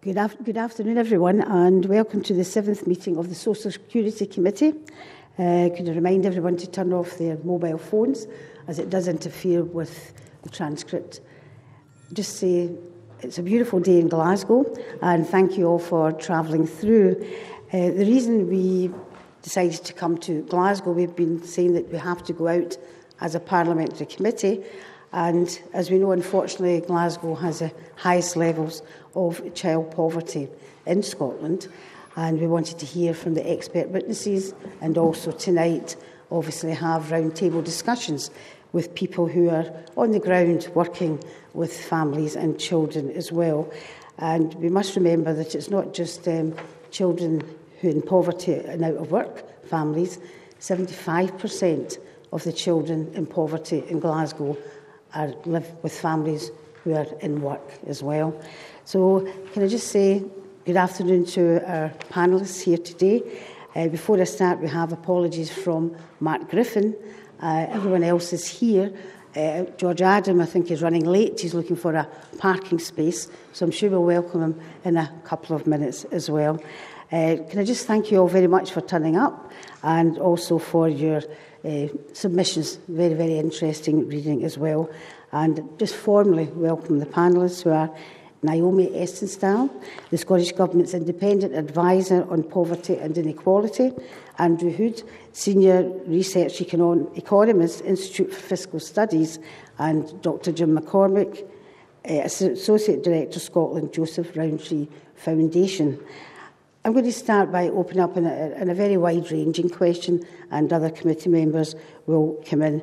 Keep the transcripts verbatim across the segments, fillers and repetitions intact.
Good, af good afternoon, everyone, and welcome to the seventh meeting of the Social Security Committee. Uh, could I remind everyone to turn off their mobile phones, as it does interfere with the transcript. Just say it's a beautiful day in Glasgow, and thank you all for travelling through. Uh, the reason we decided to come to Glasgow, we've been saying that we have to go out as a parliamentary committee. And as we know, unfortunately, Glasgow has the highest levels of child poverty in Scotland. And we wanted to hear from the expert witnesses and also tonight, obviously, have roundtable discussions with people who are on the ground working with families and children as well. And we must remember that it's not just um, children who are in poverty and out of work, families. seventy-five percent of the children in poverty in Glasgow Are, live with families who are in work as well. So can I just say good afternoon to our panellists here today. Uh, before I start, we have apologies from Mark Griffin. Uh, everyone else is here. Uh, George Adam, I think, is running late. He's looking for a parking space, so I'm sure we'll welcome him in a couple of minutes as well. Uh, can I just thank you all very much for turning up and also for your Uh, submissions, very, very interesting reading as well. And just formally welcome the panellists, who are Naomi Eisenstadt, the Scottish Government's Independent Advisor on Poverty and Inequality; Andrew Hood, Senior Research Econ Economist, Institute for Fiscal Studies; and Doctor Jim McCormick, uh, Associate Director, Scotland, Joseph Rowntree Foundation. I'm going to start by opening up in a, in a very wide-ranging question, and other committee members will come in.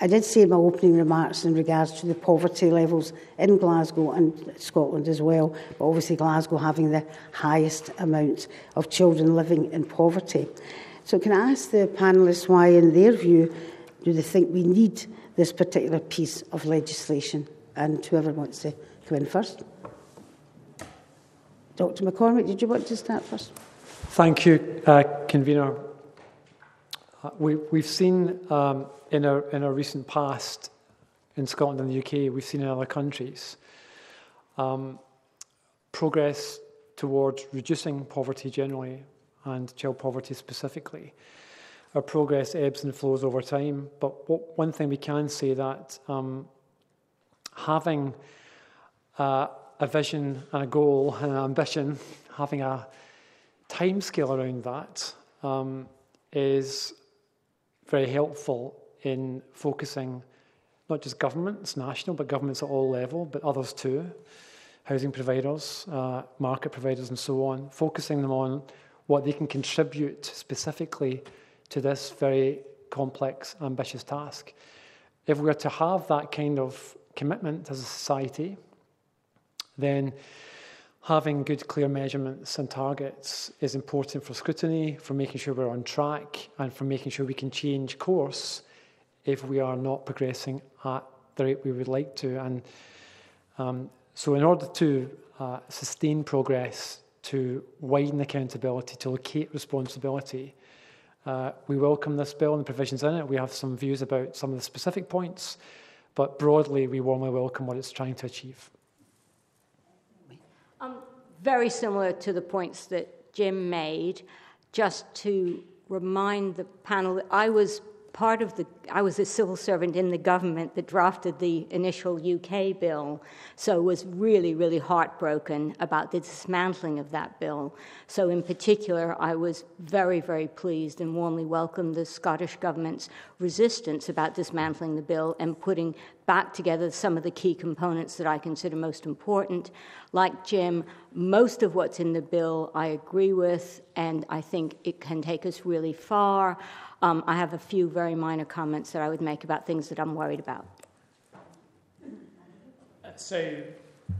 I did say in my opening remarks in regards to the poverty levels in Glasgow and Scotland as well, but obviously Glasgow having the highest amount of children living in poverty. So can I ask the panellists why, in their view, do they think we need this particular piece of legislation? And whoever wants to come in first. Doctor McCormick, did you want to start first? Thank you, uh, Convener. Uh, we, we've seen um, in, our, in our recent past, in Scotland and the U K, we've seen in other countries, um, progress towards reducing poverty generally and child poverty specifically. Our progress ebbs and flows over time, but what, one thing we can say that um, having uh, a vision and a goal and an ambition, having a timescale around that um, is very helpful in focusing not just governments, national, but governments at all levels, but others too, housing providers, uh, market providers and so on, focusing them on what they can contribute specifically to this very complex, ambitious task. If we were to have that kind of commitment as a society, then having good, clear measurements and targets is important for scrutiny, for making sure we're on track, and for making sure we can change course if we are not progressing at the rate we would like to. And um, so in order to uh, sustain progress, to widen accountability, to locate responsibility, uh, we welcome this bill and the provisions in it. We have some views about some of the specific points, but broadly, we warmly welcome what it's trying to achieve. Um, very similar to the points that Jim made, just to remind the panel, I was part of the, I was a civil servant in the government that drafted the initial U K bill, so was really, really heartbroken about the dismantling of that bill. So in particular, I was very, very pleased and warmly welcomed the Scottish Government's resistance about dismantling the bill and putting back together some of the key components that I consider most important. Like Jim, most of what's in the bill I agree with, and I think it can take us really far. Um, I have a few very minor comments that I would make about things that I'm worried about. So,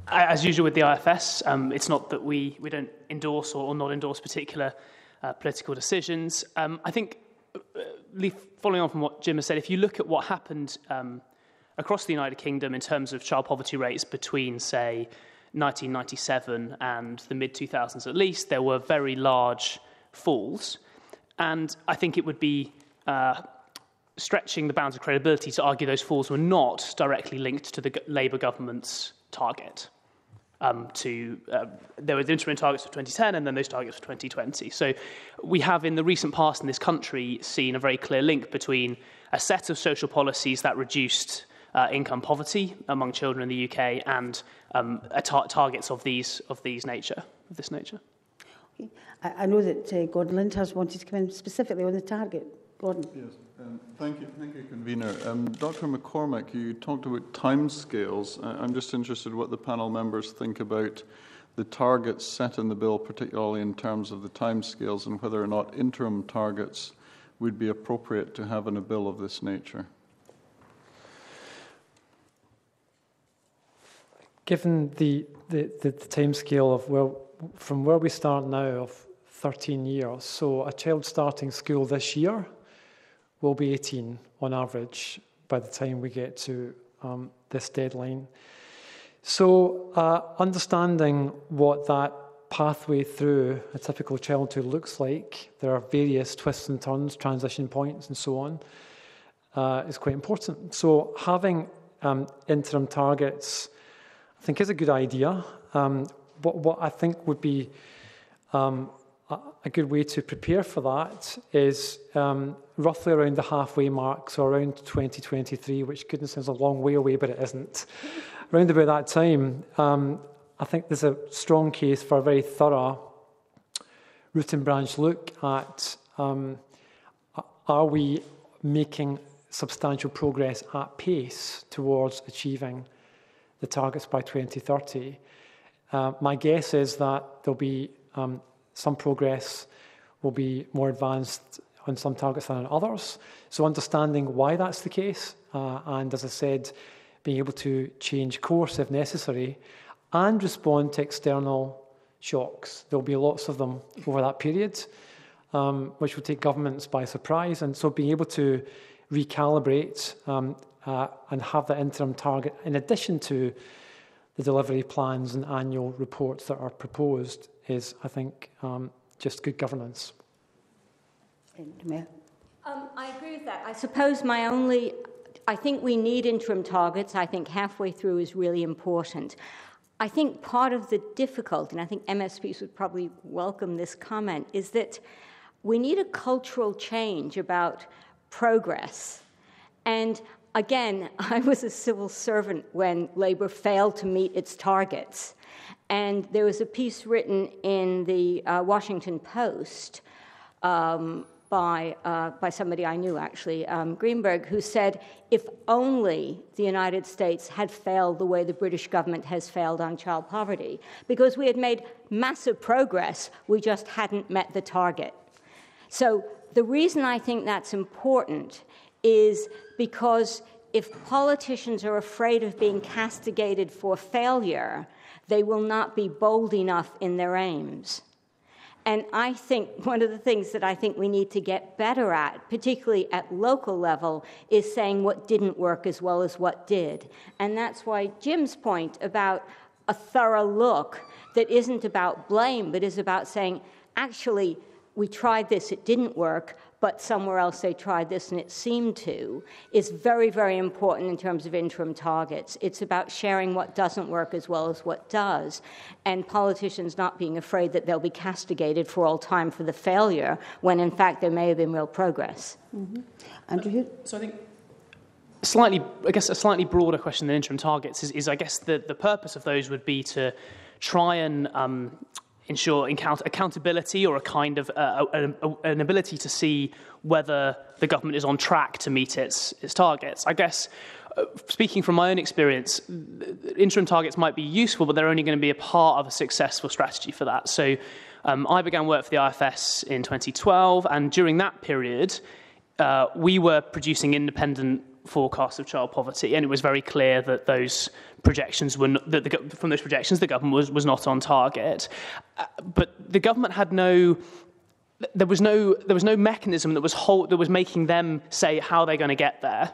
as usual with the I F S, um, it's not that we, we don't endorse or not endorse particular uh, political decisions. Um, I think, following on from what Jim has said, if you look at what happened um, across the United Kingdom in terms of child poverty rates between, say, nineteen ninety-seven and the mid two thousands at least, there were very large falls. And I think it would be uh, stretching the bounds of credibility to argue those falls were not directly linked to the Labour government's target. Um, to uh, there were the interim targets for twenty ten and then those targets for twenty twenty. So we have in the recent past in this country seen a very clear link between a set of social policies that reduced uh, income poverty among children in the U K and um, a tar targets of these of these nature of this nature. Okay. I, I know that uh, Gordon Lindhurst wanted to come in specifically on the target. Gordon. Yes. Um, thank you, thank you, Convener. Um, Doctor McCormick, you talked about timescales. I I'm just interested what the panel members think about the targets set in the bill, particularly in terms of the timescales, and whether or not interim targets would be appropriate to have in a bill of this nature. Given the, the, the, the timescale of, well, from where we start now of thirteen years, so a child starting school this year will be eighteen on average by the time we get to um, this deadline. So uh, understanding what that pathway through a typical childhood looks like, there are various twists and turns, transition points and so on, uh, is quite important. So having um, interim targets, I think, is a good idea. Um, what, what I think would be um, a good way to prepare for that is um, roughly around the halfway mark, so around twenty twenty-three, which goodness is a long way away, but it isn't. Around about that time, um, I think there's a strong case for a very thorough root and branch look at um, are we making substantial progress at pace towards achieving the targets by twenty thirty. Uh, my guess is that there'll be um, some progress will be more advanced on some targets than on others. So understanding why that's the case, uh, and as I said, being able to change course if necessary, and respond to external shocks. There'll be lots of them over that period, um, which will take governments by surprise. And so being able to recalibrate um, uh, and have the interim target, in addition to the delivery plans and annual reports that are proposed, is, I think, um, just good governance. Um, I agree with that. I suppose my only... I think we need interim targets. I think halfway through is really important. I think part of the difficulty, and I think M S Ps would probably welcome this comment, is that we need a cultural change about progress. And again, I was a civil servant when Labour failed to meet its targets. And there was a piece written in the uh, Washington Post um, by, uh, by somebody I knew, actually, um, Greenberg, who said, if only the United States had failed the way the British government has failed on child poverty, because we had made massive progress, we just hadn't met the target. So the reason I think that's important is because if politicians are afraid of being castigated for failure, they will not be bold enough in their aims. And I think one of the things that I think we need to get better at, particularly at local level, is saying what didn't work as well as what did. And that's why Jim's point about a thorough look that isn't about blame, but is about saying, actually, we tried this, it didn't work, but somewhere else they tried this and it seemed to, is very, very important in terms of interim targets. It's about sharing what doesn't work as well as what does, and politicians not being afraid that they'll be castigated for all time for the failure, when in fact there may have been real progress. Mm-hmm. Andrew Hood? So I think slightly, I guess a slightly broader question than interim targets is, is I guess the, the purpose of those would be to try and um, ensure account accountability or a kind of uh, a, a, an ability to see whether the government is on track to meet its, its targets. I guess, uh, speaking from my own experience, interim targets might be useful, but they're only going to be a part of a successful strategy for that. So um, I began work for the I F S in twenty twelve, and during that period, uh, we were producing independent forecasts of child poverty, and it was very clear that those projections were not, that the, from those projections the government was, was not on target. Uh, but the government had no, there was no there was no mechanism that was whole, that was making them say how they're going to get there.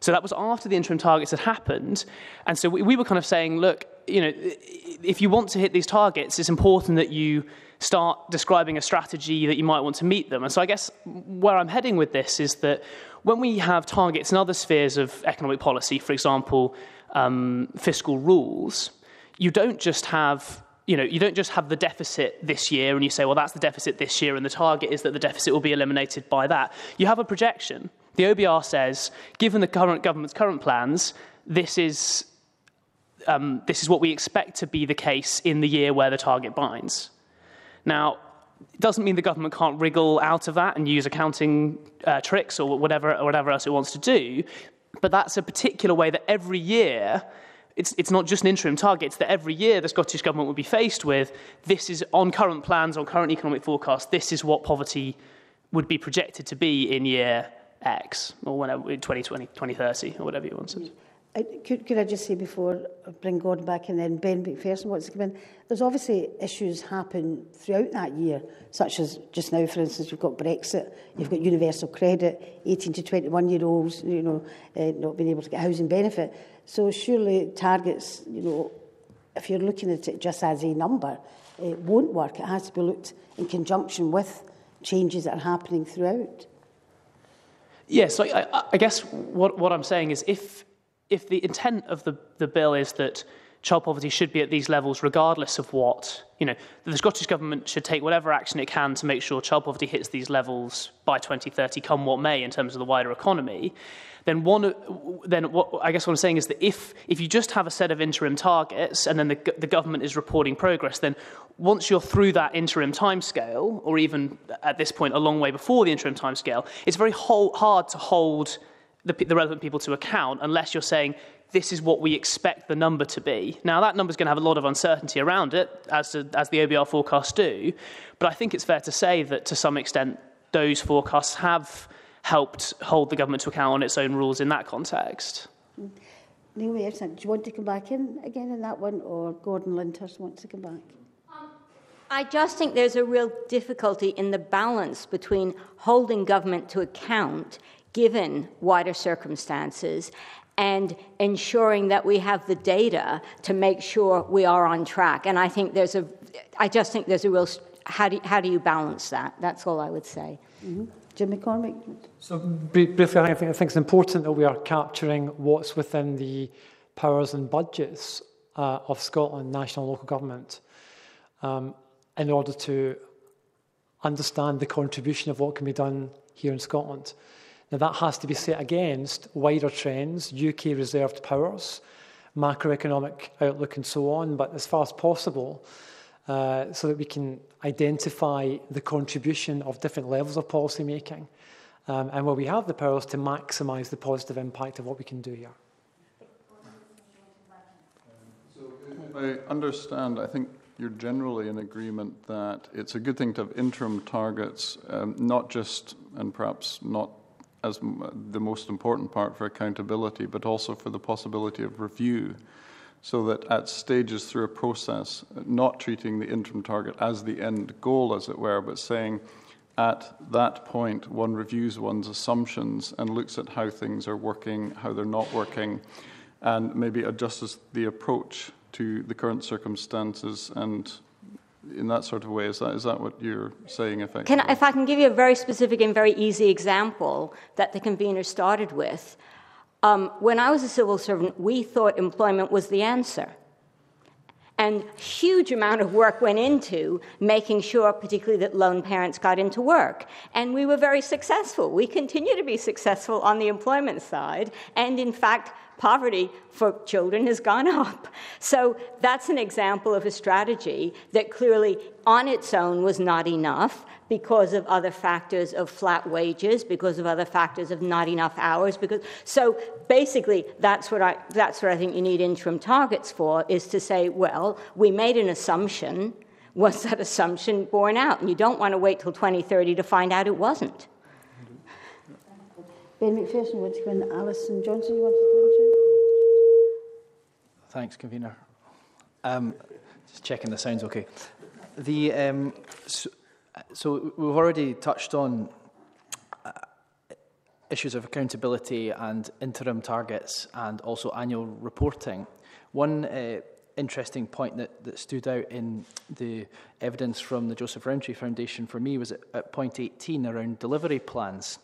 So that was after the interim targets had happened, and so we, we were kind of saying, look, you know, if you want to hit these targets, it's important that you start describing a strategy that you might want to meet them. And so I guess where I'm heading with this is that when we have targets in other spheres of economic policy, for example, um, fiscal rules, you don't just have, you know, you don't just have the deficit this year and you say, well, that's the deficit this year and the target is that the deficit will be eliminated by that. You have a projection. The O B R says, given the current government's current plans, this is, um, this is what we expect to be the case in the year where the target binds. Now, it doesn't mean the government can't wriggle out of that and use accounting uh, tricks or whatever, or whatever else it wants to do, but that's a particular way that every year, it's, it's not just an interim target, it's that every year the Scottish Government will be faced with, this is on current plans, on current economic forecasts, this is what poverty would be projected to be in year X, or whenever, in twenty twenty, twenty thirty, or whatever you want to. I, could, could I just say before I bring Gordon back and then Ben McPherson wants to come in, there's obviously issues happen throughout that year, such as just now, for instance, you've got Brexit, you've got universal credit, eighteen to twenty-one year olds, you know, uh, not being able to get housing benefit. So surely targets, you know, if you're looking at it just as a number, it won't work. It has to be looked in conjunction with changes that are happening throughout. Yes, yeah, so I, I, I guess what, what I'm saying is if... If the intent of the, the bill is that child poverty should be at these levels regardless of what, you know, the Scottish Government should take whatever action it can to make sure child poverty hits these levels by twenty thirty, come what may, in terms of the wider economy, then one, then what, I guess what I'm saying is that if, if you just have a set of interim targets and then the, the government is reporting progress, then once you're through that interim timescale, or even at this point a long way before the interim timescale, it's very whole, hard to hold The, the relevant people to account unless you're saying this is what we expect the number to be. Now, that number's going to have a lot of uncertainty around it, as, to, as the O B R forecasts do, but I think it's fair to say that to some extent those forecasts have helped hold the government to account on its own rules in that context. Naomi, do you want to come back in again in that one, or Gordon Lindhurst wants to come back? I just think there's a real difficulty in the balance between holding government to account given wider circumstances, and ensuring that we have the data to make sure we are on track. And I think there's a, I just think there's a real, how do you, how do you balance that? That's all I would say. Mm-hmm. Jim McCormick. So briefly, I think, I think it's important that we are capturing what's within the powers and budgets uh, of Scotland, national and local government, um, in order to understand the contribution of what can be done here in Scotland. Now, that has to be set against wider trends, U K reserved powers, macroeconomic outlook and so on, but as far as possible, uh, so that we can identify the contribution of different levels of policy making, um, and where we have the powers to maximise the positive impact of what we can do here. So if I understand, I think you're generally in agreement that it's a good thing to have interim targets, um, not just, and perhaps not as the most important part for accountability, but also for the possibility of review, so that at stages through a process, not treating the interim target as the end goal, as it were, but saying at that point one reviews one's assumptions and looks at how things are working, how they're not working, and maybe adjusts the approach to the current circumstances and in that sort of way. Is that, is that what you're saying? If I, can I, if I can give you a very specific and very easy example that the convener started with. Um, when I was a civil servant, we thought employment was the answer. And huge amount of work went into making sure, particularly, that lone parents got into work. And we were very successful. We continue to be successful on the employment side. And, in fact, poverty for children has gone up. So that's an example of a strategy that clearly on its own was not enough because of other factors of flat wages, because of other factors of not enough hours. Because so basically, that's what I that's what I think you need interim targets for, is to say, well, we made an assumption. Was that assumption borne out? And you don't want to wait till twenty thirty to find out it wasn't. Ben McPherson, wants to go in. Alison Johnson, you want to go in too? Thanks, convener. Um, just checking the sound's okay. The um, so, so we've already touched on uh, issues of accountability and interim targets, and also annual reporting. One uh, interesting point that, that stood out in the evidence from the Joseph Rowntree Foundation for me was at, at point eighteen around delivery plans.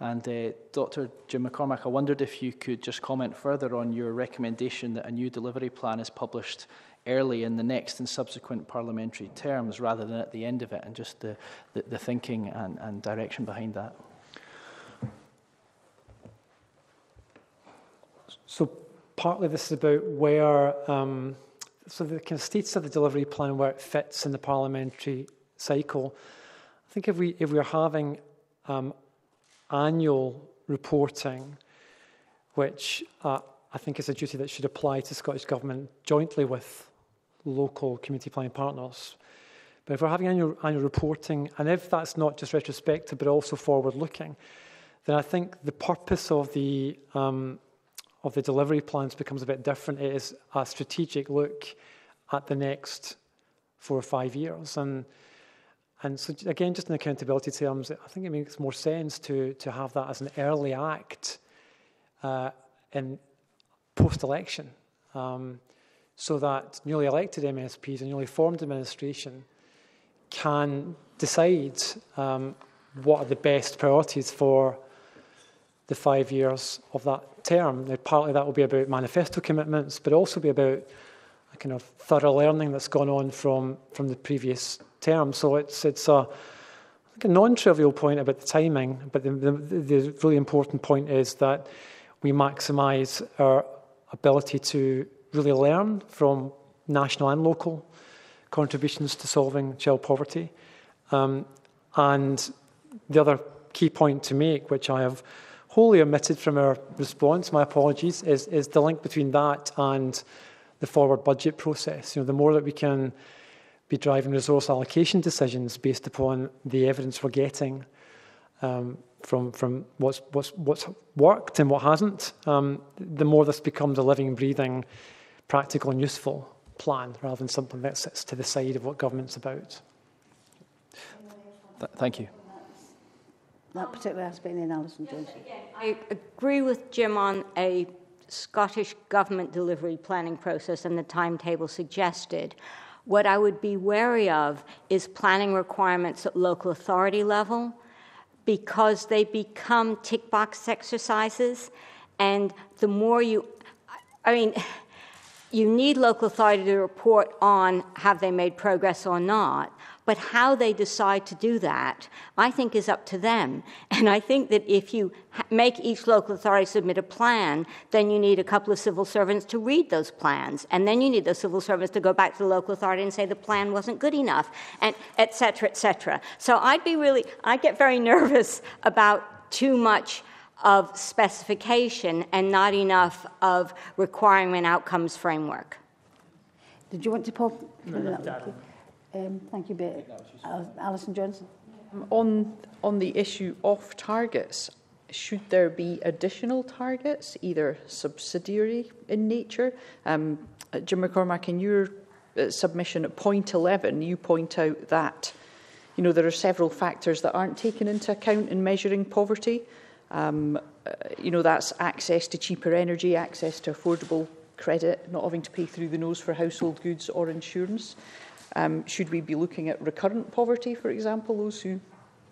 And uh, Doctor Jim McCormick, I wondered if you could just comment further on your recommendation that a new delivery plan is published early in the next and subsequent parliamentary terms rather than at the end of it, and just the, the, the thinking and, and direction behind that. So partly this is about where um, so the kind of status of the delivery plan, where it fits in the parliamentary cycle. I think if we if we're having um, annual reporting, which uh, I think is a duty that should apply to Scottish Government jointly with local community planning partners. But if we're having annual, annual reporting, and if that's not just retrospective but also forward-looking, then I think the purpose of the um, of the delivery plans becomes a bit different. It is a strategic look at the next four or five years. And and so again, just in accountability terms, I think it makes more sense to, to have that as an early act uh, in post-election, um, so that newly elected M S Ps and newly formed administration can decide um, what are the best priorities for the five years of that term. Now, partly that will be about manifesto commitments, but also be about a kind of thorough learning that's gone on from, from the previous term. So it's it's a, a non-trivial point about the timing, but the, the, the really important point is that we maximise our ability to really learn from national and local contributions to solving child poverty. Um, and the other key point to make, which I have wholly omitted from our response, my apologies, is, is the link between that and the forward budget process. You know, the more that we can be driving resource allocation decisions based upon the evidence we're getting um, from from what's what's what's worked and what hasn't, um, the more this becomes a living, breathing, practical and useful plan rather than something that sits to the side of what government's about. Th- thank you. That particular aspect in Alison Jones. Yes, I agree with Jim on a Scottish Government delivery planning process and the timetable suggested. What I would be wary of is planning requirements at local authority level, because they become tick box exercises, and the more you, I mean, you need local authority to report on have they made progress or not. But how they decide to do that, I think, is up to them. And I think that if you make each local authority submit a plan, then you need a couple of civil servants to read those plans. And then you need those civil servants to go back to the local authority and say the plan wasn't good enough, and et cetera, et cetera. So I'd be really, I get very nervous about too much of specification and not enough of requirement outcomes framework. Did you want to pop? No, no, no. Um, thank you, Betty. Alison Johnson. Um, on, on the issue of targets, should there be additional targets, either subsidiary in nature? Um, Jim McCormack, in your uh, submission at point eleven, you point out that, you know, there are several factors that aren't taken into account in measuring poverty. Um, uh, you know, that's access to cheaper energy, access to affordable credit, not having to pay through the nose for household goods or insurance. Um, should we be looking at recurrent poverty, for example, those who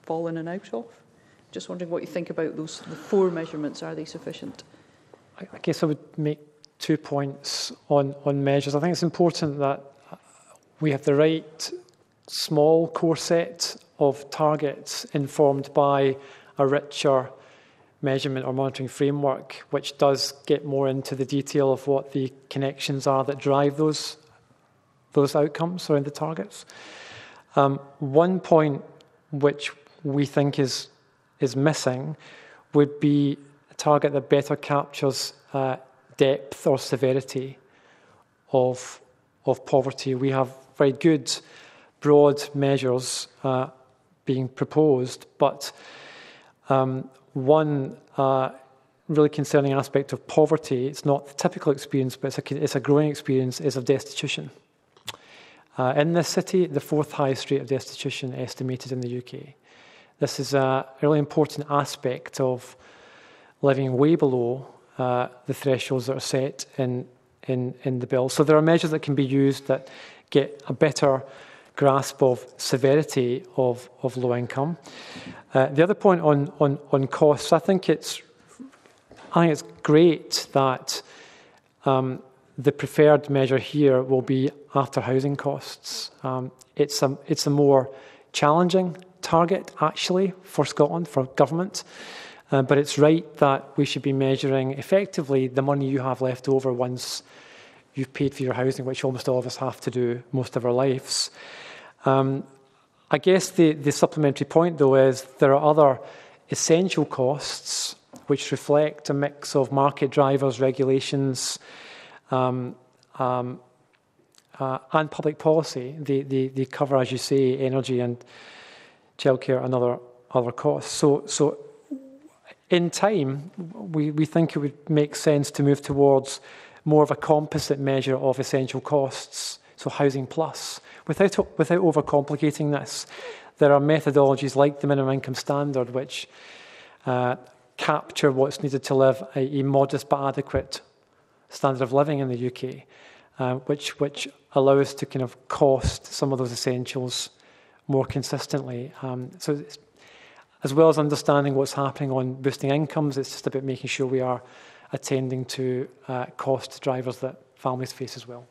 fall in and out of? Just wondering what you think about those the four measurements. Are they sufficient? I, I guess I would make two points on, on measures. I think it's important that we have the right small core set of targets informed by a richer measurement or monitoring framework, which does get more into the detail of what the connections are that drive those those outcomes around the targets. Um, one point which we think is is missing would be a target that better captures uh, depth or severity of of poverty. We have very good broad measures uh, being proposed, but um, one uh, really concerning aspect of poverty, it's not the typical experience, but it's a, it's a growing experience, is of destitution. Uh, in this city, the fourth highest rate of destitution estimated in the U K. This is a really important aspect of living way below uh, the thresholds that are set in, in, in the bill. So there are measures that can be used that get a better grasp of severity of, of low income. Uh, the other point on, on, on costs, I think it's I think it's great that um, the preferred measure here will be after housing costs. Um, it's a, it's a more challenging target, actually, for Scotland, for government. Uh, but it's right that we should be measuring effectively the money you have left over once you've paid for your housing, which almost all of us have to do most of our lives. Um, I guess the, the supplementary point, though, is there are other essential costs which reflect a mix of market drivers, regulations, um, um, uh, and public policy. They, they, they cover, as you say, energy and childcare and other, other costs. So, so in time, we, we think it would make sense to move towards more of a composite measure of essential costs, so housing plus. Without, without overcomplicating this, there are methodologies like the minimum income standard which uh, capture what's needed to live a, a modest but adequate standard of living in the U K, uh, which which allow us to kind of cost some of those essentials more consistently. Um, so it's, as well as understanding what's happening on boosting incomes, it's just about making sure we are attending to uh, cost drivers that families face as well.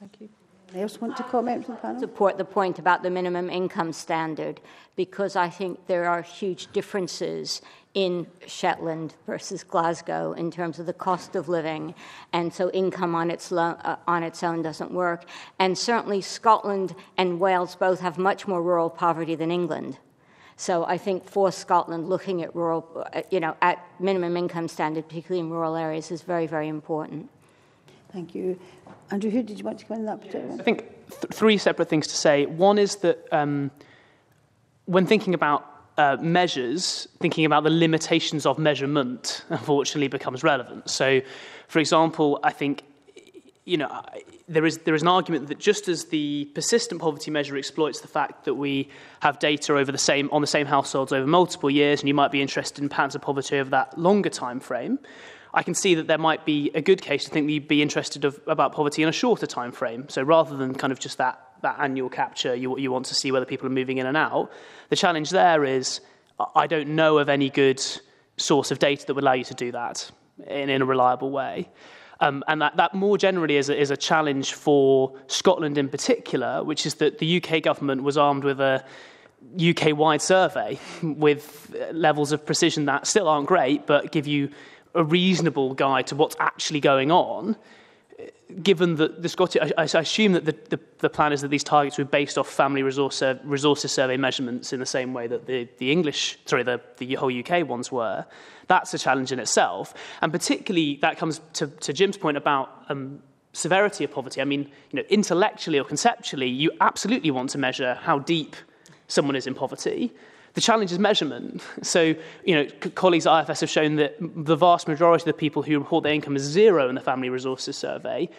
Thank you. Anyone else want to comment from the panel? I support the point about the minimum income standard, because I think there are huge differences in Shetland versus Glasgow in terms of the cost of living, and so income on its, lo- uh, on its own doesn't work. And certainly Scotland and Wales both have much more rural poverty than England. So I think for Scotland, looking at rural, you know, at minimum income standard, particularly in rural areas, is very, very important. Thank you. Andrew Hood, did you want to go in that particular? Yes. I think th- three separate things to say. One is that um, when thinking about uh, measures, thinking about the limitations of measurement, unfortunately, becomes relevant. So, for example, I think, you know, there is there is an argument that just as the persistent poverty measure exploits the fact that we have data over the same on the same households over multiple years, and you might be interested in patterns of poverty over that longer time frame, I can see that there might be a good case to think that you'd be interested of, about poverty in a shorter time frame. So rather than kind of just that that annual capture, you you want to see whether people are moving in and out. The challenge there is I don't know of any good source of data that would allow you to do that in, in a reliable way. Um, and that, that more generally is a, is a challenge for Scotland in particular, which is that the U K government was armed with a U K-wide survey with levels of precision that still aren't great, but give you a reasonable guide to what's actually going on. Given that the Scottish, I, I assume that the, the, the plan is that these targets were based off Family Resource, Resources Survey measurements in the same way that the, the English, sorry, the, the whole U K ones were. That's a challenge in itself. And particularly that comes to, to Jim's point about um, severity of poverty. I mean, you know, intellectually or conceptually, you absolutely want to measure how deep someone is in poverty. The challenge is measurement. So, you know, colleagues at I F S have shown that the vast majority of the people who report their income is zero in the Family Resources Survey,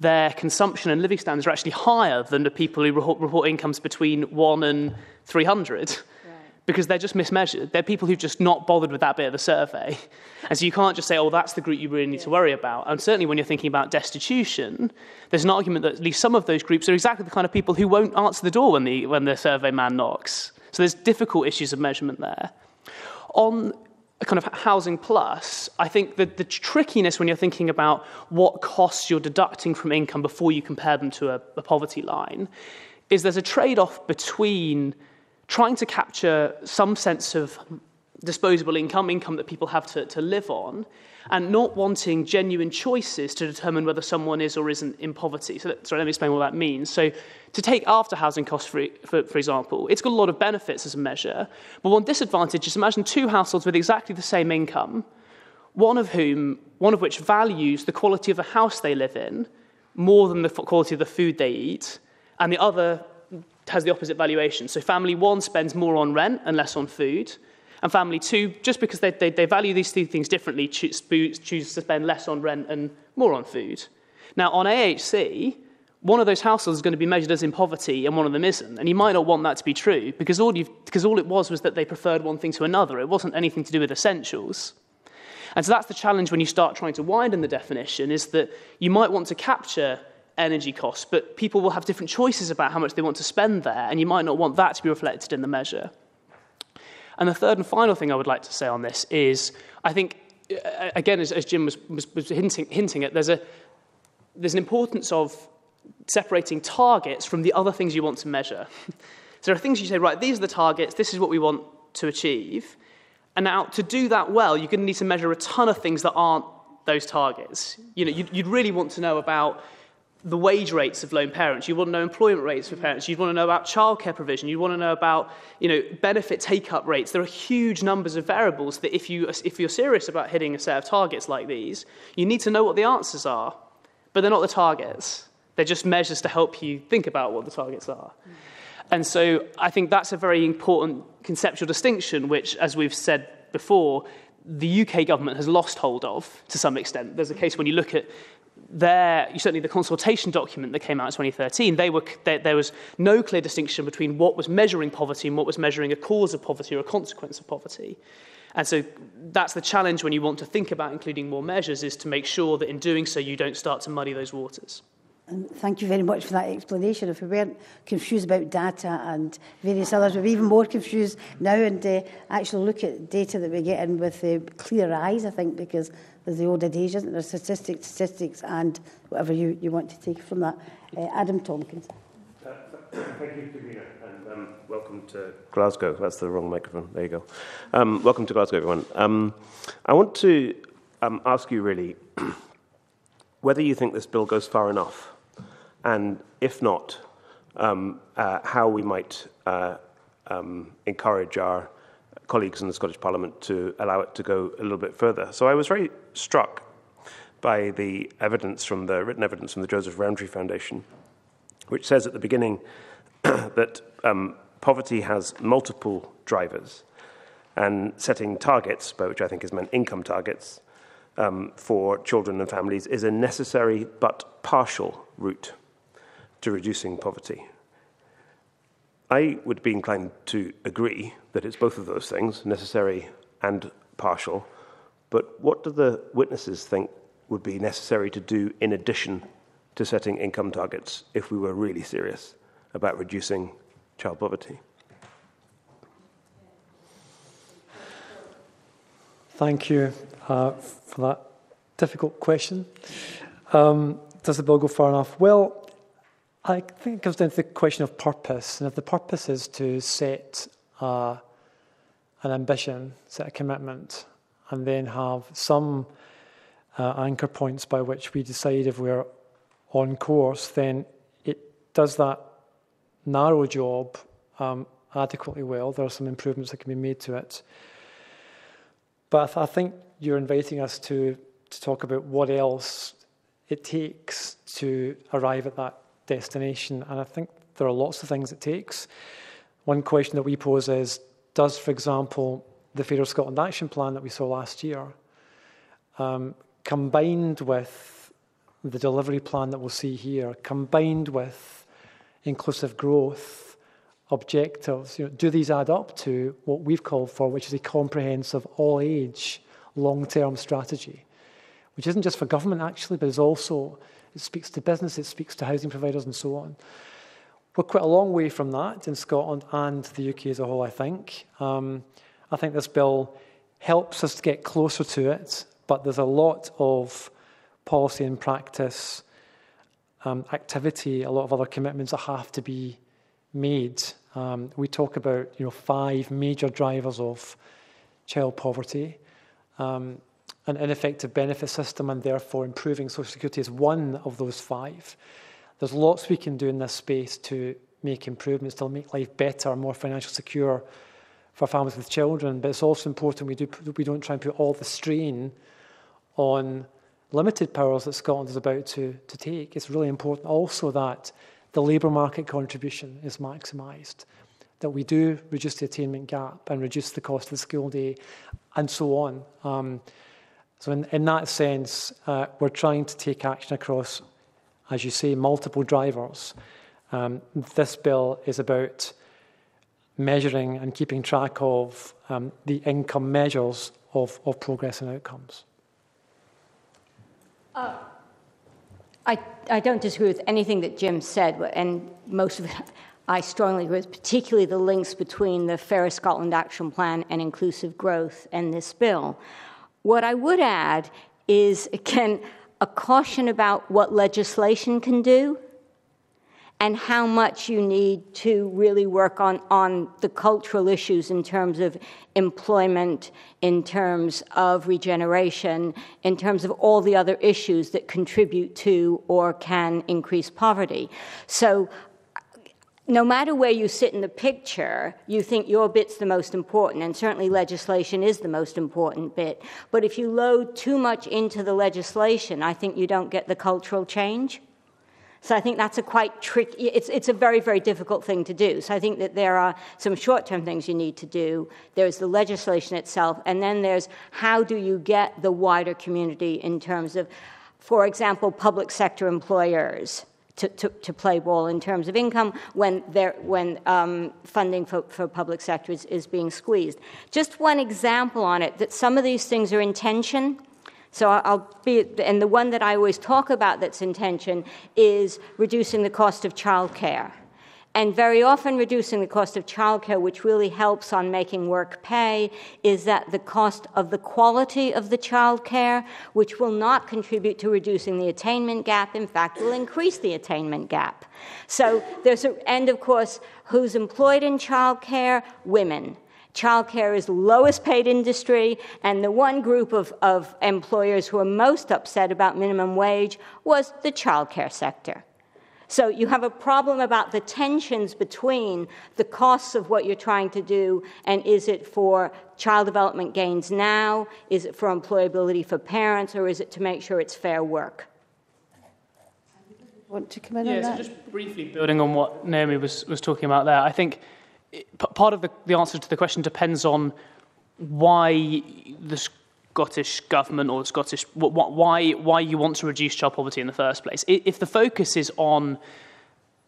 their consumption and living standards are actually higher than the people who report incomes between one and three hundred, right? Because they're just mismeasured. They're people who've just not bothered with that bit of the survey. And so you can't just say, oh, that's the group you really need yeah. to worry about. And certainly when you're thinking about destitution, there's an argument that at least some of those groups are exactly the kind of people who won't answer the door when the, when the survey man knocks. So there's difficult issues of measurement there. On a kind of housing plus, I think that the trickiness when you're thinking about what costs you're deducting from income before you compare them to a, a poverty line is there's a trade-off between trying to capture some sense of disposable income, income that people have to, to live on, and not wanting genuine choices to determine whether someone is or isn't in poverty. So that, sorry, let me explain what that means. So to take after housing costs, for, for, for example, it's got a lot of benefits as a measure, but one disadvantage is imagine two households with exactly the same income, one of whom, one of which values the quality of the house they live in more than the quality of the food they eat, and the other has the opposite valuation. So family one spends more on rent and less on food, and family two, just because they, they, they value these two things differently, choose, choose to spend less on rent and more on food. Now, on A H C, one of those households is going to be measured as in poverty and one of them isn't. And you might not want that to be true because all you've, because all it was was that they preferred one thing to another. It wasn't anything to do with essentials. And so that's the challenge when you start trying to widen the definition, is that you might want to capture energy costs, but people will have different choices about how much they want to spend there, and you might not want that to be reflected in the measure. And the third and final thing I would like to say on this is, I think, again, as, as Jim was, was, was hinting, hinting at, there's a there's an importance of separating targets from the other things you want to measure. So there are things you say, right, these are the targets, this is what we want to achieve. And now, to do that well, you're going to need to measure a ton of things that aren't those targets. You know, you'd, you'd really want to know about the wage rates of lone parents. You want to know employment rates for parents. You'd want to know about childcare provision. You want to know about, you know, benefit take-up rates. There are huge numbers of variables that if, you, if you're serious about hitting a set of targets like these, you need to know what the answers are, but they're not the targets. They're just measures to help you think about what the targets are. Mm. And so I think that's a very important conceptual distinction, which, as we've said before, the U K government has lost hold of to some extent. There's a case when you look at their, certainly the consultation document that came out in twenty thirteen, they were, they, there was no clear distinction between what was measuring poverty and what was measuring a cause of poverty or a consequence of poverty. And so that's the challenge when you want to think about including more measures, is to make sure that in doing so you don't start to muddy those waters. And thank you very much for that explanation. If we weren't confused about data and various others, we're even more confused now, and uh, actually look at data that we get in with uh, clear eyes, I think, because there's the old adage, isn't there? Statistics, statistics, and whatever you, you want to take from that. Uh, Adam Tompkins. Uh, thank you, Davina, and um, welcome to Glasgow. That's the wrong microphone. There you go. Um, welcome to Glasgow, everyone. Um, I want to um, ask you, really, whether you think this bill goes far enough. And if not, um, uh, how we might uh, um, encourage our colleagues in the Scottish Parliament to allow it to go a little bit further. So I was very struck by the evidence from the written evidence from the Joseph Rowntree Foundation, which says at the beginning that um, poverty has multiple drivers, and setting targets, by which I think is meant income targets, um, for children and families is a necessary but partial route to reducing poverty. I would be inclined to agree that it's both of those things, necessary and partial, but what do the witnesses think would be necessary to do in addition to setting income targets if we were really serious about reducing child poverty? Thank you uh, for that difficult question. Um, does the bill go far enough? Well, I think it comes down to the question of purpose, and if the purpose is to set uh, an ambition, set a commitment, and then have some uh, anchor points by which we decide if we're on course, then it does that narrow job um, adequately well. There are some improvements that can be made to it. But I think you're inviting us to, to talk about what else it takes to arrive at that destination, and I think there are lots of things it takes. One question that we pose is, does, for example, the Fairer Scotland Action Plan that we saw last year, um, combined with the delivery plan that we'll see here, combined with inclusive growth objectives, you know, do these add up to what we've called for, which is a comprehensive, all-age, long-term strategy, which isn't just for government, actually, but is also... It speaks to business, it speaks to housing providers and so on. We're quite a long way from that in Scotland and the U K as a whole, I think. Um, I think this bill helps us to get closer to it, but there's a lot of policy and practice um, activity, a lot of other commitments that have to be made. Um, we talk about, you know, five major drivers of child poverty. Um, An ineffective benefit system and therefore improving social security is one of those five. There's lots we can do in this space to make improvements, to make life better, more financially secure for families with children. But it's also important we do we don't try and put all the strain on limited powers that Scotland is about to, to take. It's really important also that the labour market contribution is maximised, that we do reduce the attainment gap and reduce the cost of the school day, and so on. Um, So in, in that sense, uh, we're trying to take action across, as you say, multiple drivers. Um, this bill is about measuring and keeping track of um, the income measures of, of progress and outcomes. Uh, I, I don't disagree with anything that Jim said, and most of it I strongly agree with, particularly the links between the Fairer Scotland Action Plan and inclusive growth and this bill. What I would add is, again, a caution about what legislation can do and how much you need to really work on, on the cultural issues in terms of employment, in terms of regeneration, in terms of all the other issues that contribute to or can increase poverty. So no matter where you sit in the picture, you think your bit's the most important, and certainly legislation is the most important bit. But if you load too much into the legislation, I think you don't get the cultural change. So I think that's a quite tricky, it's, it's a very, very difficult thing to do. So I think that there are some short-term things you need to do. There's the legislation itself, and then there's how do you get the wider community in terms of, for example, public sector employers to, to, to play ball in terms of income when, when um, funding for, for public sector is, is being squeezed. Just one example on it, that some of these things are in tension. So I'll be, and the one that I always talk about that's in tension is reducing the cost of childcare. And very often reducing the cost of childcare, which really helps on making work pay, is that the cost of the quality of the childcare, which will not contribute to reducing the attainment gap, in fact, will increase the attainment gap. So there's a, and of course, who's employed in childcare? Women. Childcare is the lowest paid industry, and the one group of, of employers who are most upset about minimum wage was the childcare sector. So you have a problem about the tensions between the costs of what you're trying to do, and is it for child development gains now, is it for employability for parents, or is it to make sure it's fair work? Want to come in on that? Yeah, so just briefly building on what Naomi was, was talking about there, I think part of the, the answer to the question depends on why the Scottish government or the Scottish why why you want to reduce child poverty in the first place. If the focus is on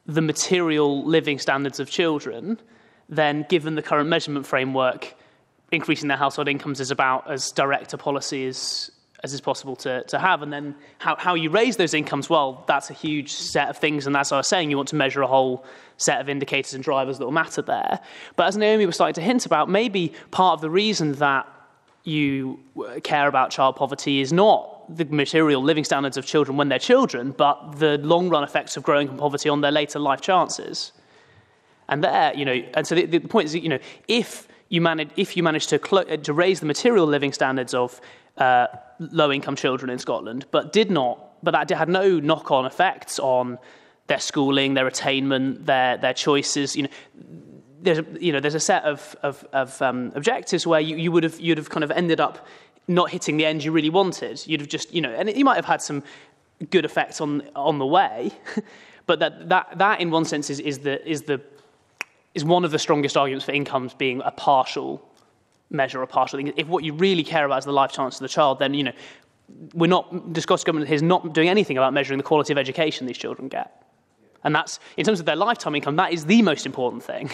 the material living standards of children, then given the current measurement framework, increasing their household incomes is about as direct a policy as as is possible to, to have. And then how, how you raise those incomes, well, that's a huge set of things. And as I was saying, you want to measure a whole set of indicators and drivers that will matter there. But as Naomi was starting to hint about, maybe part of the reason that you care about child poverty is not the material living standards of children when they're children, but the long-run effects of growing poverty on their later life chances. And there, you know, and so the, the point is, that, you know, if you manage, if you manage to clo- to raise the material living standards of Uh, low-income children in Scotland, but did not, but that had no knock-on effects on their schooling, their attainment, their their choices. You know, there's a, you know there's a set of of, of um, objectives where you, you would have you'd have kind of ended up not hitting the end you really wanted. You'd have just you know, and you might have had some good effects on on the way, but that that that in one sense is is the is the is one of the strongest arguments for incomes being a partial. measure a partial thing. If what you really care about is the life chance of the child, then, you know, we're not, the Scottish government is not doing anything about measuring the quality of education these children get. And that's, in terms of their lifetime income, that is the most important thing.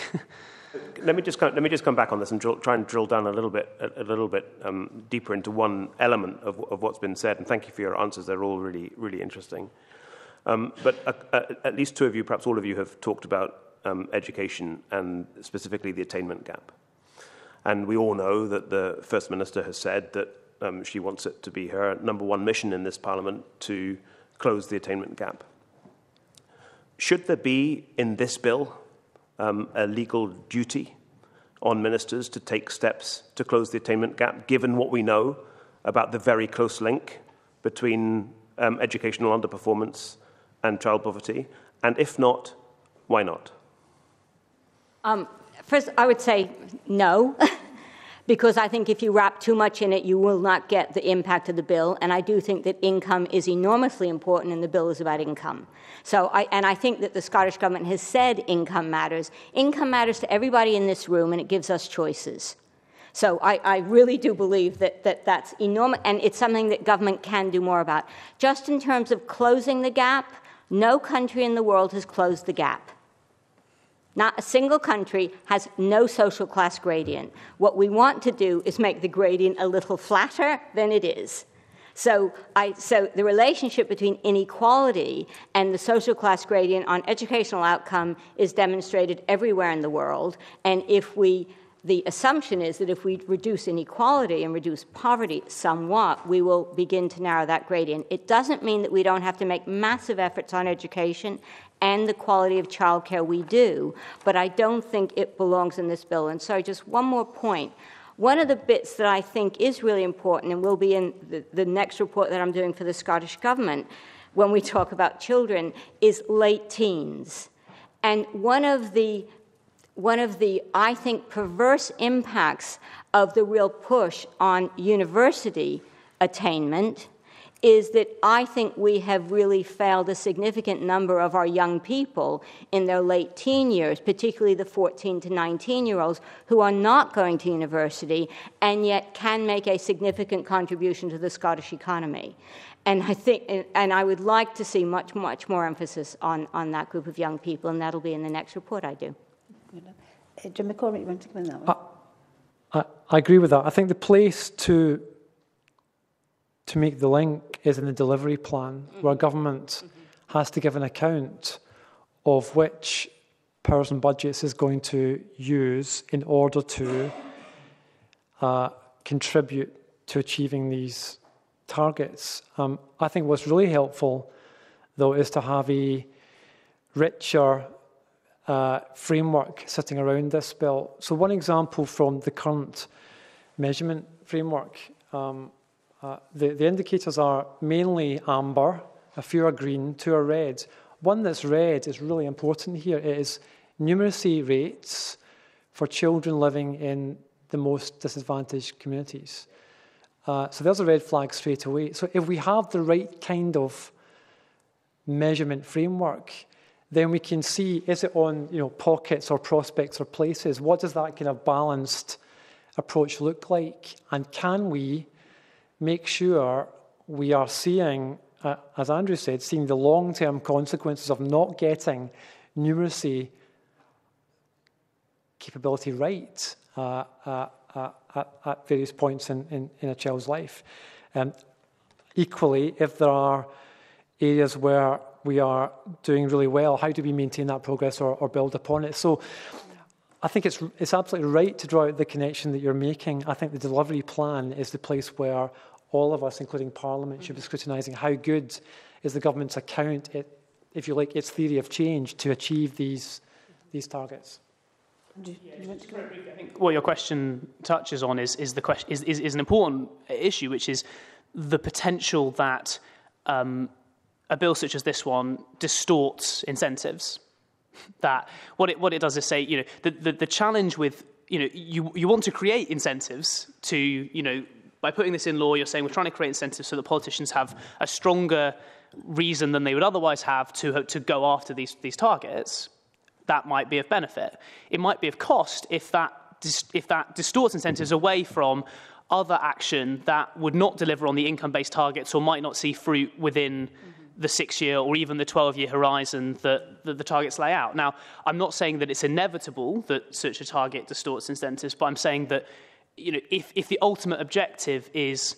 Let me just come, let me just come back on this and drill, try and drill down a little bit a, a little bit um, deeper into one element of, of what's been said. And thank you for your answers. They're all really, really interesting. Um, but uh, uh, at least two of you, perhaps all of you, have talked about um, education and specifically the attainment gap. And we all know that the First Minister has said that um, she wants it to be her number one mission in this Parliament to close the attainment gap. Should there be, in this bill, um, a legal duty on ministers to take steps to close the attainment gap, given what we know about the very close link between um, educational underperformance and child poverty? And if not, why not? Um. First, I would say no, because I think if you wrap too much in it, you will not get the impact of the bill. And I do think that income is enormously important, and the bill is about income. So, I, and I think that the Scottish Government has said income matters. Income matters to everybody in this room, and it gives us choices. So I, I really do believe that, that that's enormous, and it's something that government can do more about. Just in terms of closing the gap, no country in the world has closed the gap. Not a single country has no social class gradient. What we want to do is make the gradient a little flatter than it is. So, I, so the relationship between inequality and the social class gradient on educational outcome is demonstrated everywhere in the world. And if we the assumption is that if we reduce inequality and reduce poverty somewhat, we will begin to narrow that gradient. It doesn't mean that we don't have to make massive efforts on education and the quality of childcare we do, but I don't think it belongs in this bill. And sorry, just one more point. One of the bits that I think is really important and will be in the, the next report that I'm doing for the Scottish Government when we talk about children is late teens. And one of the One of the, I think, perverse impacts of the real push on university attainment is that I think we have really failed a significant number of our young people in their late teen years, particularly the fourteen to nineteen-year-olds who are not going to university and yet can make a significant contribution to the Scottish economy. And I think, and I would like to see much, much more emphasis on, on that group of young people, and that'll be in the next report I do. Jim McCormick, you want to come in that one? I, I, I agree with that. I think the place to to make the link is in the delivery plan, mm-hmm. where government mm-hmm. has to give an account of which powers and budgets is going to use in order to uh, contribute to achieving these targets. Um, I think what's really helpful, though, is to have a richer Uh, framework sitting around this bill. So one example from the current measurement framework, um, uh, the, the indicators are mainly amber, a few are green, two are red. One that's red is really important here. It is numeracy rates for children living in the most disadvantaged communities. Uh, so there's a red flag straight away. So if we have the right kind of measurement framework, then we can see, is it on you know, pockets or prospects or places? What does that kind of balanced approach look like? And can we make sure we are seeing, uh, as Andrew said, seeing the long-term consequences of not getting numeracy capability right uh, uh, uh, at, at various points in, in, in a child's life? Um, equally, if there are areas where we are doing really well, how do we maintain that progress or, or build upon it? So I think it's it's absolutely right to draw out the connection that you're making. I think the delivery plan is the place where all of us, including Parliament, should be scrutinising how good is the government's account, it, if you like, its theory of change to achieve these these targets. Do you, do you want to go? I think what your question touches on is is the question is, is, is an important issue, which is the potential that um, a bill such as this one distorts incentives. That what it what it does is say, you know, the, the, the challenge with, you know, you you want to create incentives to, you know, by putting this in law, you're saying we're trying to create incentives so that politicians have a stronger reason than they would otherwise have to to go after these these targets. That might be of benefit. It might be of cost if that dis, if that distorts incentives away from other action that would not deliver on the income-based targets or might not see fruit within the six-year or even the twelve-year horizon that, that the targets lay out. Now, I'm not saying that it's inevitable that such a target distorts incentives, but I'm saying that, you know, if, if the ultimate objective is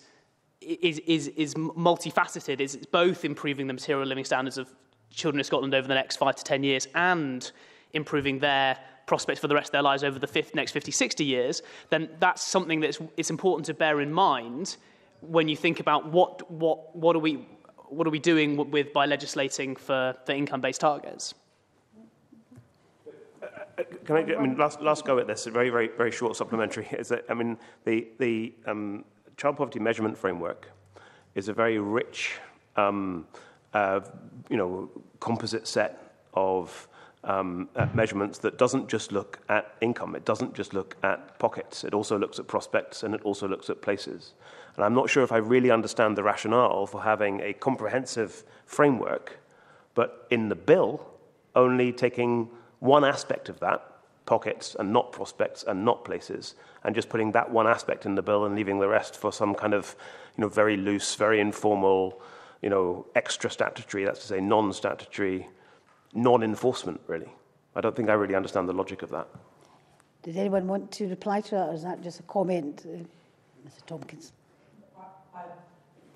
is is, is multifaceted, is it's both improving the material living standards of children in Scotland over the next five to ten years and improving their prospects for the rest of their lives over the fifth, next fifty, sixty years, then that's something that it's, it's important to bear in mind when you think about what what what are we. What are we doing with by legislating for the income-based targets? Can I? I mean, last last go at this. A very very very short supplementary. Is that I mean the the um, child poverty measurement framework is a very rich, um, uh, you know, composite set of um, uh, measurements that doesn't just look at income. It doesn't just look at pockets. It also looks at prospects and it also looks at places. And I'm not sure if I really understand the rationale for having a comprehensive framework, but in the bill, only taking one aspect of that, pockets and not prospects and not places, and just putting that one aspect in the bill and leaving the rest for some kind of, you know, very loose, very informal, you know, extra statutory, that's to say non-statutory, non-enforcement, really. I don't think I really understand the logic of that. Did anyone want to reply to that, or is that just a comment, uh, Mister Tompkins?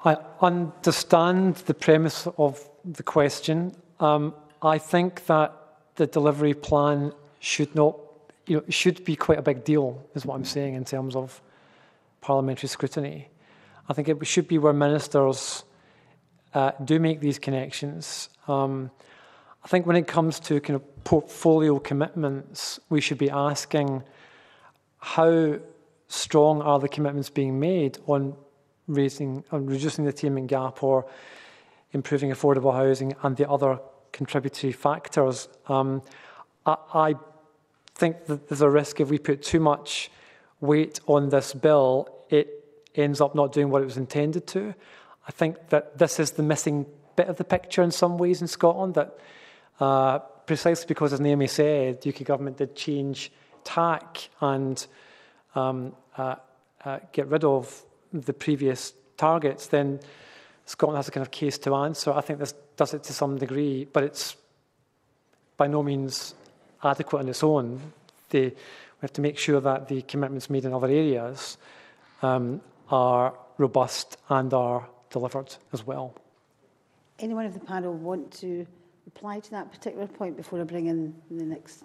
I understand the premise of the question. Um, I think that the delivery plan should not you know, should be quite a big deal, is what I'm saying, in terms of parliamentary scrutiny. I think it should be where ministers uh, do make these connections. Um, I think when it comes to kind of portfolio commitments, we should be asking how strong are the commitments being made on raising, on reducing the attainment gap or improving affordable housing and the other contributory factors. Um, I, I think that there's a risk if we put too much weight on this bill, it ends up not doing what it was intended to. I think that this is the missing bit of the picture in some ways in Scotland, that uh, precisely because, as Naomi said, the U K government did change tack and um, uh, uh, get rid of the previous targets, then Scotland has a kind of case to answer. I think this does it to some degree, but it's by no means adequate on its own. They, we have to make sure that the commitments made in other areas um, are robust and are delivered as well. Anyone of the panel want to reply to that particular point before I bring in the next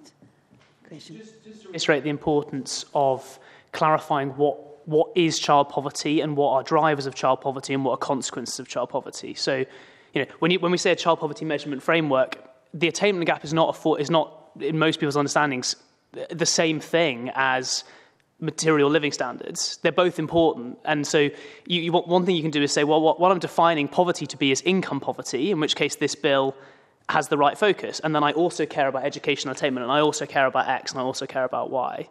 question? Just, just to reiterate the importance of clarifying what what is child poverty and what are drivers of child poverty and what are consequences of child poverty. So, you know, when you, when we say a child poverty measurement framework, the attainment gap is not a, is not in most people's understandings the same thing as material living standards. They're both important, and so you, you want, one thing you can do is say, well, what, what I'm defining poverty to be is income poverty, in which case this bill has the right focus, and then I also care about educational attainment, and I also care about X, and I also care about Y.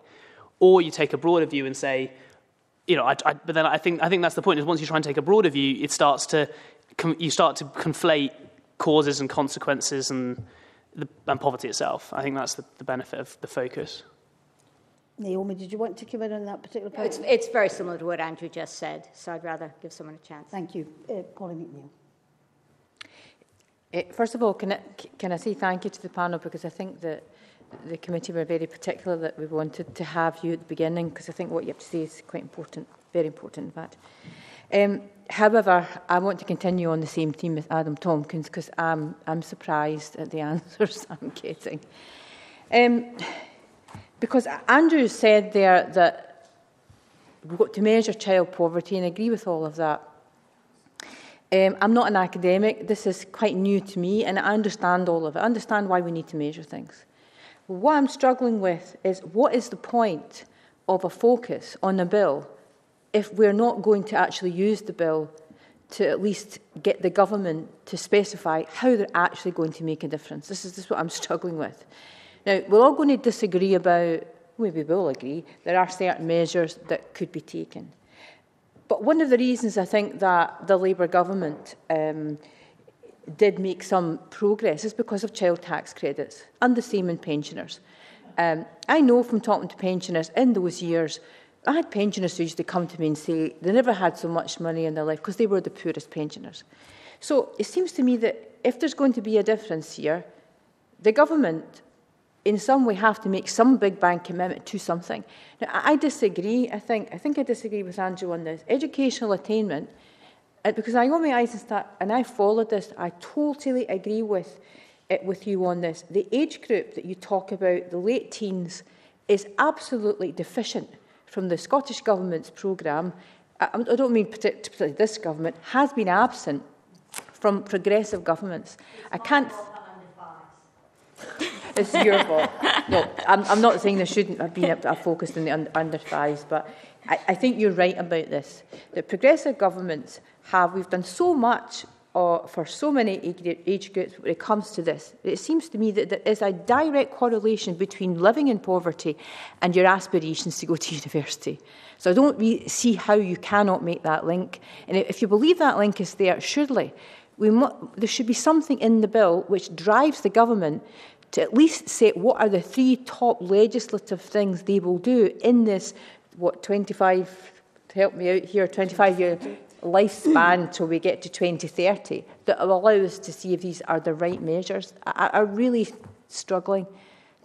Or you take a broader view and say, you know, I, I, but then I think I think that's the point, is once you try and take a broader view, it starts to you start to conflate causes and consequences and the, and poverty itself. I think that's the, the benefit of the focus. Naomi, did you want to come in on that particular point? No, it's, it's very similar to what Andrew just said, so I'd rather give someone a chance. Thank you. Uh, Pauline McNeill. It, first of all, can I, can I say thank you to the panel, because I think that the committee were very particular that we wanted to have you at the beginning, because I think what you have to say is quite important, very important in fact. Um, however, I want to continue on the same theme with Adam Tompkins, because I'm, I'm surprised at the answers I'm getting. Um, Because Andrew said there that we've got to measure child poverty, and I agree with all of that. Um, I'm not an academic. This is quite new to me, and I understand all of it. I understand why we need to measure things. What I'm struggling with is, what is the point of a focus on a bill if we're not going to actually use the bill to at least get the government to specify how they're actually going to make a difference? This is, this is what I'm struggling with. Now, we're all going to disagree about, maybe we'll agree, there are certain measures that could be taken. But one of the reasons I think that the Labour government um, did make some progress is because of child tax credits, and the same in pensioners. Um, I know from talking to pensioners in those years, I had pensioners who used to come to me and say they never had so much money in their life because they were the poorest pensioners. So it seems to me that if there's going to be a difference here, the government in some way have to make some big bang commitment to something. Now, I disagree. I think I think I disagree with Andrew on this. Educational attainment, because Naomi Eisenstadt, and I followed this, I totally agree with it with you on this. The age group that you talk about, the late teens, is absolutely deficient from the Scottish Government's programme. I don't mean particularly this government, has been absent from progressive governments. I can't... It's your fault. No, I'm, I'm not saying there shouldn't have been a, a focus on the un, under fives, but I, I think you're right about this. That progressive governments have, we've done so much uh, for so many age, age groups when it comes to this. It seems to me that there is a direct correlation between living in poverty and your aspirations to go to university. So I don't really see how you cannot make that link. And if you believe that link is there, surely we mu- there should be something in the bill which drives the government to at least set what are the three top legislative things they will do in this, what, twenty-five, help me out here, twenty-five-year lifespan till we get to twenty thirty, that will allow us to see if these are the right measures. I, I'm really struggling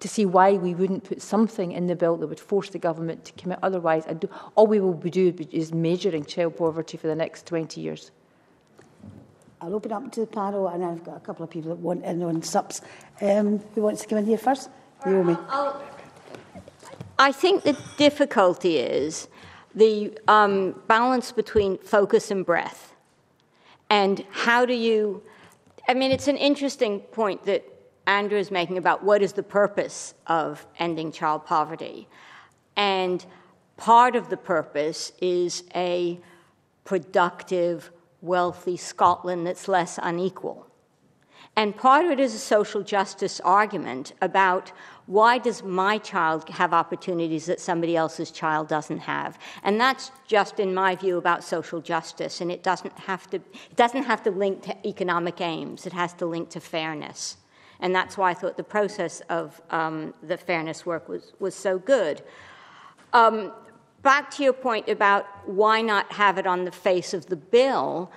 to see why we wouldn't put something in the bill that would force the government to commit. Otherwise, I do, all we will be doing is measuring child poverty for the next twenty years. I'll open up to the panel, and I've got a couple of people that want in on subs. Um, who wants to come in here first? Naomi. I'll, I'll, I think the difficulty is the um, balance between focus and breadth. And how do you... I mean, it's an interesting point that Andrew is making about what is the purpose of ending child poverty. And part of the purpose is a productive, wealthy Scotland that's less unequal. And part of it is a social justice argument about why does my child have opportunities that somebody else's child doesn't have? And that's just, in my view, about social justice, and it doesn't have to, it doesn't have to link to economic aims. It has to link to fairness. And that's why I thought the process of um, the fairness work was, was so good. Um, back to your point about why not have it on the face of the bill,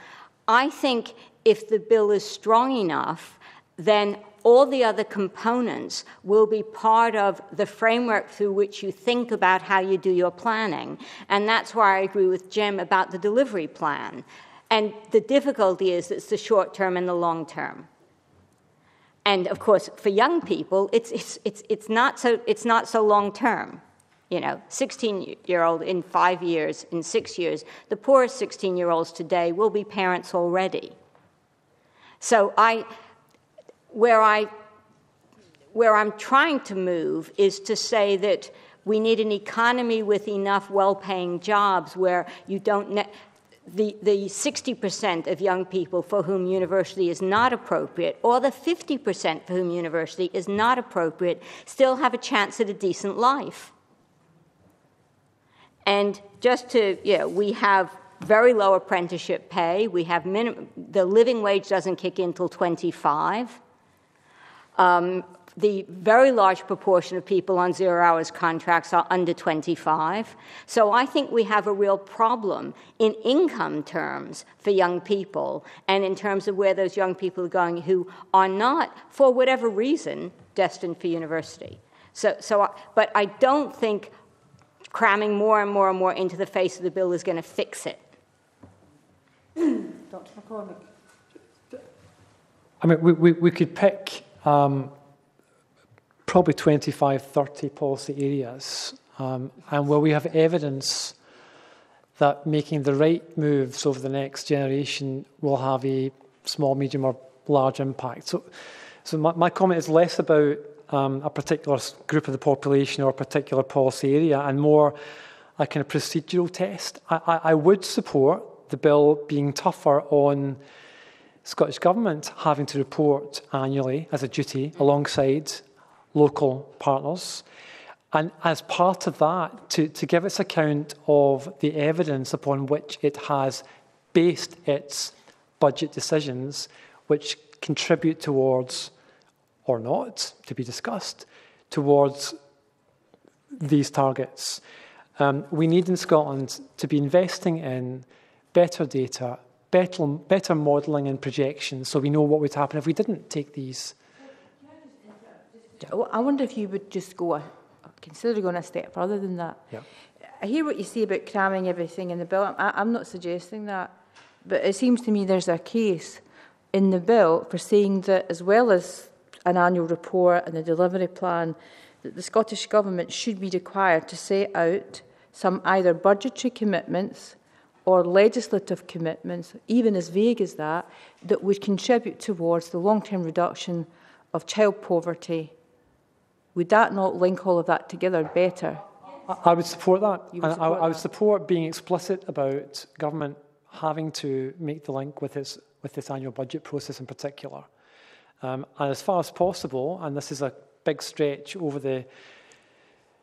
I think if the bill is strong enough, then all the other components will be part of the framework through which you think about how you do your planning. And that's why I agree with Jim about the delivery plan. And the difficulty is it's the short term and the long term. And of course, for young people, it's it's it's it's not so it's not so long term. You know, sixteen-year-old in five years, in six years, the poorest sixteen-year-olds today will be parents already. So I, where I, where I'm trying to move is to say that we need an economy with enough well-paying jobs where you don't. Ne- The, the sixty percent of young people for whom university is not appropriate, or the fifty percent for whom university is not appropriate, still have a chance at a decent life. And just to, you know, we have very low apprenticeship pay. We have minimum, the living wage doesn't kick in till twenty-five. Um, the very large proportion of people on zero hours contracts are under twenty-five. So I think we have a real problem in income terms for young people and in terms of where those young people are going who are not, for whatever reason, destined for university. So, so I, but I don't think cramming more and more and more into the face of the bill is going to fix it. Doctor McCormick. I mean, we, we, we could pick... Um, probably twenty-five, thirty policy areas. Um, and where we have evidence that making the right moves over the next generation will have a small, medium or large impact. So, so my, my comment is less about um, a particular group of the population or a particular policy area and more a kind of procedural test. I, I, I would support the bill being tougher on Scottish Government having to report annually as a duty alongside local partners, and as part of that, to, to give its account of the evidence upon which it has based its budget decisions, which contribute towards, or not, to be discussed, towards these targets. Um, we need in Scotland to be investing in better data, better, better modelling and projections, so we know what would happen if we didn't take these. I wonder if you would just go, a, consider going a step further than that. Yeah. I hear what you say about cramming everything in the bill. I, I'm not suggesting that. But it seems to me there's a case in the bill for saying that as well as an annual report and a delivery plan, that the Scottish Government should be required to set out some either budgetary commitments or legislative commitments, even as vague as that, that would contribute towards the long-term reduction of child poverty. Would that not link all of that together better? I would support that. You would support I, I would that. support being explicit about government having to make the link with its with this annual budget process in particular. Um, and as far as possible, and this is a big stretch over the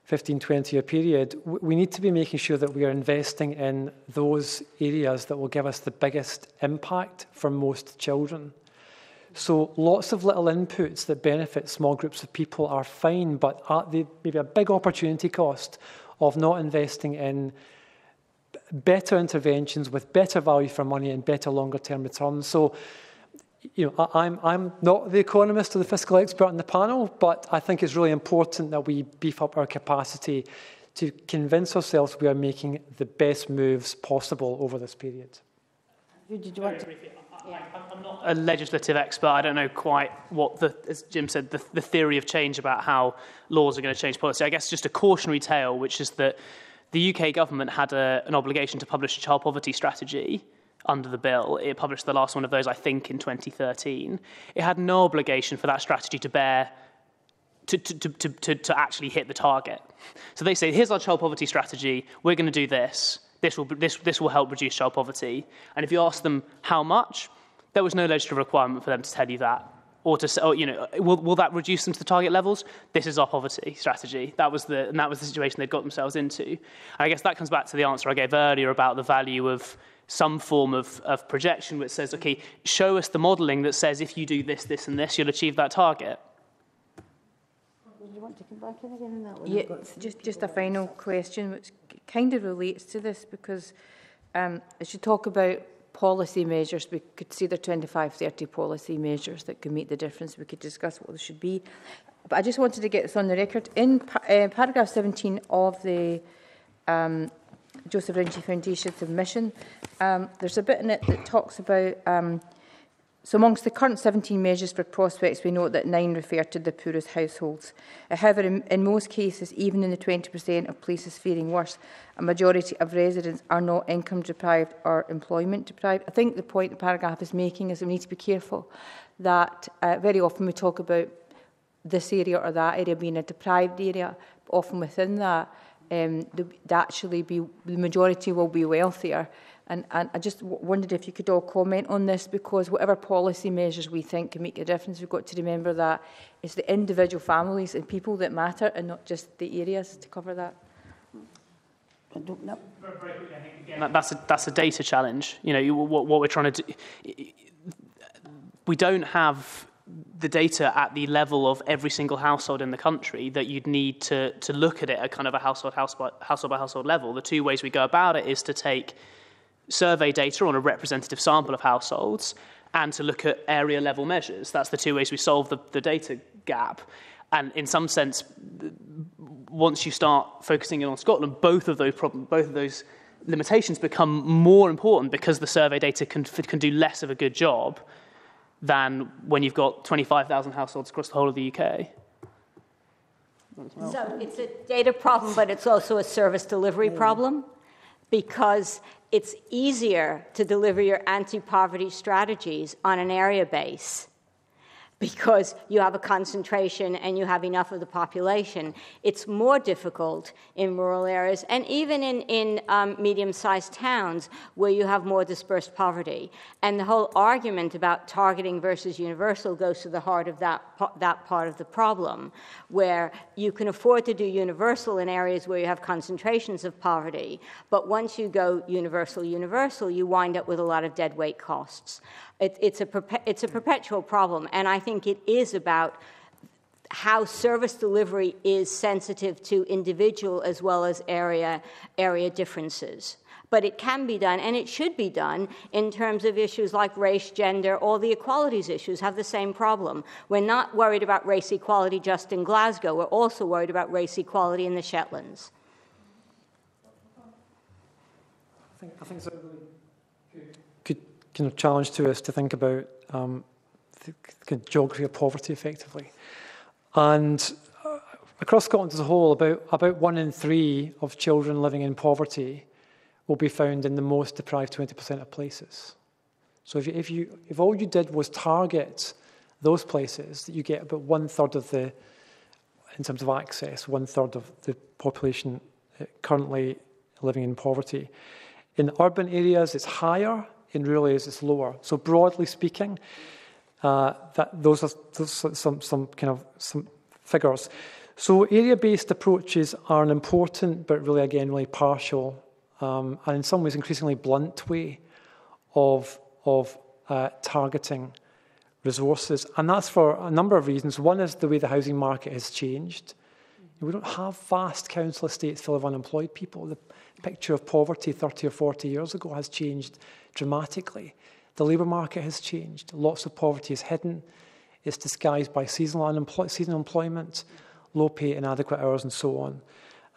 fifteen, twenty year period, we need to be making sure that we are investing in those areas that will give us the biggest impact for most children. So lots of little inputs that benefit small groups of people are fine, but at the, maybe a big opportunity cost of not investing in better interventions with better value for money and better longer-term returns. So, you know, I, I'm I'm not the economist or the fiscal expert on the panel, but I think it's really important that we beef up our capacity to convince ourselves we are making the best moves possible over this period. Did you want to? Yeah. I'm not a legislative expert. I don't know quite what, the, as Jim said, the, the theory of change about how laws are going to change policy. I guess just a cautionary tale, which is that the U K government had a, an obligation to publish a child poverty strategy under the bill. It published the last one of those, I think, in twenty thirteen. It had no obligation for that strategy to bear To, to, to, to, to actually hit the target. So they say, here's our child poverty strategy, we're going to do this, this will, this, this will help reduce child poverty. And if you ask them how much, there was no legislative requirement for them to tell you that. Or to say, oh, you know, will, will that reduce them to the target levels? This is our poverty strategy. That was the, and that was the situation they'd got themselves into. And I guess that comes back to the answer I gave earlier about the value of some form of, of projection which says, okay, show us the modelling that says if you do this, this and this, you'll achieve that target. You want to come back in again on that one? Yeah, just, just a final question which kind of relates to this, because um, as you talk about policy measures, we could see there are twenty-five, thirty policy measures that can make the difference. We could discuss what they should be. But I just wanted to get this on the record. In par uh, paragraph seventeen of the um, Joseph Rowntree Foundation submission, um, there's a bit in it that talks about... Um, So amongst the current seventeen measures for prospects, we note that nine refer to the poorest households. However, in, in most cases, even in the twenty percent of places faring worse, a majority of residents are not income deprived or employment deprived. I think the point the paragraph is making is that we need to be careful that uh, very often we talk about this area or that area being a deprived area, but often within that, um, the, actually be, the majority will be wealthier. And, and I just w wondered if you could all comment on this, because whatever policy measures we think can make a difference, we've got to remember that it's the individual families and people that matter and not just the areas to cover that. I don't know. That's a, that's a data challenge. You know, you, what, what we're trying to do, we don't have the data at the level of every single household in the country that you'd need to, to look at it at kind of a household, house by, household by household level. The two ways we go about it is to take survey data on a representative sample of households and to look at area level measures. That's the two ways we solve the, the data gap. And in some sense, once you start focusing in on Scotland, both of those problems, both of those limitations become more important, because the survey data can, can do less of a good job than when you've got twenty-five thousand households across the whole of the U K. So it's a data problem, but it's also a service delivery problem, because it's easier to deliver your anti-poverty strategies on an area base, because you have a concentration and you have enough of the population. It's more difficult in rural areas and even in, in um, medium-sized towns where you have more dispersed poverty. And the whole argument about targeting versus universal goes to the heart of that, that part of the problem, where you can afford to do universal in areas where you have concentrations of poverty, but once you go universal, universal, you wind up with a lot of deadweight costs. It, it's, a it's a perpetual problem, and I think it is about how service delivery is sensitive to individual as well as area, area differences. But it can be done, and it should be done, in terms of issues like race, gender, all the equalities issues have the same problem. We're not worried about race equality just in Glasgow. We're also worried about race equality in the Shetlands. I think, I think so. Kind of challenge to us to think about um, the, the geography of poverty effectively, and uh, across Scotland as a whole, about about one in three of children living in poverty will be found in the most deprived twenty percent of places. So if you, if you if all you did was target those places, that you get about one third of the, in terms of access, one third of the population currently living in poverty. In urban areas, it's higher. In rural areas, it's lower. So broadly speaking, uh, that, those are, those are some, some kind of some figures. So area-based approaches are an important, but really, again, really partial, um, and in some ways increasingly blunt way of, of uh, targeting resources. And that's for a number of reasons. One is the way the housing market has changed. We don't have vast council estates full of unemployed people. The picture of poverty thirty or forty years ago has changed dramatically. The labour market has changed. Lots of poverty is hidden. It's disguised by seasonal, unemploy seasonal employment, low pay, inadequate hours, and so on.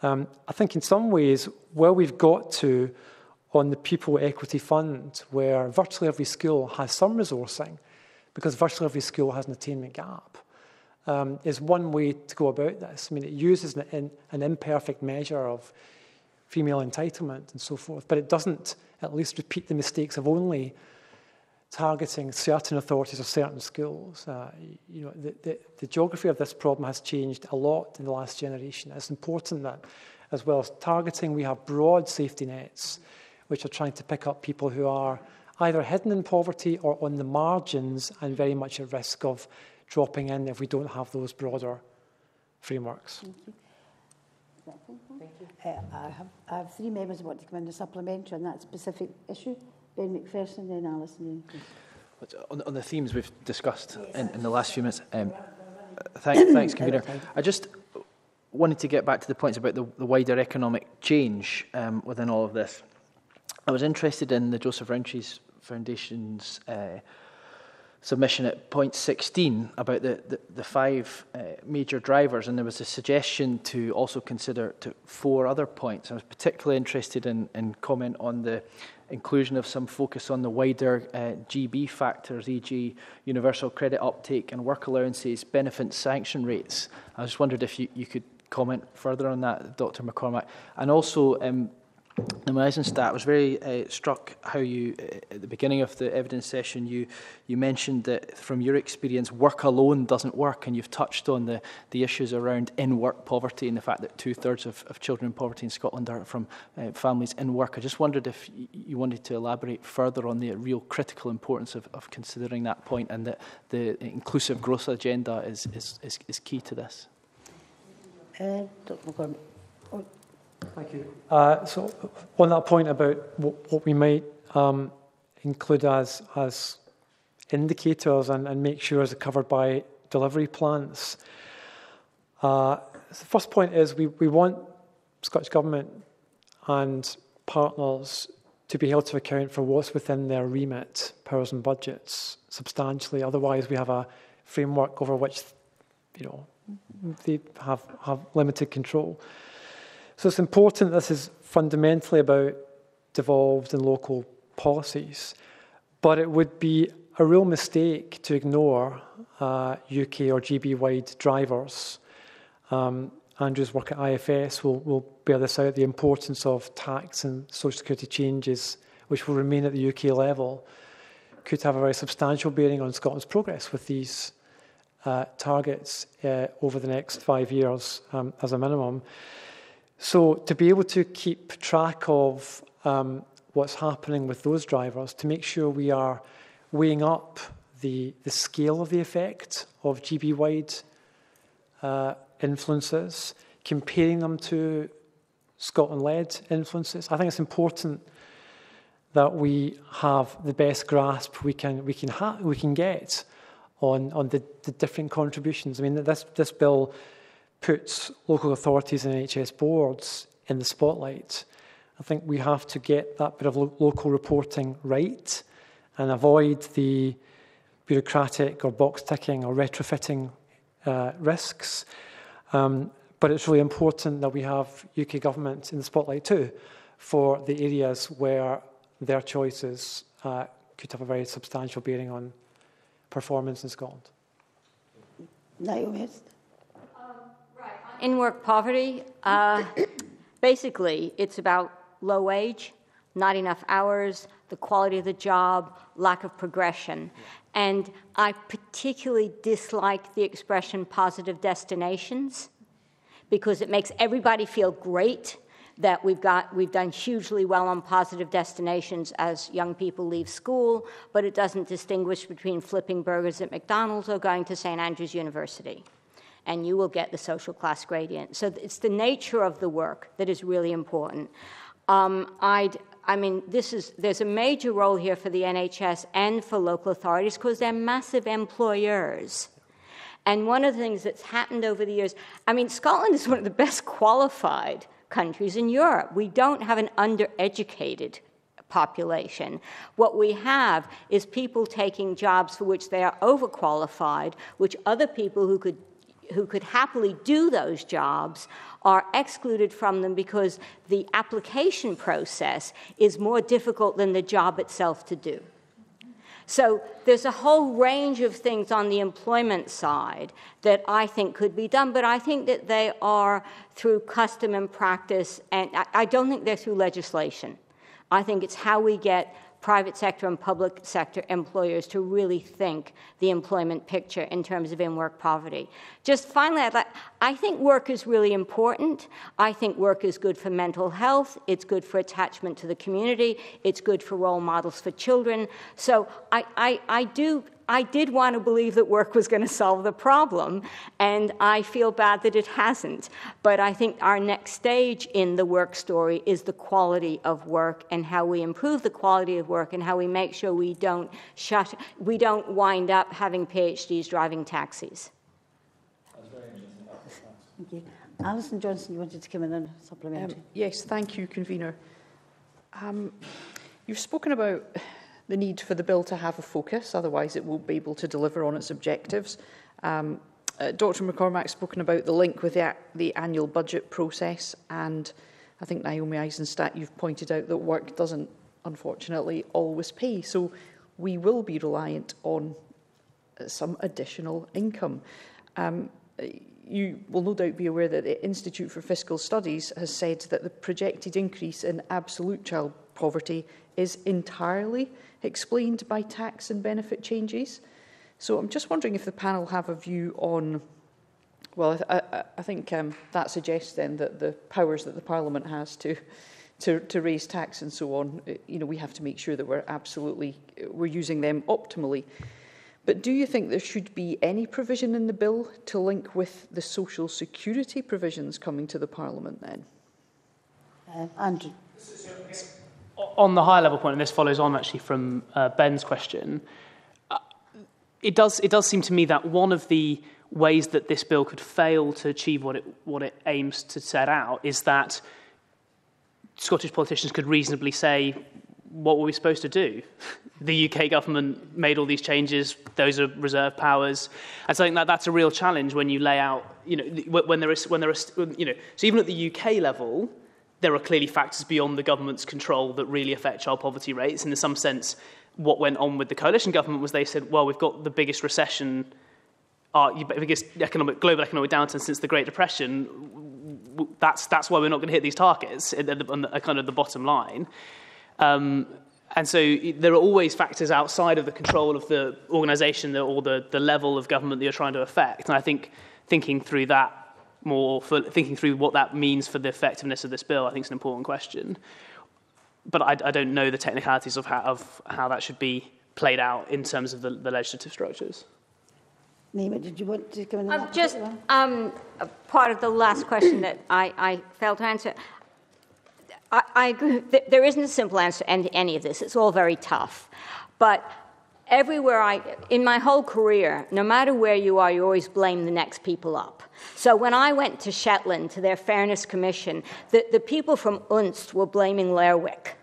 Um, I think in some ways, where we've got to on the Pupil Equity Fund, where virtually every school has some resourcing, because virtually every school has an attainment gap, um, is one way to go about this. I mean, it uses an, an, an imperfect measure of female entitlement and so forth, but it doesn't at least repeat the mistakes of only targeting certain authorities or certain schools. Uh, you know, the, the, the geography of this problem has changed a lot in the last generation. It's important that, as well as targeting, we have broad safety nets, which are trying to pick up people who are either hidden in poverty or on the margins and very much at risk of dropping in if we don't have those broader frameworks. Thank you. Thank you. Uh, I, have, I have three members who want to come in to supplementary on that specific issue. Ben McPherson, then Alison. On, on the themes we've discussed in, in the last few minutes, um, thanks, thanks, Convener. I just wanted to get back to the points about the, the wider economic change um, within all of this. I was interested in the Joseph Rowntree Foundation's uh, submission at point sixteen about the, the, the five uh, major drivers, and there was a suggestion to also consider to four other points. I was particularly interested in, in comment on the inclusion of some focus on the wider uh, G B factors, for example universal credit uptake and work allowances, benefit sanction rates. I just wondered if you, you could comment further on that, Doctor McCormick. And also, um, Naomi Eisenstadt, was very uh, struck how you, uh, at the beginning of the evidence session, you, you mentioned that from your experience, work alone doesn't work, and you've touched on the, the issues around in-work poverty and the fact that two-thirds of, of children in poverty in Scotland are from uh, families in work. I just wondered if you wanted to elaborate further on the real critical importance of, of considering that point, and that the inclusive growth agenda is, is, is, is key to this. Uh, Doctor McCormick. Oh. Thank you. Uh, so, on that point about what, what we might um, include as as indicators and, and make sure is covered by delivery plans, uh, the first point is we, we want Scottish Government and partners to be held to account for what's within their remit, powers and budgets, substantially. Otherwise, we have a framework over which, you know, they have, have limited control. So it's important this is fundamentally about devolved and local policies, but it would be a real mistake to ignore uh, U K or G B-wide drivers. Um, Andrew's work at I F S will, will bear this out, the importance of tax and social security changes, which will remain at the U K level, could have a very substantial bearing on Scotland's progress with these uh, targets uh, over the next five years um, as a minimum. So to be able to keep track of um, what's happening with those drivers, to make sure we are weighing up the, the scale of the effect of G B-wide uh, influences, comparing them to Scotland-led influences. I think it's important that we have the best grasp we can we can ha- we can get on on the, the different contributions. I mean, this this bill puts local authorities and N H S boards in the spotlight. I think we have to get that bit of lo- local reporting right and avoid the bureaucratic or box-ticking or retrofitting uh, risks. Um, but it's really important that we have U K government in the spotlight too for the areas where their choices uh, could have a very substantial bearing on performance in Scotland. Naomi. In-work poverty, uh, basically, it's about low wage, not enough hours, the quality of the job, lack of progression. And I particularly dislike the expression positive destinations, because it makes everybody feel great that we've got we've done hugely well on positive destinations as young people leave school, but it doesn't distinguish between flipping burgers at McDonald's or going to Saint Andrews University, and you will get the social class gradient. So it's the nature of the work that is really important. Um, I'd, I mean, this is there's a major role here for the N H S and for local authorities, because they're massive employers. And one of the things that's happened over the years, I mean, Scotland is one of the best qualified countries in Europe. We don't have an undereducated population. What we have is people taking jobs for which they are overqualified, which other people who could who could happily do those jobs are excluded from them because the application process is more difficult than the job itself to do. So there's a whole range of things on the employment side that I think could be done, but I think that they are through custom and practice, and I don't think they're through legislation. I think it's how we get private sector and public sector employers to really think the employment picture in terms of in-work poverty. Just finally, I'd like, I think work is really important. I think work is good for mental health. It's good for attachment to the community. It's good for role models for children. So I, I, I do... I did want to believe that work was going to solve the problem, and I feel bad that it hasn't. But I think our next stage in the work story is the quality of work and how we improve the quality of work and how we make sure we don't shut, we don't wind up having PhDs driving taxis. That was very interesting. Thank you. Alison Johnson, you wanted to come in and supplement. Um, yes, thank you, convener. Um, you've spoken about the need for the bill to have a focus, otherwise it won't be able to deliver on its objectives. Um, uh, Doctor McCormack's spoken about the link with the, the annual budget process, and I think, Naomi Eisenstadt, you've pointed out that work doesn't, unfortunately, always pay. So we will be reliant on some additional income. Um, you will no doubt be aware that the Institute for Fiscal Studies has said that the projected increase in absolute child poverty is entirely explained by tax and benefit changes. So I'm just wondering if the panel have a view on, well, I, I, I think um, that suggests then that the powers that the Parliament has to, to to raise tax and so on, you know, we have to make sure that we're absolutely, we're using them optimally. But do you think there should be any provision in the bill to link with the social security provisions coming to the Parliament then? Uh, Andrew. On the high-level point, and this follows on actually from uh, Ben's question, uh, it does it does seem to me that one of the ways that this bill could fail to achieve what it what it aims to set out is that Scottish politicians could reasonably say, "What were we supposed to do? The U K government made all these changes; those are reserve powers." And so I think that that's a real challenge when you lay out, you know, when there is when there is, you know, so even at the U K level, there are clearly factors beyond the government's control that really affect child poverty rates. And in some sense, what went on with the coalition government was they said, well, we've got the biggest recession, uh, biggest economic, global economic downturn since the Great Depression. That's that's why we're not going to hit these targets, at the, on the, kind of the bottom line. Um, and so there are always factors outside of the control of the organisation or the, the level of government that you're trying to affect. And I think thinking through that, more for thinking through what that means for the effectiveness of this bill, I think is an important question. But I, I don't know the technicalities of how, of how that should be played out in terms of the, the legislative structures. Naomi, did you want to come in? Um, just um, part of the last question that I, I failed to answer. I, I agree. There isn't a simple answer to any of this. It's all very tough. But everywhere I, in my whole career, no matter where you are, you always blame the next people up. So when I went to Shetland, to their Fairness Commission, the, the people from Unst were blaming Lerwick.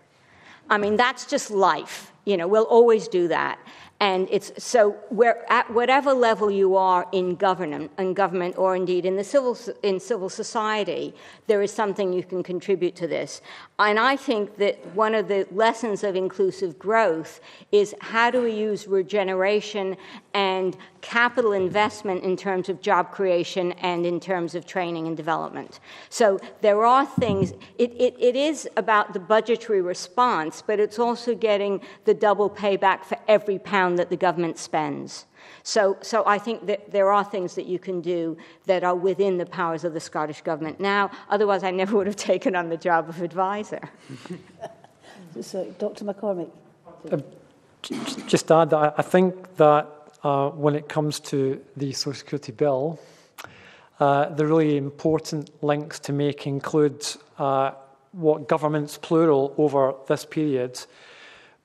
I mean, that's just life. You know, we'll always do that. And it's so where, at whatever level you are in government, in government or indeed in the civil in civil society, there is something you can contribute to this. And I think that one of the lessons of inclusive growth is how do we use regeneration and capital investment in terms of job creation and in terms of training and development. So there are things. It it, it is about the budgetary response, but it's also getting the double payback for every pound that the government spends. So, so I think that there are things that you can do that are within the powers of the Scottish Government now. Otherwise, I never would have taken on the job of advisor. So, Doctor McCormick. Uh, just to add that I think that uh, when it comes to the Social Security Bill, uh, the really important links to make include uh, what governments, plural, over this period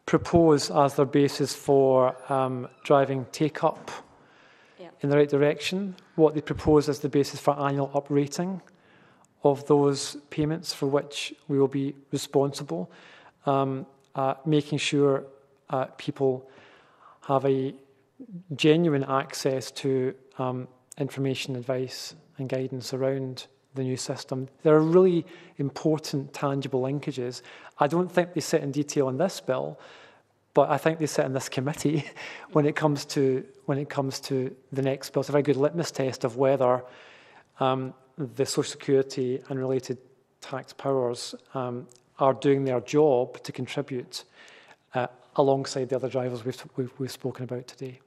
propose as their basis for um, driving take-up yeah. in the right direction, what they propose as the basis for annual uprating of those payments for which we will be responsible, um, uh, making sure uh, people have a genuine access to um, information, advice and guidance around the new system. There are really important, tangible linkages. I don't think they sit in detail in this bill, but I think they sit in this committee when it comes to when it comes to the next bill. It's a very good litmus test of whether um, the Social Security and related tax powers um, are doing their job to contribute uh, alongside the other drivers we've, we've, we've spoken about today.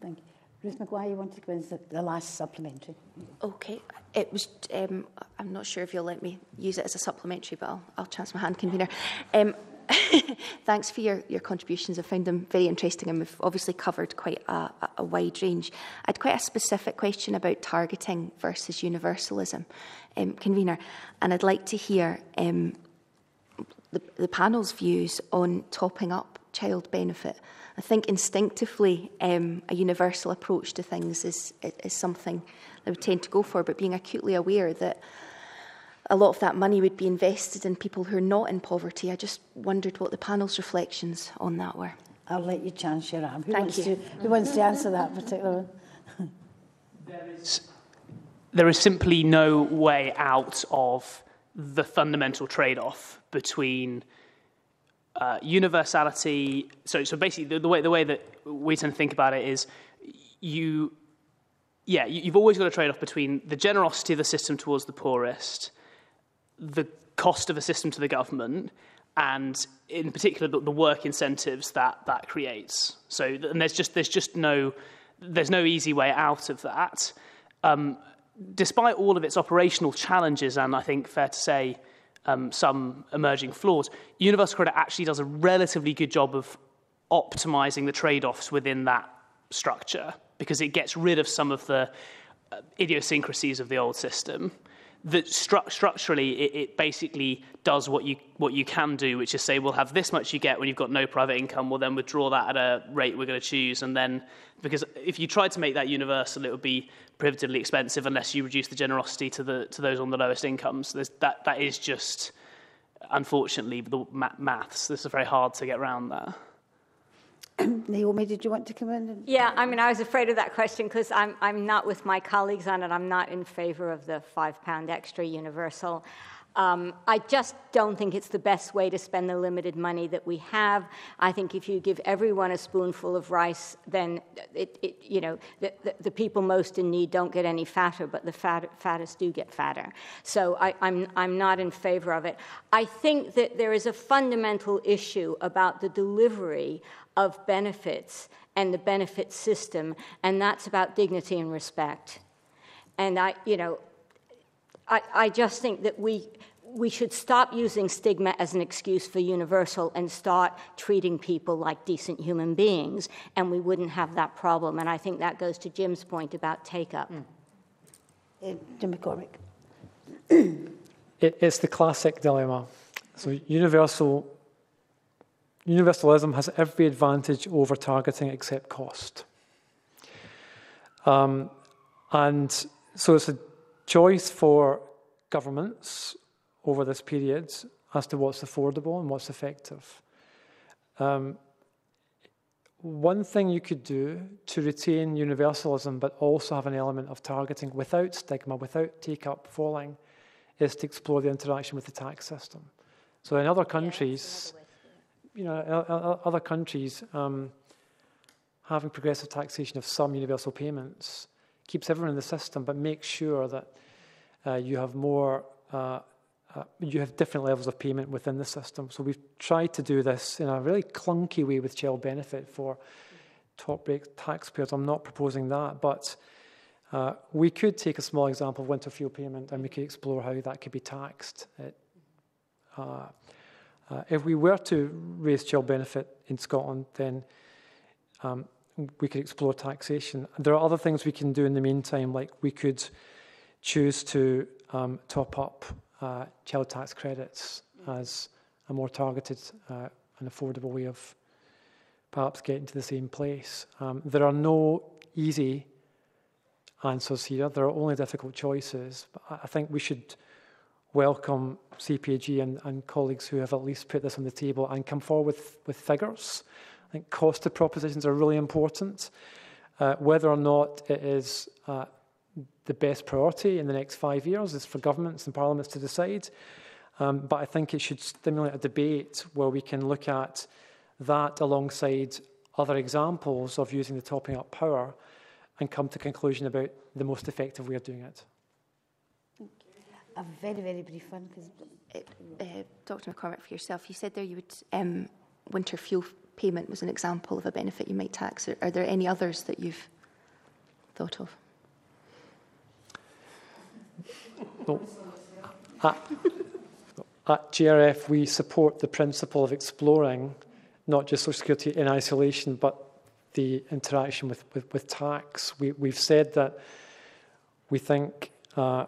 Thank you. Ruth McGuire, you wanted to go into the last supplementary. Okay, it was. Um, I'm not sure if you'll let me use it as a supplementary, but I'll, I'll chance my hand, convener. Um, thanks for your, your contributions. I found them very interesting, and we've obviously covered quite a, a wide range. I had quite a specific question about targeting versus universalism, um, convener, and I'd like to hear um, the, the panel's views on topping up child benefit. I think instinctively um, a universal approach to things is, is, is something that we tend to go for, but being acutely aware that a lot of that money would be invested in people who are not in poverty, I just wondered what the panel's reflections on that were. I'll let you chance your arm. Who, Thank wants, you. To, who wants to answer that particular one? There is, there is simply no way out of the fundamental trade-off between Uh, universality. So, so basically, the, the way the way that we tend to think about it is, you, yeah, you, you've always got a trade-off between the generosity of the system towards the poorest, the cost of a system to the government, and in particular the, the work incentives that that creates. So, and there's just there's just no there's no easy way out of that, um, despite all of its operational challenges, and I think fair to say, Um, some emerging flaws. Universal credit actually does a relatively good job of optimising the trade-offs within that structure because it gets rid of some of the uh, idiosyncrasies of the old system. That stru- structurally, it, it basically does what you what you can do, which is say, we'll have this much you get when you've got no private income. We'll then withdraw that at a rate we're going to choose, and then because if you tried to make that universal, it would be prohibitively expensive unless you reduce the generosity to the to those on the lowest incomes. So that that is just unfortunately the maths. This is very hard to get around that. Naomi, did you want to come in? And... Yeah, I mean, I was afraid of that question because I'm I'm not with my colleagues on it. I'm not in favour of the five pound extra universal. Um, I just don't think it's the best way to spend the limited money that we have. I think if you give everyone a spoonful of rice, then it, it you know the, the, the people most in need don't get any fatter, but the fat, fattest do get fatter. So I, I'm I'm not in favour of it. I think that there is a fundamental issue about the delivery of benefits and the benefit system, and that's about dignity and respect. And I, you know. I, I just think that we we should stop using stigma as an excuse for universal and start treating people like decent human beings, and we wouldn't have that problem. And I think that goes to Jim's point about take-up. Mm. Uh, Jim McCormick. it, it's the classic dilemma. So universal universalism has every advantage over targeting except cost. Um, and so it's a choice for governments over this period as to what's affordable and what's effective. Um, one thing you could do to retain universalism but also have an element of targeting without stigma, without take-up falling, is to explore the interaction with the tax system. So in other countries, you know, other countries um, having progressive taxation of some universal payments keeps everyone in the system, but make sure that uh, you have more, uh, uh, you have different levels of payment within the system. So we've tried to do this in a really clunky way with child benefit for top-rate taxpayers. I'm not proposing that, but uh, we could take a small example of Winterfield payment and we could explore how that could be taxed. It, uh, uh, if we were to raise child benefit in Scotland, then um, we could explore taxation. There are other things we can do in the meantime, like we could choose to um, top up uh, child tax credits as a more targeted uh, and affordable way of perhaps getting to the same place. Um, there are no easy answers here. There are only difficult choices. But I think we should welcome C P A G and, and colleagues who have at least put this on the table and come forward with, with figures. I think cost of propositions are really important. Uh, whether or not it is uh, the best priority in the next five years is for governments and parliaments to decide. Um, but I think it should stimulate a debate where we can look at that alongside other examples of using the topping up power and come to a conclusion about the most effective way of doing it. A very, very brief one, because uh, uh, Doctor McCormick, for yourself, you said there you would um, winter fuel payment was an example of a benefit you might tax. Are, are there any others that you've thought of? No. At, at G R F, we support the principle of exploring not just social security in isolation, but the interaction with, with, with tax. We, we've said that we think, uh,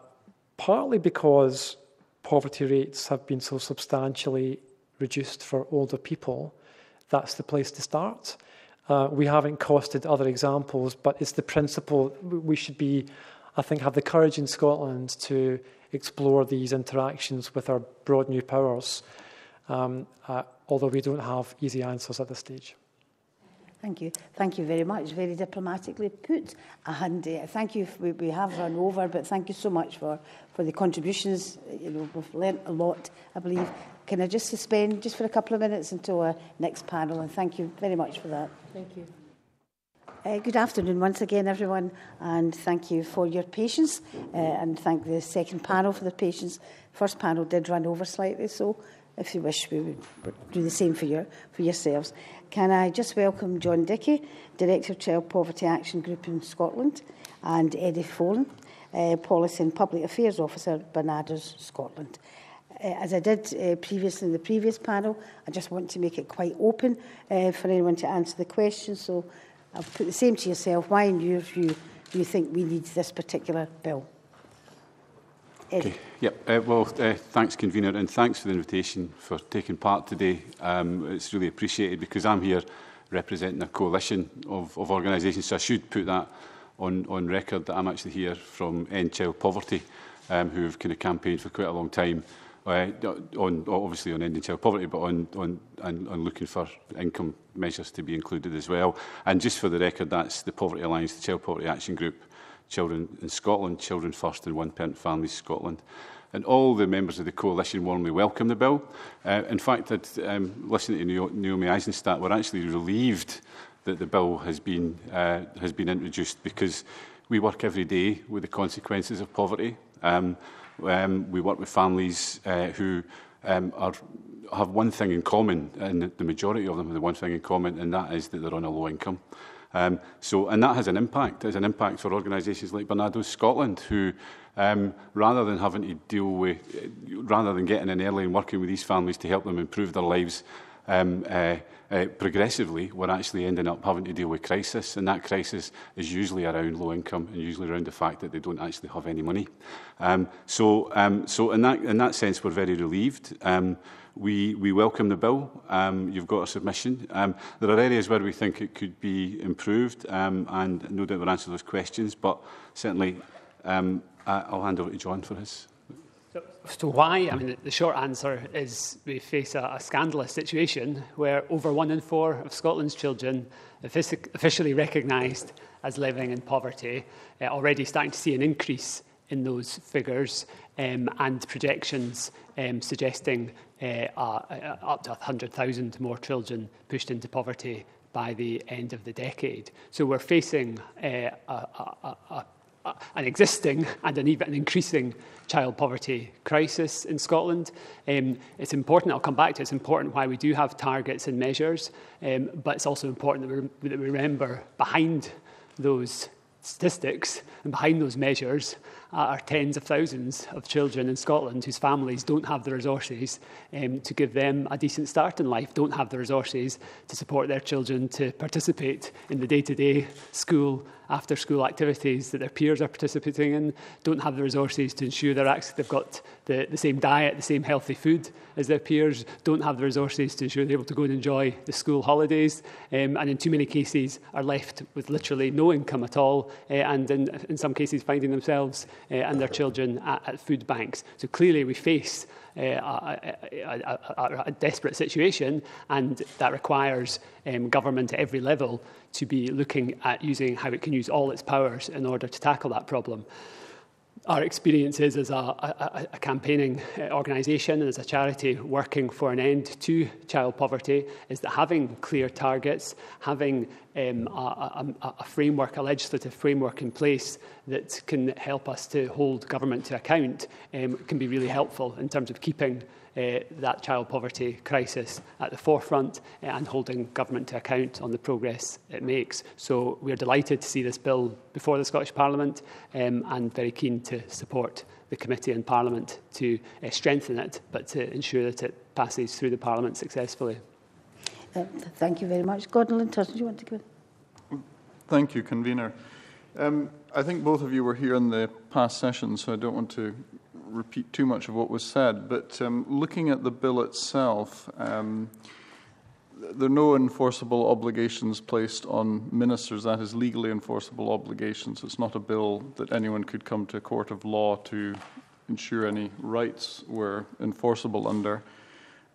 partly because poverty rates have been so substantially reduced for older people, that's the place to start. Uh, we haven't costed other examples, but it's the principle. We should be, I think, have the courage in Scotland to explore these interactions with our broad new powers, um, uh, although we don't have easy answers at this stage. Thank you. Thank you very much. Very diplomatically put. And uh, thank you. We, we have run over, but thank you so much for, for the contributions. You know, we've learnt a lot, I believe. Can I just suspend just for a couple of minutes until our next panel? And thank you very much for that. Thank you. Uh, good afternoon once again, everyone. And thank you for your patience. Uh, and thank the second panel for their patience. First panel did run over slightly, so if you wish, we would do the same for your for yourselves. Can I just welcome John Dickie, Director of Child Poverty Action Group in Scotland, and Eddie Follan, uh, Policy and Public Affairs Officer, Barnardo's Scotland. Uh, as I did uh, previously in the previous panel, I just want to make it quite open uh, for anyone to answer the question. So I'll put the same to yourself. Why, in your view, do you think we need this particular bill? Okay. Yeah. Uh, well, uh, thanks, convener, and thanks for the invitation for taking part today. Um, it's really appreciated because I'm here representing a coalition of, of organisations, so I should put that on, on record that I'm actually here from End Child Poverty, um, who have kind of campaigned for quite a long time, uh, on obviously on ending child poverty, but on on and on looking for income measures to be included as well. And just for the record, that's the Poverty Alliance, the Child Poverty Action Group, Children in Scotland, Children First and One Parent Families Scotland. And all the members of the coalition warmly welcome the bill. Uh, in fact, I'd um, listened to Naomi Eisenstadt. We're actually relieved that the bill has been, uh, has been introduced, because we work every day with the consequences of poverty. Um, um, we work with families uh, who um, are, have one thing in common, and the majority of them have the one thing in common, and that is that they're on a low income. Um, so, and that has an impact. There's an impact for organisations like Barnardo's Scotland, who, um, rather than having to deal with, rather than getting in early and working with these families to help them improve their lives um, uh, uh, progressively, we're actually ending up having to deal with crisis. And that crisis is usually around low income and usually around the fact that they don't actually have any money. Um, so, um, so in that in that sense, we're very relieved. Um, We, we welcome the bill. Um, you've got a submission. Um, there are areas where we think it could be improved, um, and no doubt we'll answer those questions, but certainly um, I'll hand over to John for his. So, so why? I mean, the short answer is we face a, a scandalous situation where over one in four of Scotland's children offic- officially recognised as living in poverty, uh, already starting to see an increase in those figures, um, and projections um, suggesting Uh, uh, up to one hundred thousand more children pushed into poverty by the end of the decade. So we're facing uh, a, a, a, a, an existing and an even increasing child poverty crisis in Scotland. Um, it's important, I'll come back to it, it's important why we do have targets and measures, um, but it's also important that we, that we remember behind those statistics and behind those measures are tens of thousands of children in Scotland whose families don't have the resources um, to give them a decent start in life, don't have the resources to support their children to participate in the day-to-day school, after-school activities that their peers are participating in, don't have the resources to ensure they're actually, they've got the, the same diet, the same healthy food as their peers, don't have the resources to ensure they're able to go and enjoy the school holidays, um, and in too many cases are left with literally no income at all, uh, and in, in some cases finding themselves uh, and their children at, at food banks. So clearly we face uh, a, a, a, a desperate situation, and that requires um, government at every level to be looking at using how it can use all its powers in order to tackle that problem. Our experiences as a, a, a campaigning organisation and as a charity working for an end to child poverty is that having clear targets, having um, a, a, a framework, a legislative framework in place that can help us to hold government to account um, can be really helpful in terms of keeping uh, that child poverty crisis at the forefront and holding government to account on the progress it makes. So we're delighted to see this bill before the Scottish Parliament um, and very keen to support the committee and Parliament to uh, strengthen it, but to ensure that it passes through the Parliament successfully. Uh, thank you very much. Gordon Lindhurst, do you want to go in? Thank you, Convener. Um, I think both of you were here in the past session, so I don't want to repeat too much of what was said, but um, looking at the bill itself, um, there are no enforceable obligations placed on ministers. That is legally enforceable obligations. It's not a bill that anyone could come to a court of law to ensure any rights were enforceable under.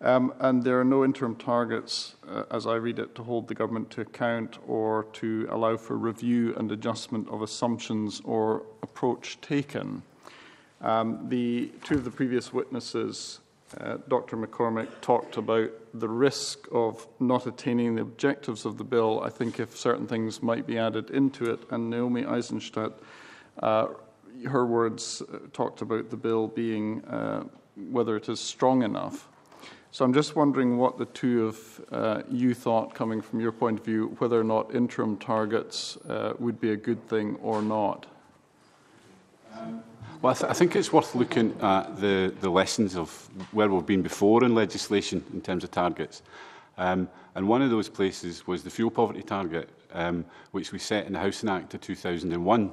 Um, and there are no interim targets, uh, as I read it, to hold the government to account or to allow for review and adjustment of assumptions or approach taken. Um, the two of the previous witnesses, uh, Doctor McCormick, talked about the risk of not attaining the objectives of the bill, I think, if certain things might be added into it. And Naomi Eisenstadt, uh, her words, uh, talked about the bill being uh, whether it is strong enough. So I'm just wondering what the two of uh, you thought, coming from your point of view, whether or not interim targets uh, would be a good thing or not. Well, I, th I think it's worth looking at the, the lessons of where we've been before in legislation in terms of targets. Um, and one of those places was the fuel poverty target, um, which we set in the Housing Act of two thousand one.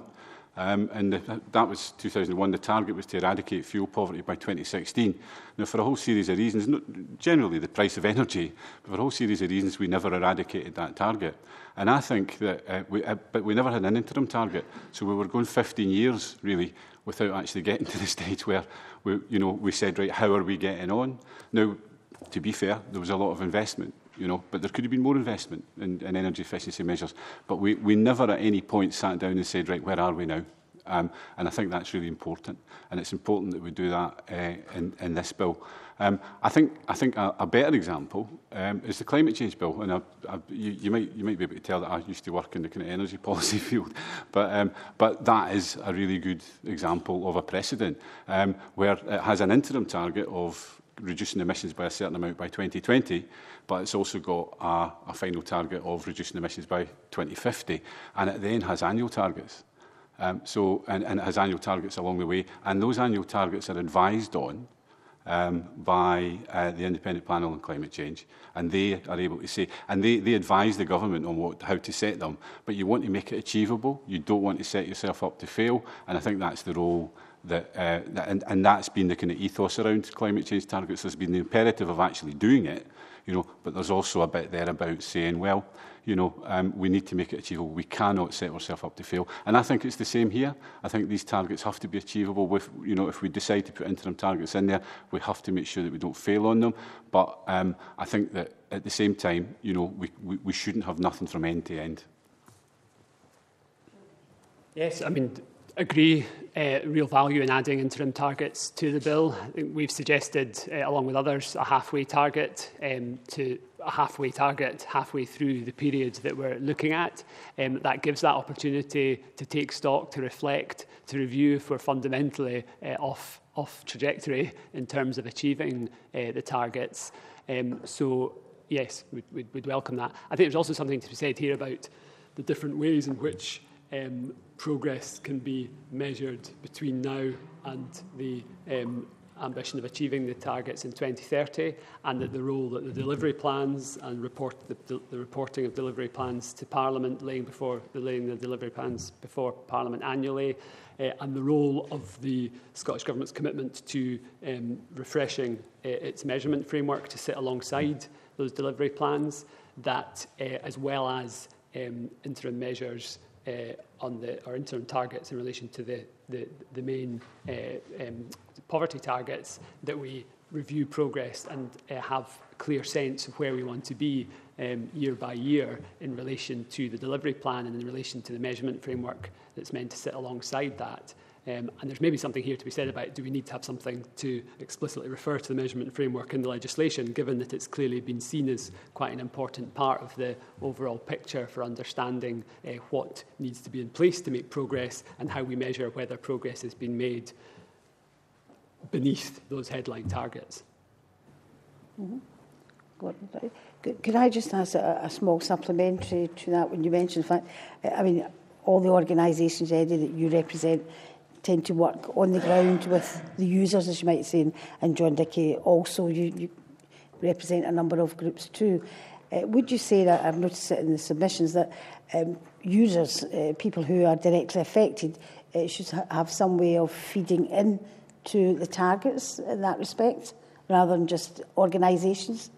Um, and the, that was two thousand one. The target was to eradicate fuel poverty by twenty sixteen. Now, for a whole series of reasons, not generally the price of energy, but for a whole series of reasons, we never eradicated that target. And I think that, uh, we, uh, but we never had an interim target. So we were going fifteen years, really, without actually getting to the stage where we, you know, we said, right, how are we getting on? Now, to be fair, there was a lot of investment. You know, but there could have been more investment in, in energy efficiency measures. But we, we never at any point sat down and said, right, where are we now? Um, and I think that's really important. And it's important that we do that uh, in, in this bill. Um, I think, I think a, a better example um, is the climate change bill. And I, I, you, you, might, you might be able to tell that I used to work in the kind of energy policy field. But, um, but that is a really good example of a precedent um, where it has an interim target of reducing emissions by a certain amount by twenty twenty, but it's also got a, a final target of reducing emissions by twenty fifty, and it then has annual targets. Um, so, and, and it has annual targets along the way, and those annual targets are advised on um, by uh, the Independent Panel on Climate Change, and they are able to say, and they, they advise the government on what, how to set them, but you want to make it achievable, you don't want to set yourself up to fail, and I think that's the role That, uh, that, and, and that's been the kind of ethos around climate change targets. There's been the imperative of actually doing it, you know, but there's also a bit there about saying, well, you know, um, we need to make it achievable. We cannot set ourselves up to fail. And I think it's the same here. I think these targets have to be achievable. With, you know, if we decide to put interim targets in there, we have to make sure that we don't fail on them. But um, I think that at the same time, you know, we, we, we shouldn't have nothing from end to end. Yes, I mean, agree uh, real value in adding interim targets to the bill. I think we've suggested, uh, along with others, a halfway target um, to a halfway target halfway through the period that we're looking at. Um, that gives that opportunity to take stock, to reflect, to review if we're fundamentally uh, off, off trajectory in terms of achieving uh, the targets. Um, so, yes, we'd, we'd, we'd welcome that. I think there's also something to be said here about the different ways in which Um, progress can be measured between now and the um, ambition of achieving the targets in twenty thirty, and that the role that the delivery plans and report, the, the reporting of delivery plans to Parliament, laying, before, laying the delivery plans before Parliament annually, uh, and the role of the Scottish Government's commitment to um, refreshing uh, its measurement framework to sit alongside those delivery plans, that uh, as well as um, interim measures Uh, on the, our interim targets in relation to the the, the main uh, um, poverty targets, that we review progress and uh, have a clear sense of where we want to be um, year by year in relation to the delivery plan and in relation to the measurement framework that's meant to sit alongside that. Um, and there's maybe something here to be said about, do we need to have something to explicitly refer to the measurement framework in the legislation, given that it's clearly been seen as quite an important part of the overall picture for understanding uh, what needs to be in place to make progress and how we measure whether progress has been made beneath those headline targets. Mm-hmm. Gordon, could, could I just ask a, a small supplementary to that? When you mentioned the fact, I mean, all the organisations, Eddie, that you represent tend to work on the ground with the users, as you might say, and John Dickie also, you, you represent a number of groups too. Uh, would you say that, I've noticed it in the submissions, that um, users, uh, people who are directly affected, uh, should ha have some way of feeding in to the targets in that respect, rather than just organisations?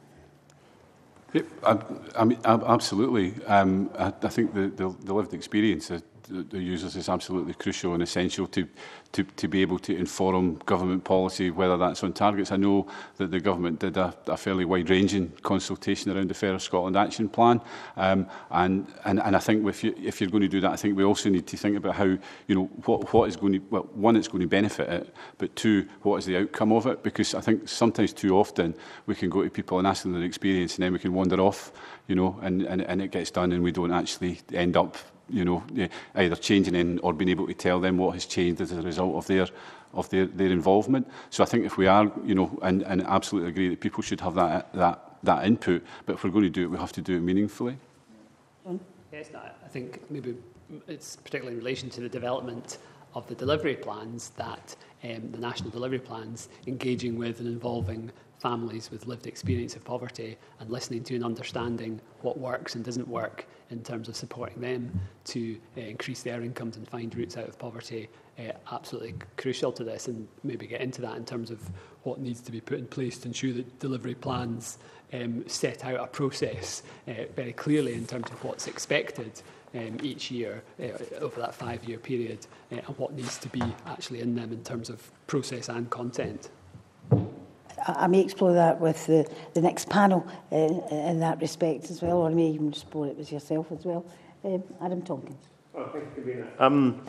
Yep, I, I mean, absolutely. Um, I, I think the, the, the lived experience of the users is absolutely crucial and essential to, to, to be able to inform government policy, whether that's on targets. I know that the government did a, a fairly wide-ranging consultation around the Fairer Scotland Action Plan, um, and, and and I think if you if you're going to do that, I think we also need to think about how, you know, what what is going to, well, one, it's going to benefit it, but two, what is the outcome of it? Because I think sometimes too often we can go to people and ask them their experience, and then we can wander off, you know, and and, and it gets done, and we don't actually end up, you know, either changing in or being able to tell them what has changed as a result of their of their, their involvement. So I think if we are, you know, and, and absolutely agree that people should have that that that input, but if we're going to do it, we have to do it meaningfully. Yes, I think maybe it's particularly in relation to the development of the delivery plans that um, the national delivery plans, engaging with and involving families with lived experience of poverty and listening to and understanding what works and doesn't work in terms of supporting them to uh, increase their incomes and find routes out of poverty, uh, absolutely crucial to this, and maybe get into that in terms of what needs to be put in place to ensure that delivery plans um, set out a process uh, very clearly in terms of what's expected Um, each year uh, over that five-year period uh, and what needs to be actually in them in terms of process and content. I may explore that with the, the next panel uh, in that respect as well, or I may even explore it with yourself as well. Um, Adam Tompkins. Oh, thank you, Davina. Um,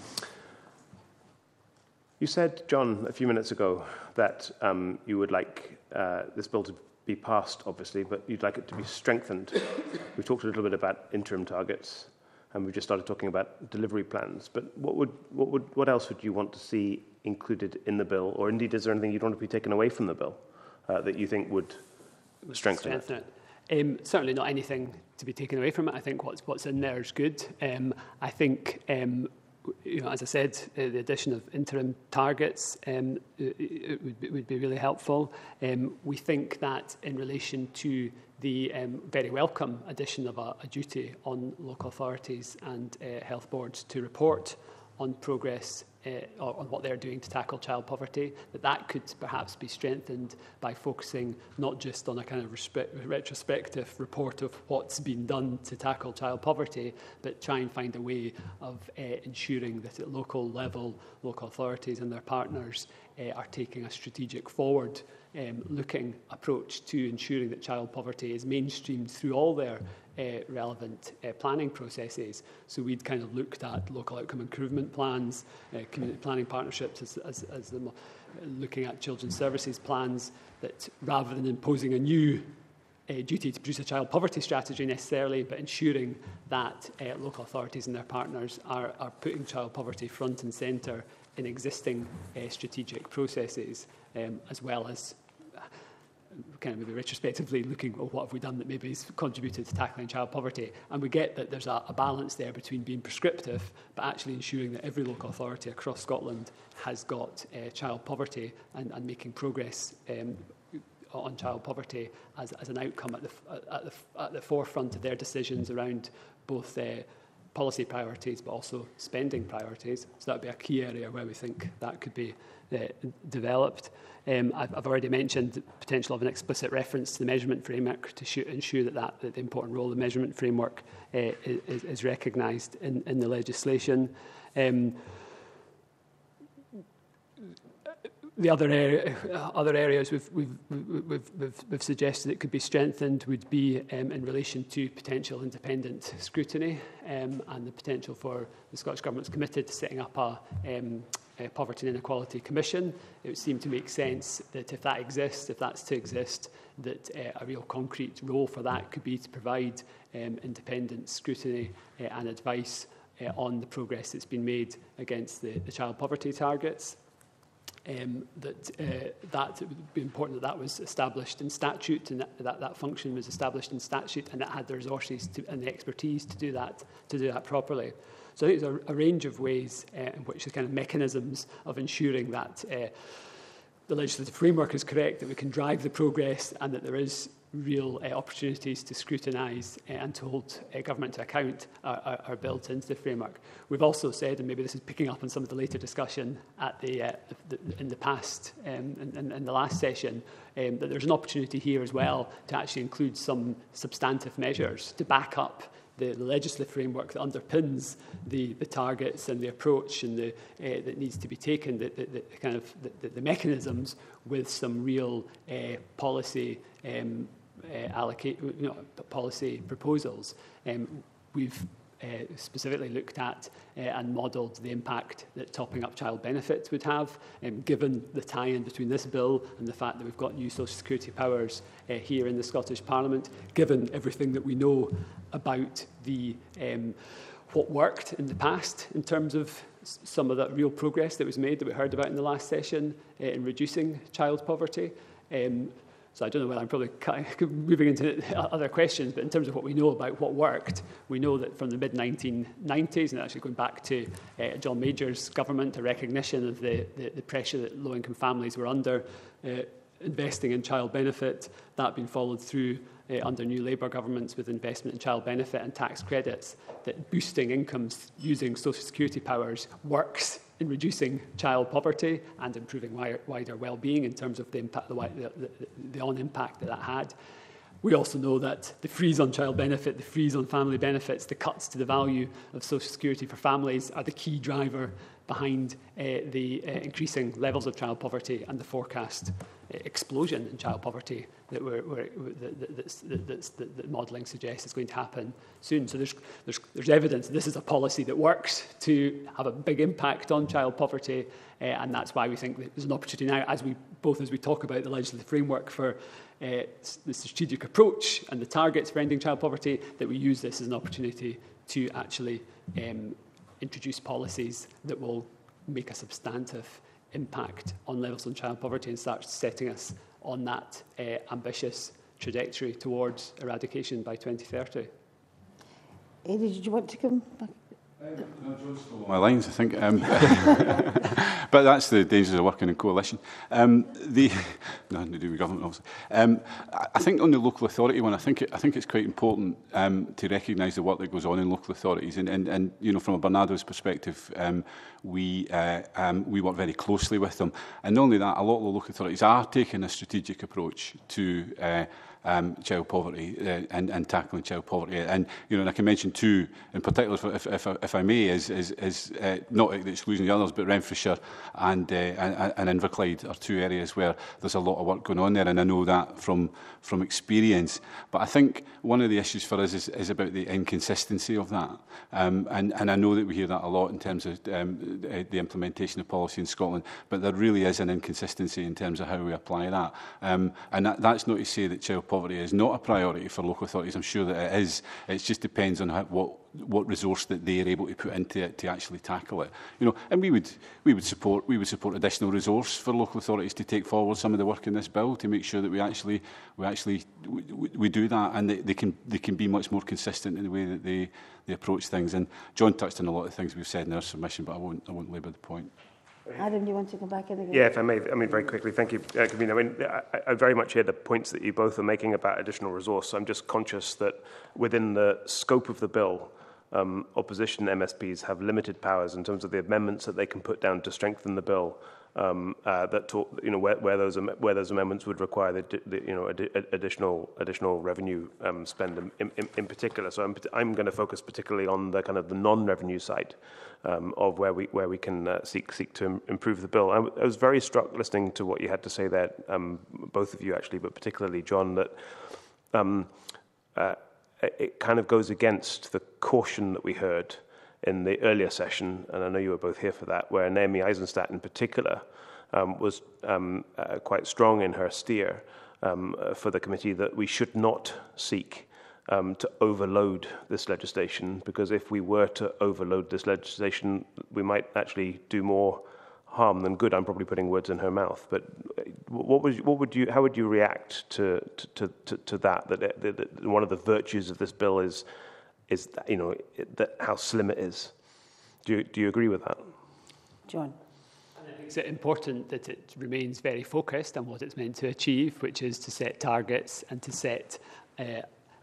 you said, John, a few minutes ago that um, you would like uh, this bill to be passed, obviously, but you'd like it to be strengthened. We've talked a little bit about interim targets, and we've just started talking about delivery plans. But what would, what would, what else would you want to see included in the bill? Or indeed, is there anything you'd want to be taken away from the bill uh, that you think would strengthen, strengthen it? it. Um, certainly not anything to be taken away from it. I think what's, what's in there is good. Um, I think, um, you know, as I said, uh, the addition of interim targets um, it, it would, it would be really helpful. Um, we think that in relation to the um, very welcome addition of a, a duty on local authorities and uh, health boards to report on progress uh, or on what they're doing to tackle child poverty, that that could perhaps be strengthened by focusing not just on a kind of respect, retrospective report of what's been done to tackle child poverty, but try and find a way of uh, ensuring that at local level, local authorities and their partners uh, are taking a strategic forward Um, looking approach to ensuring that child poverty is mainstreamed through all their uh, relevant uh, planning processes. So we'd kind of looked at local outcome improvement plans, uh, community planning partnerships, as, as, as the, uh, looking at children's services plans, that rather than imposing a new Uh, duty to produce a child poverty strategy necessarily, but ensuring that uh, local authorities and their partners are, are putting child poverty front and centre in existing uh, strategic processes, um, as well as uh, kind of maybe retrospectively looking at, oh, what have we done that maybe has contributed to tackling child poverty. And we get that there's a, a balance there between being prescriptive, but actually ensuring that every local authority across Scotland has got uh, child poverty and, and making progress um, on child poverty as, as an outcome at the, at, the, at the forefront of their decisions around both uh, policy priorities but also spending priorities. So that would be a key area where we think that could be uh, developed. Um, I've, I've already mentioned the potential of an explicit reference to the measurement framework to ensure that, that, that the important role of the measurement framework uh, is, is recognised in, in the legislation. Um, the other area, other areas we've, we've, we've, we've, we've suggested it could be strengthened would be um, in relation to potential independent scrutiny um, and the potential for the Scottish Government's committed to setting up a, um, a Poverty and Inequality Commission. It would seem to make sense that if that exists, if that's to exist, that uh, a real concrete role for that could be to provide um, independent scrutiny uh, and advice uh, on the progress that's been made against the, the child poverty targets. Um, that, uh, that it would be important that that was established in statute, and that, that that function was established in statute, and that had the resources to, and the expertise to do that to do that properly. So I think there's a, a range of ways uh, in which the kind of mechanisms of ensuring that uh, the legislative framework is correct, that we can drive the progress, and that there is real uh, opportunities to scrutinise uh, and to hold uh, government to account are, are, are built into the framework. We've also said, and maybe this is picking up on some of the later discussion at the, uh, the in the past, um, in, in the last session, um, that there's an opportunity here as well to actually include some substantive measures to back up the legislative framework that underpins the, the targets and the approach and the, uh, that needs to be taken, the, the, the kind of the, the mechanisms with some real uh, policy um, Uh, allocate you know, policy proposals. Um, we've uh, specifically looked at uh, and modelled the impact that topping up child benefits would have, um, given the tie-in between this bill and the fact that we've got new social security powers uh, here in the Scottish Parliament, given everything that we know about the um, what worked in the past in terms of some of that real progress that was made that we heard about in the last session uh, in reducing child poverty. Um, So I don't know whether I'm probably cutting, moving into other questions, but in terms of what we know about what worked, we know that from the mid nineteen nineties, and actually going back to uh, John Major's government, a recognition of the, the, the pressure that low-income families were under, uh, investing in child benefit, that being followed through uh, under new Labour governments with investment in child benefit and tax credits, that boosting incomes using social security powers works in reducing child poverty and improving wider well-being in terms of the impact, the, the, the on-impact that that had. We also know that the freeze on child benefit, the freeze on family benefits, the cuts to the value of social security for families are the key driver behind uh, the uh, increasing levels of child poverty and the forecast uh, explosion in child poverty that, we're, we're, that, that's, that, that's, that, that modelling suggests is going to happen soon. So there's, there's, there's evidence that this is a policy that works to have a big impact on child poverty, uh, and that's why we think that there's an opportunity now, as we both as we talk about the legislative framework for uh, the strategic approach and the targets for ending child poverty, that we use this as an opportunity to actually um, introduce policies that will make a substantive impact on levels on child poverty and start setting us on that uh, ambitious trajectory towards eradication by twenty thirty. Eddie, did you want to come back? Um, no, John's still on my lines, I think. Um, but that's the dangers of working in coalition. Um, the, nothing to do with government, obviously. Um, I think on the local authority one, I think it, I think it's quite important um, to recognise the work that goes on in local authorities. And, and, and you know, from a Barnardo's perspective, um, we uh, um, we work very closely with them. And not only that, a lot of the local authorities are taking a strategic approach to Uh, Um, child poverty uh, and, and tackling child poverty, and you know, and I can mention two in particular, if, if, if I may, is is, is uh, not at the exclusion of the others, but Renfrewshire and, uh, and and Inverclyde are two areas where there's a lot of work going on there, and I know that from from experience. But I think one of the issues for us is, is about the inconsistency of that, um, and and I know that we hear that a lot in terms of um, the implementation of policy in Scotland, but there really is an inconsistency in terms of how we apply that, um, and that, that's not to say that child poverty is not a priority for local authorities. I'm sure that it is. It just depends on how, what what resource that they are able to put into it to actually tackle it. You know, and we would we would support we would support additional resource for local authorities to take forward some of the work in this bill to make sure that we actually we actually we, we do that, and they, they can they can be much more consistent in the way that they, they approach things. And John touched on a lot of things we've said in our submission, but I won't I won't labour the point. Adam, do you want to go back in again? Yeah, if I may, I mean, very quickly, thank you, uh, Camino. I mean, I, I very much hear the points that you both are making about additional resource. I'm just conscious that within the scope of the bill, um, opposition M S Ps have limited powers in terms of the amendments that they can put down to strengthen the bill um, uh, that talk, you know, where, where those where those amendments would require the, the you know ad, additional additional revenue um, spend in, in, in particular. So I'm I'm going to focus particularly on the kind of the non-revenue side um, of where we where we can uh, seek seek to im- improve the bill. I, w- I was very struck listening to what you had to say there, um, both of you actually, but particularly John, that. Um, uh, it kind of goes against the caution that we heard in the earlier session, and I know you were both here for that, where Naomi Eisenstadt in particular um, was um, uh, quite strong in her steer um, uh, for the committee that we should not seek um, to overload this legislation, because if we were to overload this legislation, we might actually do more harm than good. I'm probably putting words in her mouth, but what would what would you how would you react to to to, to that, that, it, that one of the virtues of this bill is is that, you know it, that how slim it is? Do you do you agree with that, John? It's important that it remains very focused on what it's meant to achieve, which is to set targets and to set uh,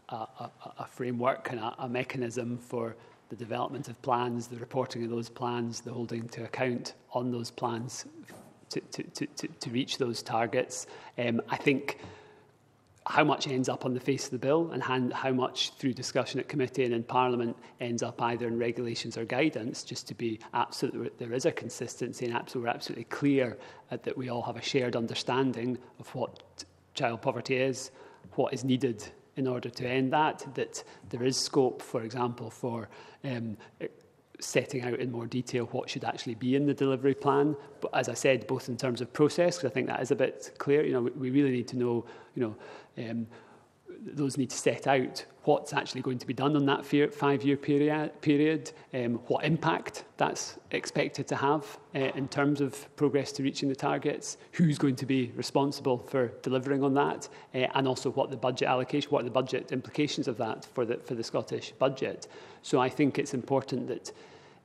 a, a, a framework and a, a mechanism for the development of plans, the reporting of those plans, the holding to account on those plans to, to, to, to, to reach those targets. Um, I think how much ends up on the face of the bill and how much through discussion at committee and in Parliament ends up either in regulations or guidance, just to be absolutely, there is a consistency and absolutely, we're absolutely clear that we all have a shared understanding of what child poverty is, what is needed in order to end that, that there is scope, for example, for um, setting out in more detail what should actually be in the delivery plan. But as I said, both in terms of process, because I think that is a bit clear, you know, we really need to know, you know, um, those need to set out what's actually going to be done on that five-year period, period um, what impact that's expected to have uh, in terms of progress to reaching the targets, who's going to be responsible for delivering on that, uh, and also what the budget allocation, what are the budget implications of that for the for the Scottish budget. So I think it's important that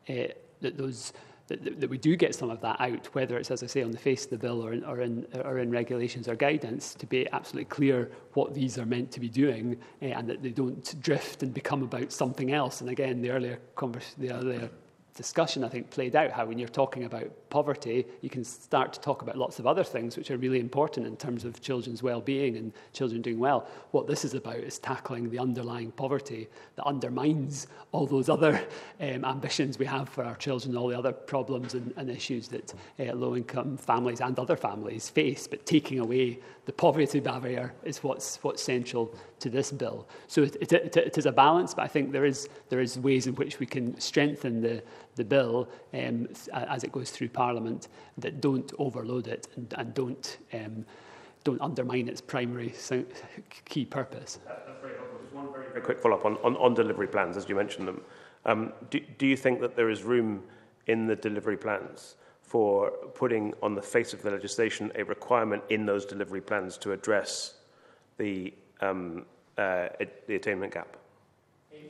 uh, that those. That, that we do get some of that out, whether it's, as I say, on the face of the bill or in, or in, or in regulations or guidance, to be absolutely clear what these are meant to be doing, uh, and that they don't drift and become about something else. And again, the earlier convers- the earlier discussion, I think, played out how when you're talking about poverty, you can start to talk about lots of other things which are really important in terms of children's well-being and children doing well. What this is about is tackling the underlying poverty that undermines all those other um, ambitions we have for our children, all the other problems and, and issues that uh, low-income families and other families face. But taking away the poverty barrier is what's what's central to this bill. So it, it, it, it is a balance, but I think there is there is ways in which we can strengthen the the bill um, as it goes through Parliament that don't overload it and, and don't um, don't undermine its primary key purpose. That's very helpful. Just one very, very quick follow-up on, on, on delivery plans, as you mentioned them. Um, do, do you think that there is room in the delivery plans for putting on the face of the legislation a requirement in those delivery plans to address the um, uh, the attainment gap?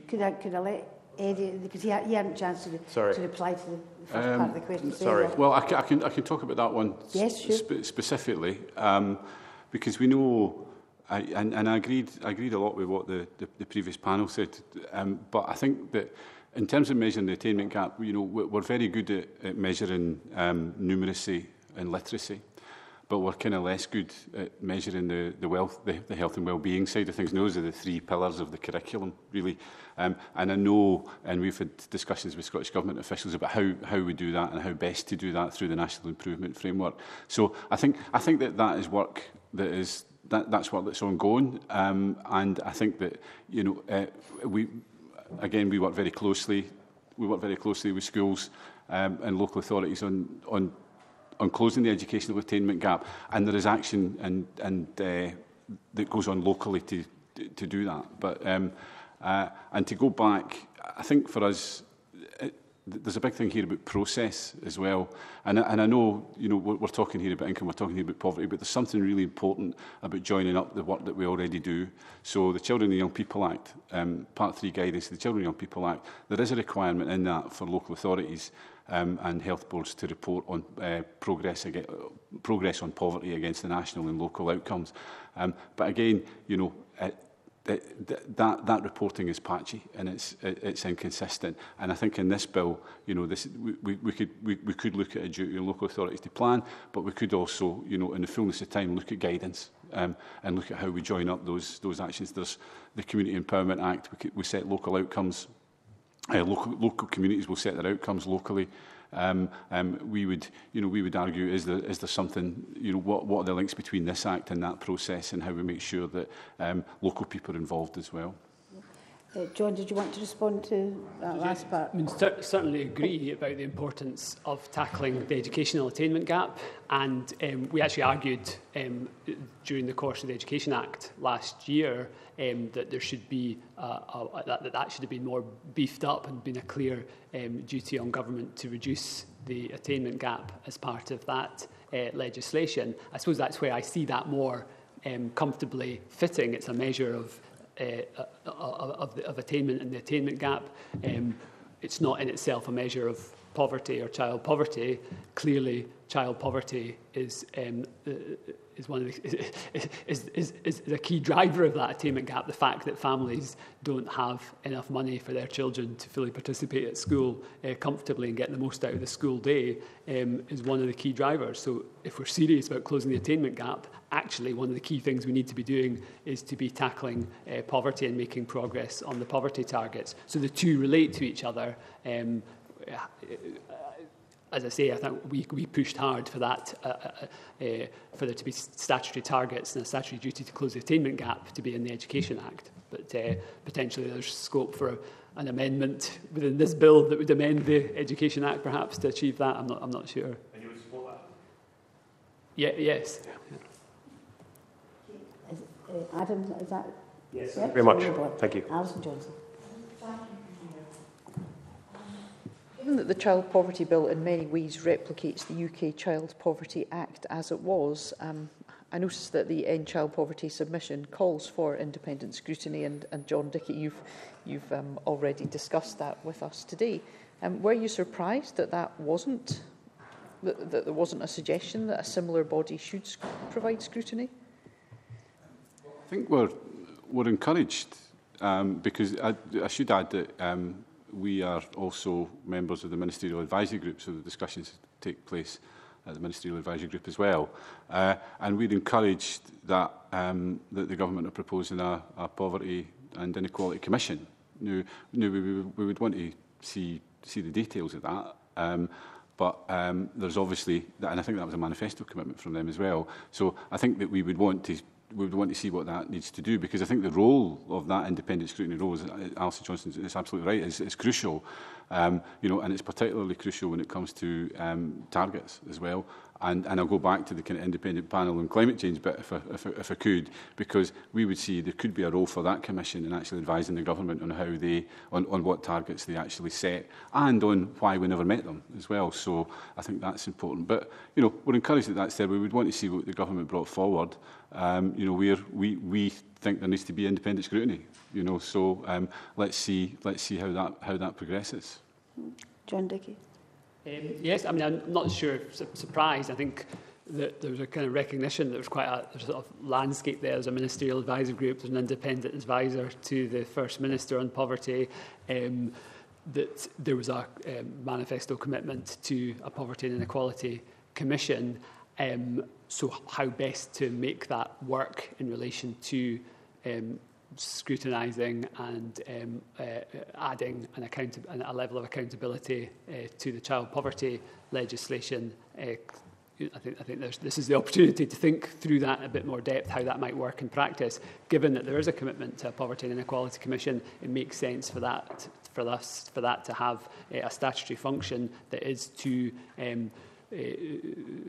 Could I, could I let... Eddie, because he hadn't a chance to, to reply to the first um, part of the question. Sorry. Either. Well, I can, I can I can talk about that one yes, sp- sure. sp- specifically um, because we know, I, and, and I agreed I agreed a lot with what the, the, the previous panel said, um, but I think that in terms of measuring the attainment gap, you know, we're very good at, at measuring um, numeracy and literacy, but we're kind of less good at measuring the, the wealth, the, the health and well-being side of things. And those are the three pillars of the curriculum, really. Um, and I know, and we've had discussions with Scottish Government officials about how, how we do that and how best to do that through the National Improvement Framework. So I think I think that that is work that is that that's work that's ongoing. Um, and I think that you know uh, we again we work very closely. We work very closely with schools um, and local authorities on on. on closing the educational attainment gap, and there is action and, and uh, that goes on locally to to do that. But um, uh, and to go back, I think for us, it, there's a big thing here about process as well. And and I know you know we're, we're talking here about income, we're talking here about poverty, but there's something really important about joining up the work that we already do. So the Children and Young People Act, um, Part Three guidance, the Children and Young People Act, there is a requirement in that for local authorities. Um, and health boards to report on uh, progress against, uh, progress on poverty against the national and local outcomes. Um, but again, you know, uh, That, that, that reporting is patchy and it's, it's inconsistent. And I think in this bill, you know, this, we, we, could, we, we could look at a duty of local authorities to plan, but we could also, you know, in the fullness of time, look at guidance um, and look at how we join up those, those actions. There's the Community Empowerment Act. We, could, we set local outcomes. Uh, local, local communities will set their outcomes locally. Um, um, we would, you know, we would argue: is there, is there something, you know, what, what are the links between this act and that process, and how we make sure that um, local people are involved as well? Uh, John, did you want to respond to that last part? I mean, cer- certainly agree about the importance of tackling the educational attainment gap, and um, we actually argued um, during the course of the Education Act last year um, that there should be uh, a, that that should have been more beefed up and been a clear um, duty on government to reduce the attainment gap as part of that uh, legislation. I suppose that's where I see that more um, comfortably fitting. It's a measure of Uh, of, of attainment and the attainment gap. Um, it's not in itself a measure of poverty or child poverty. Clearly, child poverty is um, is one of the, is, is is a key driver of that attainment gap. The fact that families don't have enough money for their children to fully participate at school uh, comfortably and get the most out of the school day um, is one of the key drivers. So, if we're serious about closing the attainment gap, actually, one of the key things we need to be doing is to be tackling uh, poverty and making progress on the poverty targets. So the two relate to each other. Um, as I say, I think we, we pushed hard for that, uh, uh, uh, for there to be statutory targets and a statutory duty to close the attainment gap to be in the Education Act. But uh, potentially there's scope for a, an amendment within this bill that would amend the Education Act, perhaps, to achieve that. I'm not, I'm not sure. And you would support that? Yeah, yes. Yeah. Yeah. Adam, is that? Yes, yep. Thank you very much. Board. Thank you. Alison Johnson. Given that the Child Poverty Bill in many ways replicates the U K Child Poverty Act as it was, um, I noticed that the End Child Poverty submission calls for independent scrutiny, and, and John Dickie, you've, you've um, already discussed that with us today. Um, were you surprised that that wasn't, that, that there wasn't a suggestion that a similar body should sc- provide scrutiny? I think we're we're encouraged um, because I, I should add that um, we are also members of the Ministerial Advisory Group, so the discussions take place at the Ministerial Advisory Group as well, uh, and we're encouraged that um, that the government are proposing a, a poverty and inequality commission. Now, now we, we, we would want to see see the details of that. Um, But um, there's obviously, and I think that was a manifesto commitment from them as well. So I think that we would want to we would want to see what that needs to do, because I think the role of that independent scrutiny role, is, Alison Johnson is absolutely right, is, is crucial. Um, you know, and it's particularly crucial when it comes to um, targets as well. And, and I'll go back to the kind of independent panel on climate change bit, if I, if, I, if I could, because we would see there could be a role for that commission in actually advising the government on how they, on, on what targets they actually set, and on why we never met them as well. So I think that's important. But you know, we're encouraged that that's there. We would want to see what the government brought forward. Um, you know, we're, we we think there needs to be independent scrutiny. You know, so um, let's see let's see how that how that progresses. John Dickie. Um, yes, I mean, I'm not sure, su- surprised. I think that there was a kind of recognition that there was quite a, there's a sort of landscape there. There's a ministerial advisory group, there's an independent advisor to the First Minister on poverty, um, that there was a um, manifesto commitment to a poverty and inequality commission. Um, so how best to make that work in relation to um scrutinising and um, uh, adding an account- a level of accountability uh, to the child poverty legislation. Uh, I think, I think there's, this is the opportunity to think through that in a bit more depth, how that might work in practice. Given that there is a commitment to a Poverty and Inequality Commission, it makes sense for that for us for that to have uh, a statutory function that is to um, uh,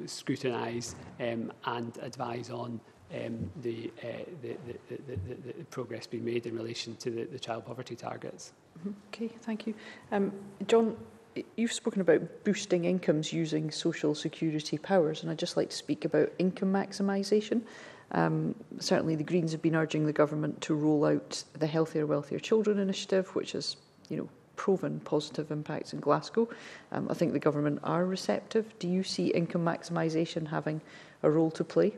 scrutinise um, and advise on Um, the, uh, the, the, the, the progress being made in relation to the, the child poverty targets. Okay, thank you. Um, John, you've spoken about boosting incomes using social security powers, and I'd just like to speak about income maximisation. Um, certainly the Greens have been urging the government to roll out the Healthier Wealthier Children initiative, which has, you know, proven positive impacts in Glasgow. Um, I think the government are receptive. Do you see income maximisation having a role to play?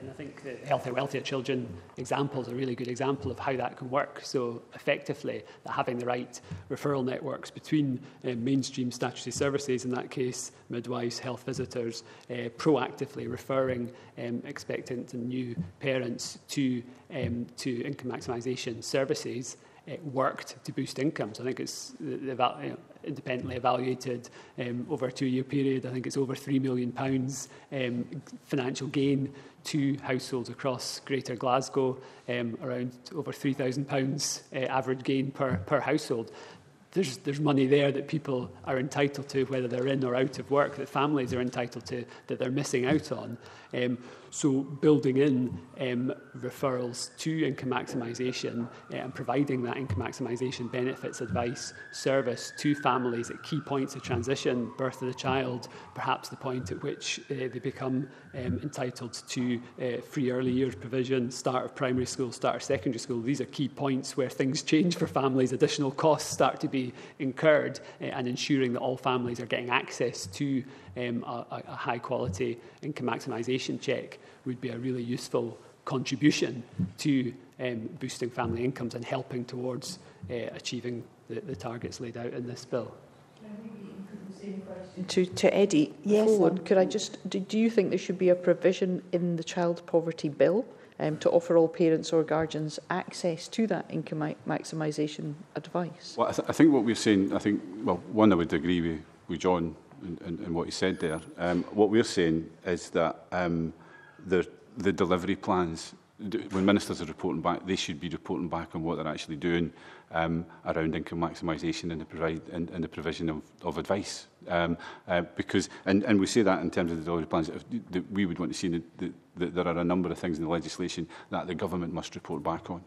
And I think the Healthier Wealthier Children example is a really good example of how that can work. So effectively, having the right referral networks between uh, mainstream statutory services, in that case, midwives, health visitors, uh, proactively referring um, expectant and new parents to, um, to income maximisation services, it worked to boost incomes. I think it's the, the, you know, independently evaluated um, over a two-year period. I think it's over three million pounds um, financial gain to households across Greater Glasgow, um, around over three thousand pounds uh, average gain per, per household. There's, there's money there that people are entitled to, whether they're in or out of work, that families are entitled to, that they're missing out on. Um, so building in um, referrals to income maximisation uh, and providing that income maximisation benefits, advice, service to families at key points of transition, birth of the child, perhaps the point at which uh, they become um, entitled to uh, free early years provision, start of primary school, start of secondary school. These are key points where things change for families, additional costs start to be incurred, uh, and ensuring that all families are getting access to um, a, a high-quality income maximisation check would be a really useful contribution to um, boosting family incomes and helping towards uh, achieving the, the targets laid out in this bill. Can I maybe include the same question to, to Eddie? Yes. Forward, could I just? Do, do you think there should be a provision in the Child Poverty Bill Um, to offer all parents or guardians access to that income ma- maximisation advice? Well, I, th- I think what we're saying, I think, well, one, I would agree with, with John and, and, and what he said there. Um, what we're saying is that um, the, the delivery plans, d- when ministers are reporting back, they should be reporting back on what they're actually doing um, around income maximisation and the, provide, and, and the provision of, of advice. Um, uh, because, and, and we say that in terms of the delivery plans, if, that we would want to see the, the, that there are a number of things in the legislation that the government must report back on.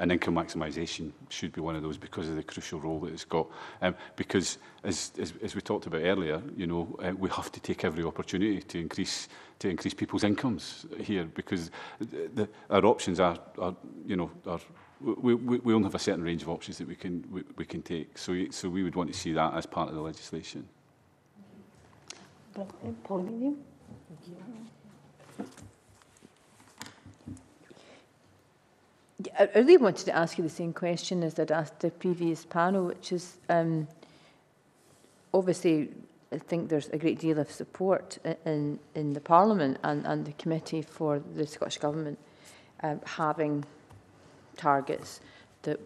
And income maximisation should be one of those because of the crucial role that it's got. Um, because, as, as, as we talked about earlier, you know, uh, we have to take every opportunity to increase to increase people's incomes here, because the, the, our options are, are, you know, are. We, we, we only have a certain range of options that we can we, we can take. So, so we would want to see that as part of the legislation. I really wanted to ask you the same question as I'd asked the previous panel, which is um, obviously I think there's a great deal of support in in the Parliament and, and the committee for the Scottish Government um, having targets that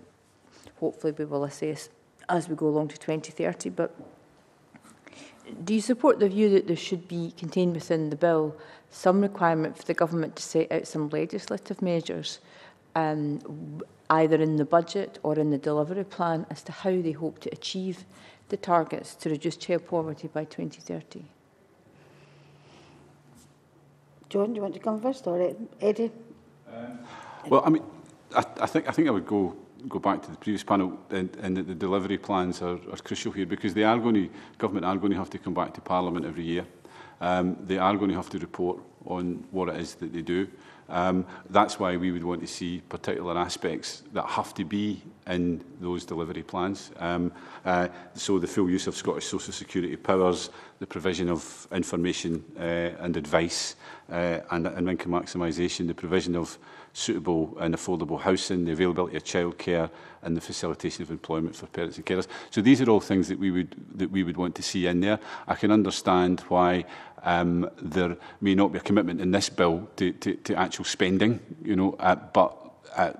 hopefully we will assess as we go along to twenty thirty. But do you support the view that there should be contained within the bill some requirement for the government to set out some legislative measures, um, either in the budget or in the delivery plan, as to how they hope to achieve the targets to reduce child poverty by twenty thirty? John, do you want to come first, or Eddie? Um, well, I mean, I, I think I think I would go. go back to the previous panel, and, and that the delivery plans are, are crucial here, because they are going to, government are going to have to come back to Parliament every year. Um, they are going to have to report on what it is that they do. Um, that's why we would want to see particular aspects that have to be in those delivery plans. Um, uh, so the full use of Scottish Social Security powers, the provision of information uh, and advice uh, and, and income maximisation, the provision of suitable and affordable housing, the availability of childcare, and the facilitation of employment for parents and carers. So these are all things that we would that we would want to see in there. I can understand why um, there may not be a commitment in this bill to, to, to actual spending, you know. Uh, but uh,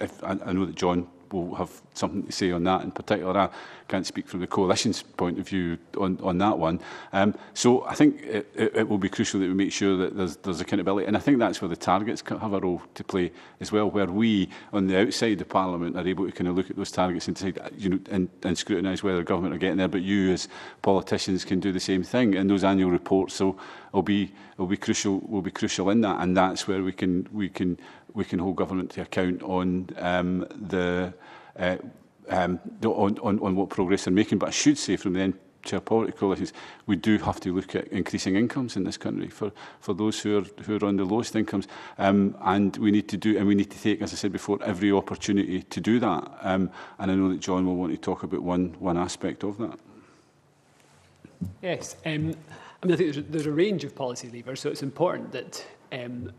if, I, I know that John will have something to say on that in particular. I can't speak from the coalition's point of view on, on that one. Um, so I think it, it, it will be crucial that we make sure that there's, there's accountability. And I think that's where the targets have a role to play as well, where we, on the outside of Parliament, are able to kind of look at those targets and decide, you know, and, and scrutinise whether the government are getting there. But you, as politicians, can do the same thing in those annual reports. So it'll be it'll be crucial. Will be crucial in that, and that's where we can we can we can hold government to account on um, the. Uh, um, on, on, on what progress they're making. But I should say, from the End Child Poverty coalitions, we do have to look at increasing incomes in this country for, for those who are who are on the lowest incomes, um, and we need to do and we need to take, as I said before, every opportunity to do that. Um, and I know that John will want to talk about one one aspect of that. Yes, um, I mean I think there's a, there's a range of policy levers, so it's important that. Um,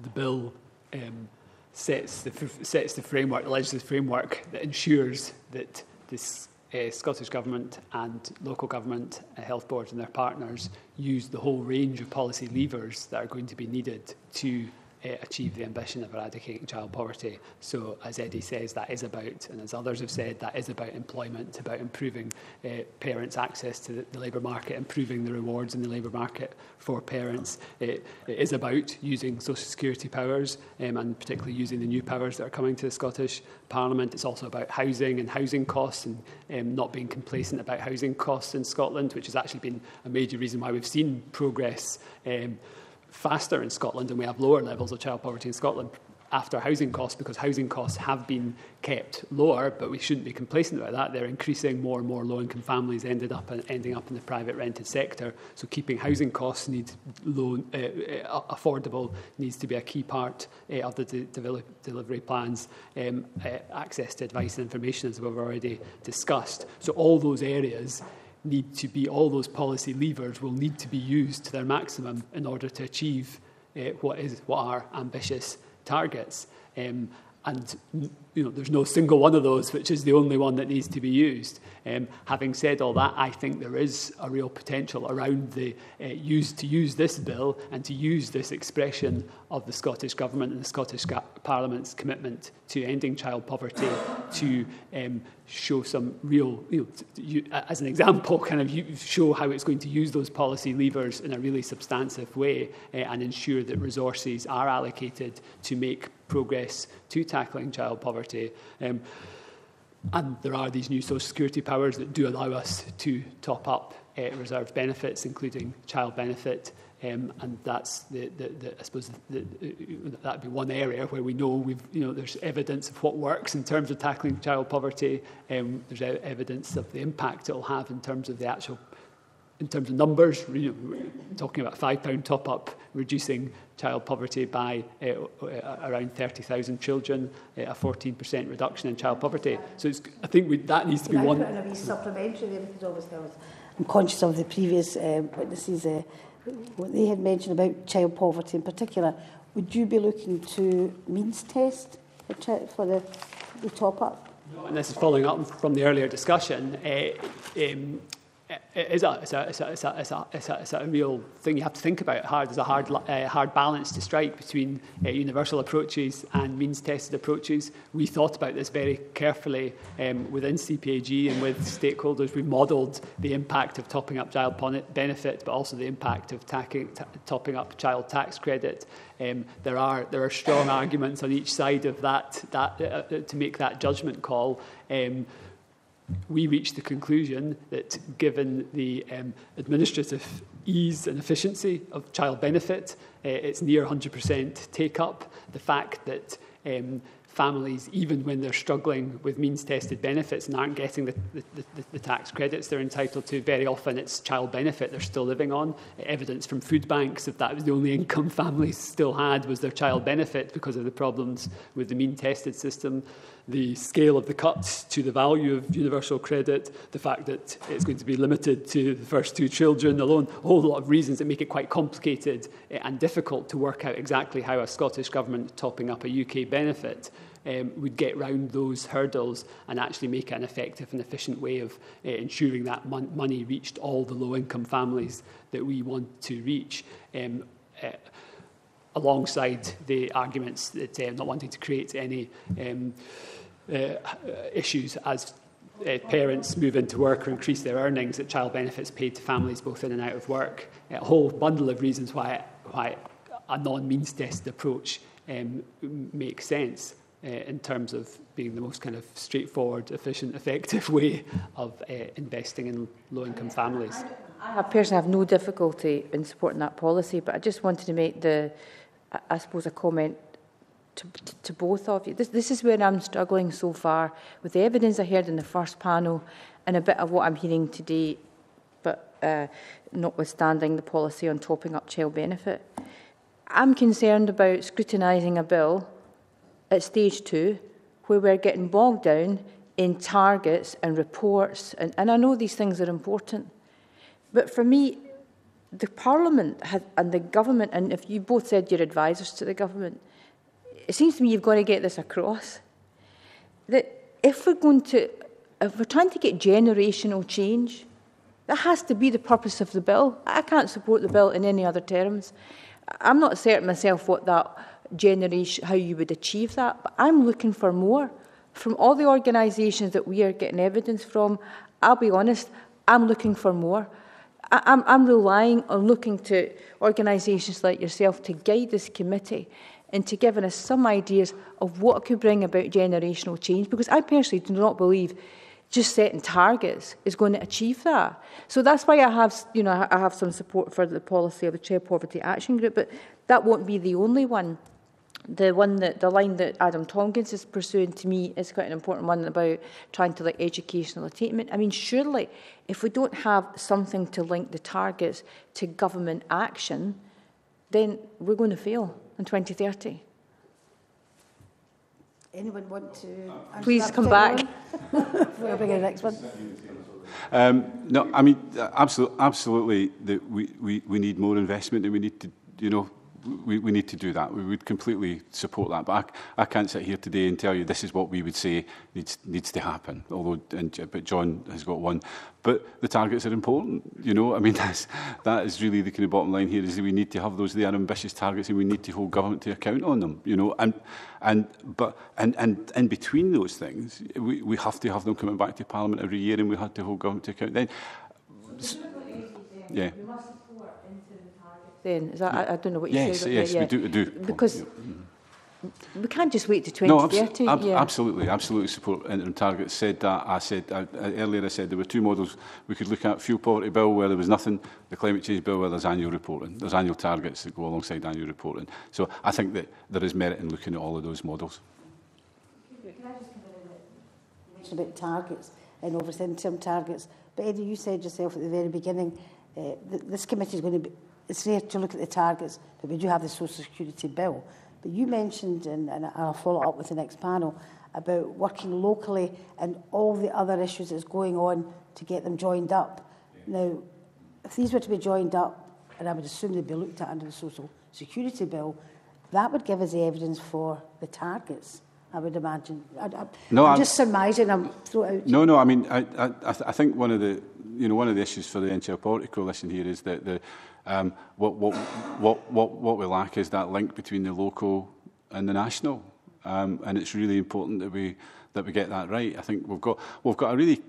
the bill um, sets, the, sets the framework, the legislative framework that ensures that this Uh, Scottish Government and local government, uh, health board and their partners use the whole range of policy levers that are going to be needed to uh, achieve the ambition of eradicating child poverty. So, as Eddie says, that is about, and as others have said, that is about employment, about improving uh, parents' access to the, the labour market, improving the rewards in the labour market for parents. It, it is about using social security powers um, and particularly using the new powers that are coming to the Scottish Parliament. It's also about housing and housing costs and um, not being complacent about housing costs in Scotland, which has actually been a major reason why we've seen progress um, faster in Scotland, and we have lower levels of child poverty in Scotland after housing costs, because housing costs have been kept lower, but we shouldn't be complacent about that. They're increasing. More and more low-income families ended up and ending up in the private rented sector. So keeping housing costs needs low, uh, affordable needs to be a key part uh, of the de- de- delivery plans. Um, uh, access to advice and information, as we've already discussed. So all those areas need to be, all those policy levers will need to be used to their maximum in order to achieve uh, what is what are ambitious targets, um, and you know there's no single one of those which is the only one that needs to be used. Um, having said all that, I think there is a real potential around the uh, use to use this bill and to use this expression of the Scottish Government and the Scottish Parliament's commitment to ending child poverty to um, show some real, you know, to, you, as an example, kind of you show how it's going to use those policy levers in a really substantive way uh, and ensure that resources are allocated to make progress to tackling child poverty. Um, and there are these new social security powers that do allow us to top up uh, reserved benefits, including child benefit. Um, and that's the, the, the I suppose the, the, that'd be one area where we know we've you know there's evidence of what works in terms of tackling child poverty. Um, there's evidence of the impact it'll have in terms of the actual, in terms of numbers. You know, we're talking about five pound top up, reducing child poverty by uh, around thirty thousand children, uh, a fourteen percent reduction in child poverty. So it's, I think we, that needs to be one. Can I put in a supplementary there, because obviously I was, I'm conscious of the previous uh, witnesses. Uh, What they had mentioned about child poverty in particular, would you be looking to means test for the, the top-up? No, and this is following up from the earlier discussion. Uh, um, It's a, it's, a, it's, a, it's, a, it's, a, it's, a, it's a real thing you have to think about. Hard, there's a hard, uh, hard balance to strike between uh, universal approaches and means-tested approaches. We thought about this very carefully um, within C P A G and with stakeholders. We modelled the impact of topping up child benefit, but also the impact of tacking, t- topping up child tax credit. Um, there are there are strong arguments on each side of that, that uh, to make that judgment call. Um, We reached the conclusion that given the um, administrative ease and efficiency of child benefit, uh, it's near one hundred percent take-up. The fact that um, families, even when they're struggling with means-tested benefits and aren't getting the, the, the, the tax credits they're entitled to, very often it's child benefit they're still living on. Evidence from food banks that that was the only income families still had was their child benefit because of the problems with the means-tested system. The scale of the cuts to the value of universal credit, the fact that it's going to be limited to the first two children alone, a whole lot of reasons that make it quite complicated and difficult to work out exactly how a Scottish Government topping up a U K benefit Um, would get round those hurdles and actually make an effective and efficient way of uh, ensuring that mon- money reached all the low-income families that we want to reach, um, uh, alongside the arguments that uh, not wanting to create any um, uh, issues as Uh, parents move into work or increase their earnings, that child benefits paid to families both in and out of work. A whole bundle of reasons why why a non-means-tested approach um, makes sense uh, in terms of being the most kind of straightforward, efficient, effective way of uh, investing in low-income families. I personally have no difficulty in supporting that policy, but I just wanted to make the, I suppose, a comment To, to both of you. This, this is where I'm struggling so far with the evidence I heard in the first panel and a bit of what I'm hearing today, but uh, notwithstanding the policy on topping up child benefit. I'm concerned about scrutinising a bill at stage two where we're getting bogged down in targets and reports, and, and I know these things are important, but for me the Parliament has, and the government, and if you both said you're advisors to the government, it seems to me you've got to get this across, that if we're going to, if we're trying to get generational change, that has to be the purpose of the bill. I can't support the bill in any other terms. I'm not certain myself what that generation, how you would achieve that, but I'm looking for more. From all the organisations that we are getting evidence from, I'll be honest, I'm looking for more. I'm, I'm relying on looking to organisations like yourself to guide this committee into giving us some ideas of what could bring about generational change, because I personally do not believe just setting targets is going to achieve that. So that's why I have, you know, I have some support for the policy of the Child Poverty Action Group, but that won't be the only one. The one that the line that Adam Tomkins is pursuing to me is quite an important one about trying to like educational attainment. I mean, surely if we don't have something to link the targets to government action, then we're going to fail in twenty thirty. Anyone want to? Please come back. We'll bring in the next one. Um, no, I mean, absolutely, absolutely. The, we, we we need more investment, and we need to, you know. We, we need to do that. We would completely support that. But I, I can't sit here today and tell you this is what we would say needs needs to happen. Although, and, but John has got one. But the targets are important. You know, I mean, that's, that is really the kind of bottom line here. Is that we need to have those. They are ambitious targets, and we need to hold government to account on them. You know, and and but and and in between those things, we we have to have them coming back to Parliament every year, and we have to hold government to account. Then, yeah. Then is that, I, I don't know what you yes, said. Yes, yes, yeah. we, do, we do. Because yeah. we can't just wait to twenty thirty. No, abso ab yeah. absolutely, absolutely support interim targets. Said that. I said I, I, earlier. I said there were two models we could look at: fuel poverty bill where there was nothing, the climate change bill where there's annual reporting. There's annual targets that go alongside annual reporting. So I think that there is merit in looking at all of those models. Can I just come in and mention about targets and obviously interim targets? But Eddie, you said yourself at the very beginning uh, that this committee is going to be. It's rare to look at the targets, but we do have the Social Security Bill. But you mentioned, and, and I'll follow up with the next panel, about working locally and all the other issues that's going on to get them joined up. Yeah. Now, if these were to be joined up, and I would assume they'd be looked at under the Social Security Bill, that would give us the evidence for the targets, I would imagine. I, I, no, I'm, I'm just surmising. I'm throwing out. No, no, I mean, I, I, I, th I think one of the, you know, one of the issues for the End Child Poverty Coalition here is that the Um, what, what, what, what, what we lack is that link between the local and the national, um, and it's really important that we that we get that right. I think we've got we've got a really,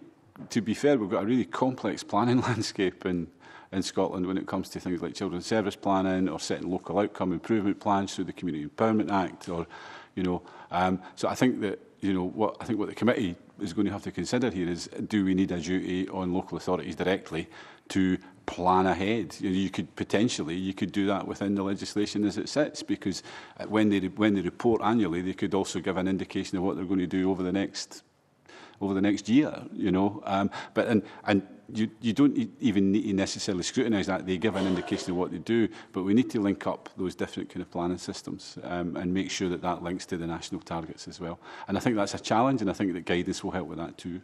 to be fair, we've got a really complex planning landscape in in Scotland when it comes to things like children's service planning or setting local outcome improvement plans through the Community Empowerment Act, or you know. Um, so I think that you know what I think what the committee is going to have to consider here is: do we need a duty on local authorities directly to plan ahead? You know, you could potentially you could do that within the legislation as it sits, because when they when they report annually, they could also give an indication of what they're going to do over the next over the next year. You know, um, but and and you you don't even need to necessarily scrutinise that. They give an indication of what they do, but we need to link up those different kind of planning systems um, and make sure that that links to the national targets as well. And I think that's a challenge, and I think that guidance will help with that too.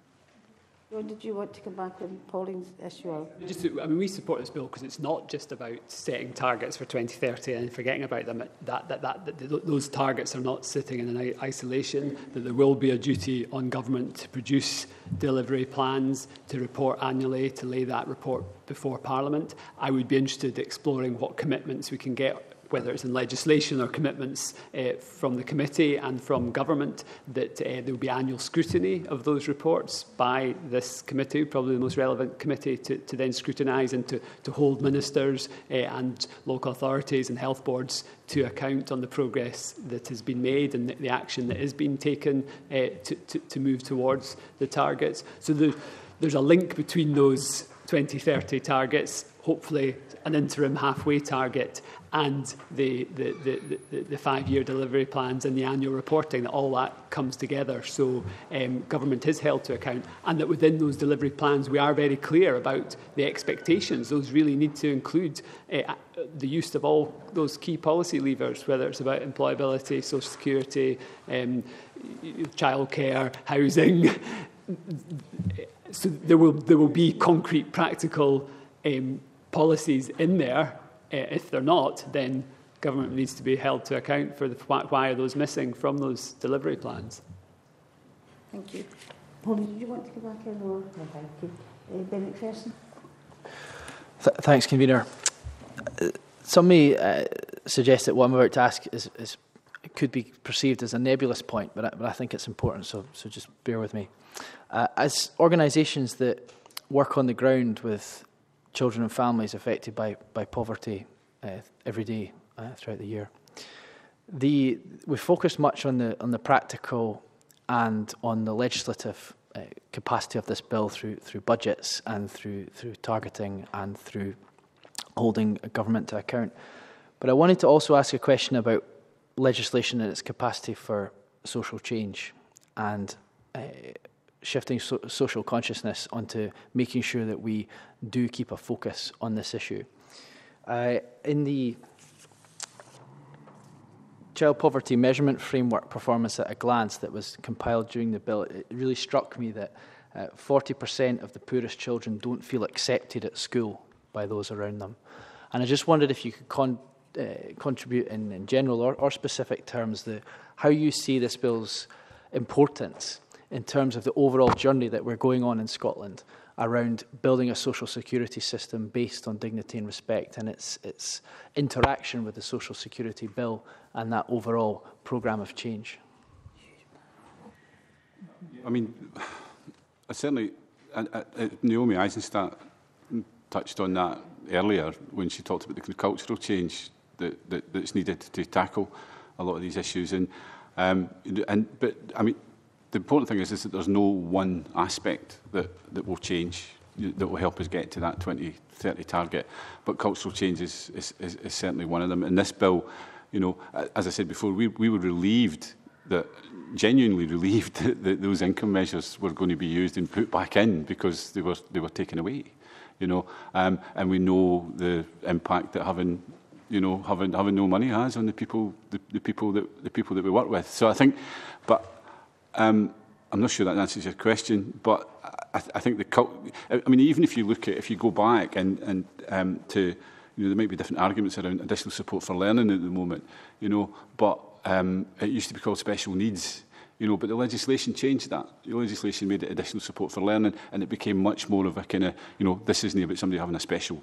John, did you want to come back on Pauline's issue? Just to, I mean, we support this bill because it's not just about setting targets for twenty thirty and forgetting about them. That, that, that, that those targets are not sitting in isolation, that there will be a duty on government to produce delivery plans, to report annually, to lay that report before Parliament. I would be interested in exploring what commitments we can get, whether it's in legislation or commitments uh, from the committee and from government, that uh, there will be annual scrutiny of those reports by this committee, probably the most relevant committee to, to then scrutinise and to, to hold ministers uh, and local authorities and health boards to account on the progress that has been made and the, the action that is being taken uh, to, to, to move towards the targets. So there, there's a link between those twenty thirty targets, hopefully an interim halfway target, and the, the, the, the, the five-year delivery plans and the annual reporting, that all that comes together so um, government is held to account, and that within those delivery plans we are very clear about the expectations. Those really need to include uh, the use of all those key policy levers, whether it's about employability, social security, um, childcare, housing. So there will, there will be concrete, practical um, policies in there. If they're not, then government needs to be held to account for the, why are those missing from those delivery plans. Thank you. Paul, did you want to go back in? Or? No, thank you. Uh, Ben McPherson. Th thanks, Convener. Uh, some may uh, suggest that what I'm about to ask is, is it could be perceived as a nebulous point, but I, but I think it's important, so, so just bear with me. Uh, as organisations that work on the ground with children and families affected by, by poverty uh, every day uh, throughout the year, the, we focus much on the, on the practical and on the legislative uh, capacity of this bill through, through budgets and through, through targeting and through holding a government to account. But I wanted to also ask a question about legislation and its capacity for social change and uh, shifting so social consciousness onto making sure that we do keep a focus on this issue. Uh, in the Child Poverty Measurement Framework Performance at a Glance that was compiled during the bill, it really struck me that forty percent uh, of the poorest children don't feel accepted at school by those around them. And I just wondered if you could con uh, contribute in, in general or, or specific terms the, how you see this bill's importance in terms of the overall journey that we're going on in Scotland around building a social security system based on dignity and respect and its, its interaction with the social security bill and that overall programme of change. I mean, I certainly, I, I, Naomi Eisenstadt touched on that earlier when she talked about the cultural change that, that, that's needed to tackle a lot of these issues. And, um, and but, I mean, the important thing is, is that there's no one aspect that, that will change, that will help us get to that twenty thirty target. But cultural change is, is, is, is certainly one of them. And this bill, you know, as I said before, we, we were relieved that, genuinely relieved that, that those income measures were going to be used and put back in because they were, they were taken away, you know. Um, and we know the impact that having, you know, having, having no money has on the people, the, the people that, the people that we work with. So I think, but, Um, I'm not sure that answers your question, but I, th I think the cult. I mean, even if you look at, if you go back and and um, to, you know, there might be different arguments around additional support for learning at the moment, you know, but um, it used to be called special needs, you know, but the legislation changed that. The legislation made it additional support for learning, and it became much more of a kind of, you know, this isn't about somebody having a special,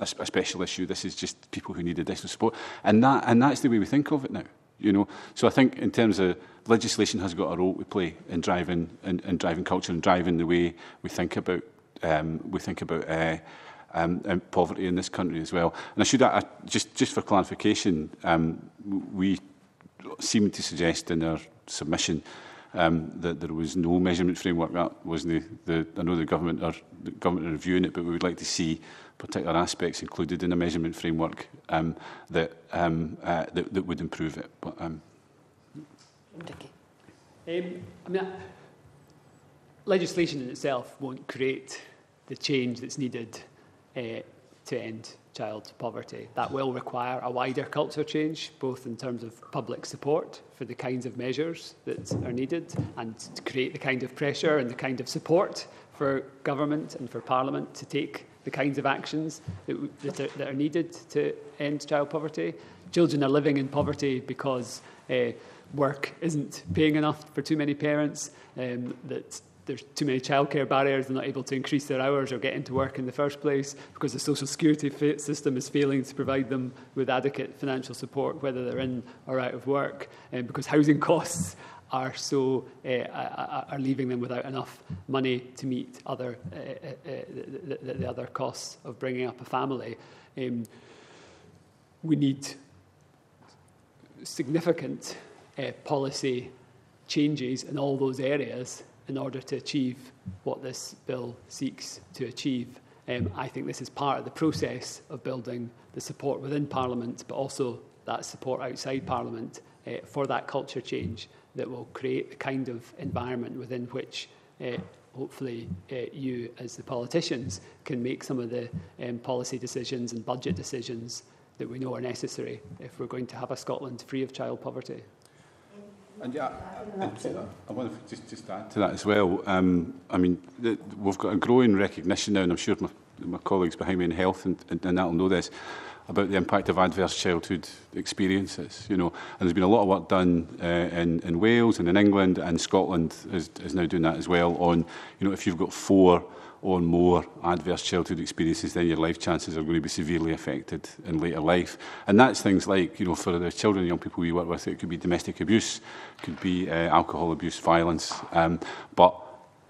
a, a special issue. This is just people who need additional support, and that and that's the way we think of it now. You know, so I think in terms of legislation has got a role to play in driving in, in driving culture and driving the way we think about um, we think about uh, um, and poverty in this country as well. And I should I, just just for clarification, um, we seem to suggest in our submission um, that there was no measurement framework. That wasn't the, the I know the government are the government are reviewing it, but we would like to see particular aspects included in a measurement framework um, that, um, uh, that that would improve it. But, um, Dickie. Um, I mean, uh, legislation in itself won't create the change that's needed uh, to end child poverty. That will require a wider culture change, both in terms of public support for the kinds of measures that are needed and to create the kind of pressure and the kind of support for government and for Parliament to take the kinds of actions that, that, are, that are needed to end child poverty. Children are living in poverty because uh, work isn't paying enough for too many parents, um, that there's too many childcare barriers, they're not able to increase their hours or get into work in the first place, because the social security system is failing to provide them with adequate financial support, whether they're in or out of work, um, because housing costs are so uh, are leaving them without enough money to meet other uh, uh, the, the, the other costs of bringing up a family. Um, we need significant uh, policy changes in all those areas in order to achieve what this bill seeks to achieve. Um, I think this is part of the process of building the support within Parliament, but also that support outside Parliament uh, for that culture change that will create the kind of environment within which uh, hopefully uh, you as the politicians can make some of the um, policy decisions and budget decisions that we know are necessary if we're going to have a Scotland free of child poverty. And yeah, I, I, I want to just, just add to that as well. Um, I mean, the, we've got a growing recognition now, and I'm sure my, my colleagues behind me in health, and, and, and that'll know this, about the impact of adverse childhood experiences. You know, and there's been a lot of work done uh, in, in Wales and in England, and Scotland is, is now doing that as well. On, you know, if you've got four or more adverse childhood experiences, then your life chances are going to be severely affected in later life. And that's things like, you know, for the children and young people we work with, it could be domestic abuse, could be uh, alcohol abuse, violence. Um, but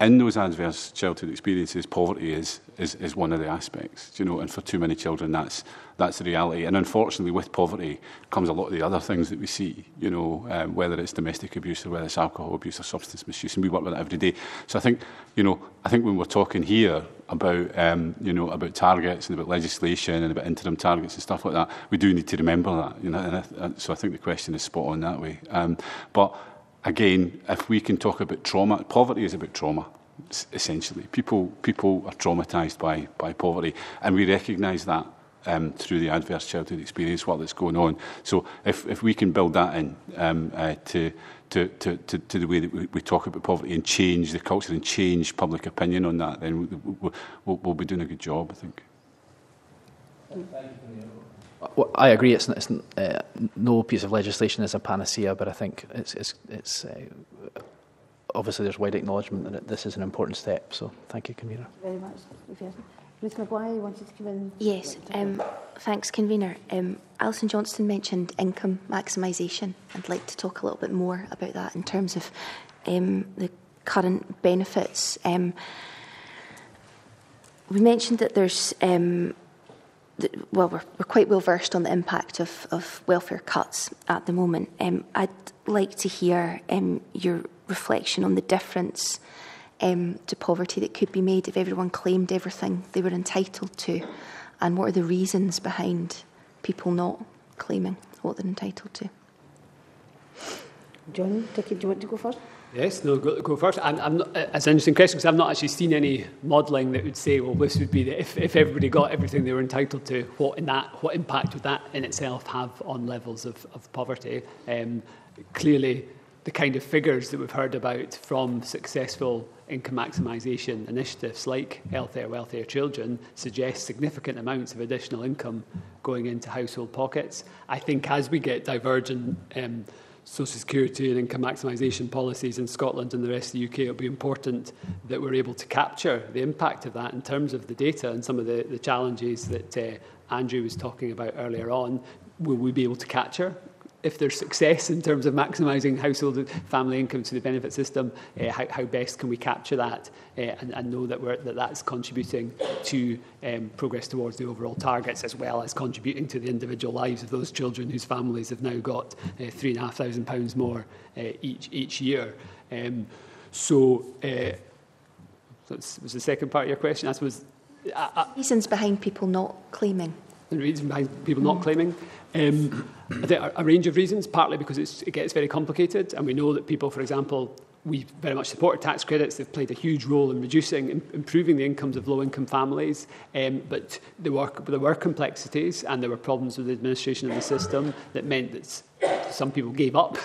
in those adverse childhood experiences, poverty is, is is one of the aspects, you know. And for too many children, that's that's the reality. And unfortunately, with poverty comes a lot of the other things that we see, you know, um, whether it's domestic abuse or whether it's alcohol abuse or substance misuse, and we work with that every day. So I think, you know, I think when we're talking here about, um, you know, about targets and about legislation and about interim targets and stuff like that, we do need to remember that, you know. And I th- and so I think the question is spot on that way. Um, but again, if we can talk about trauma, poverty is about trauma. Essentially, people people are traumatised by by poverty, and we recognise that um, through the adverse childhood experience work that's going on. So, if if we can build that in um, uh, to, to to to to the way that we, we talk about poverty and change the culture and change public opinion on that, then we'll, we'll, we'll be doing a good job, I think. Well, I agree. It's, it's uh, no piece of legislation is a panacea, but I think it's it's it's. Uh, Obviously, there's wide acknowledgement that this is an important step. So, thank you, Convener. Very much, Ruth Maguire, you wanted to come in. Yes, um, thanks, Convener. Um, Alison Johnston mentioned income maximisation. I'd like to talk a little bit more about that in terms of um, the current benefits. Um, we mentioned that there's. Um, Well, we're, we're quite well versed on the impact of, of welfare cuts at the moment. Um, I'd like to hear um, your reflection on the difference um, to poverty that could be made if everyone claimed everything they were entitled to, and what are the reasons behind people not claiming what they're entitled to. John Dickie, do you want to go first? Yes, no, go, go first. And I'm not, it's an interesting question because I've not actually seen any modelling that would say, well, this would be the, if, if everybody got everything they were entitled to, what in that, what impact would that in itself have on levels of, of poverty? Um, clearly, the kind of figures that we've heard about from successful income maximisation initiatives like Healthier Wealthier Children suggest significant amounts of additional income going into household pockets. I think as we get divergent um, Social Security and income maximisation policies in Scotland and the rest of the U K, it'll be important that we're able to capture the impact of that in terms of the data and some of the, the challenges that uh, Andrew was talking about earlier on. Will we be able to capture if there's success in terms of maximising household and family income to the benefit system? Uh, how, how best can we capture that uh, and, and know that, we're, that that's contributing to um, progress towards the overall targets, as well as contributing to the individual lives of those children whose families have now got uh, three and a half thousand pounds more uh, each each year. Um, so uh, that was the second part of your question. I suppose I, I, reasons behind people not claiming. The reason behind people not claiming. Um, a range of reasons, partly because it's, it gets very complicated, and we know that people, for example, we very much supported tax credits. They've played a huge role in reducing, in, improving the incomes of low-income families, um, but there were, there were complexities and there were problems with the administration of the system that meant that some people gave up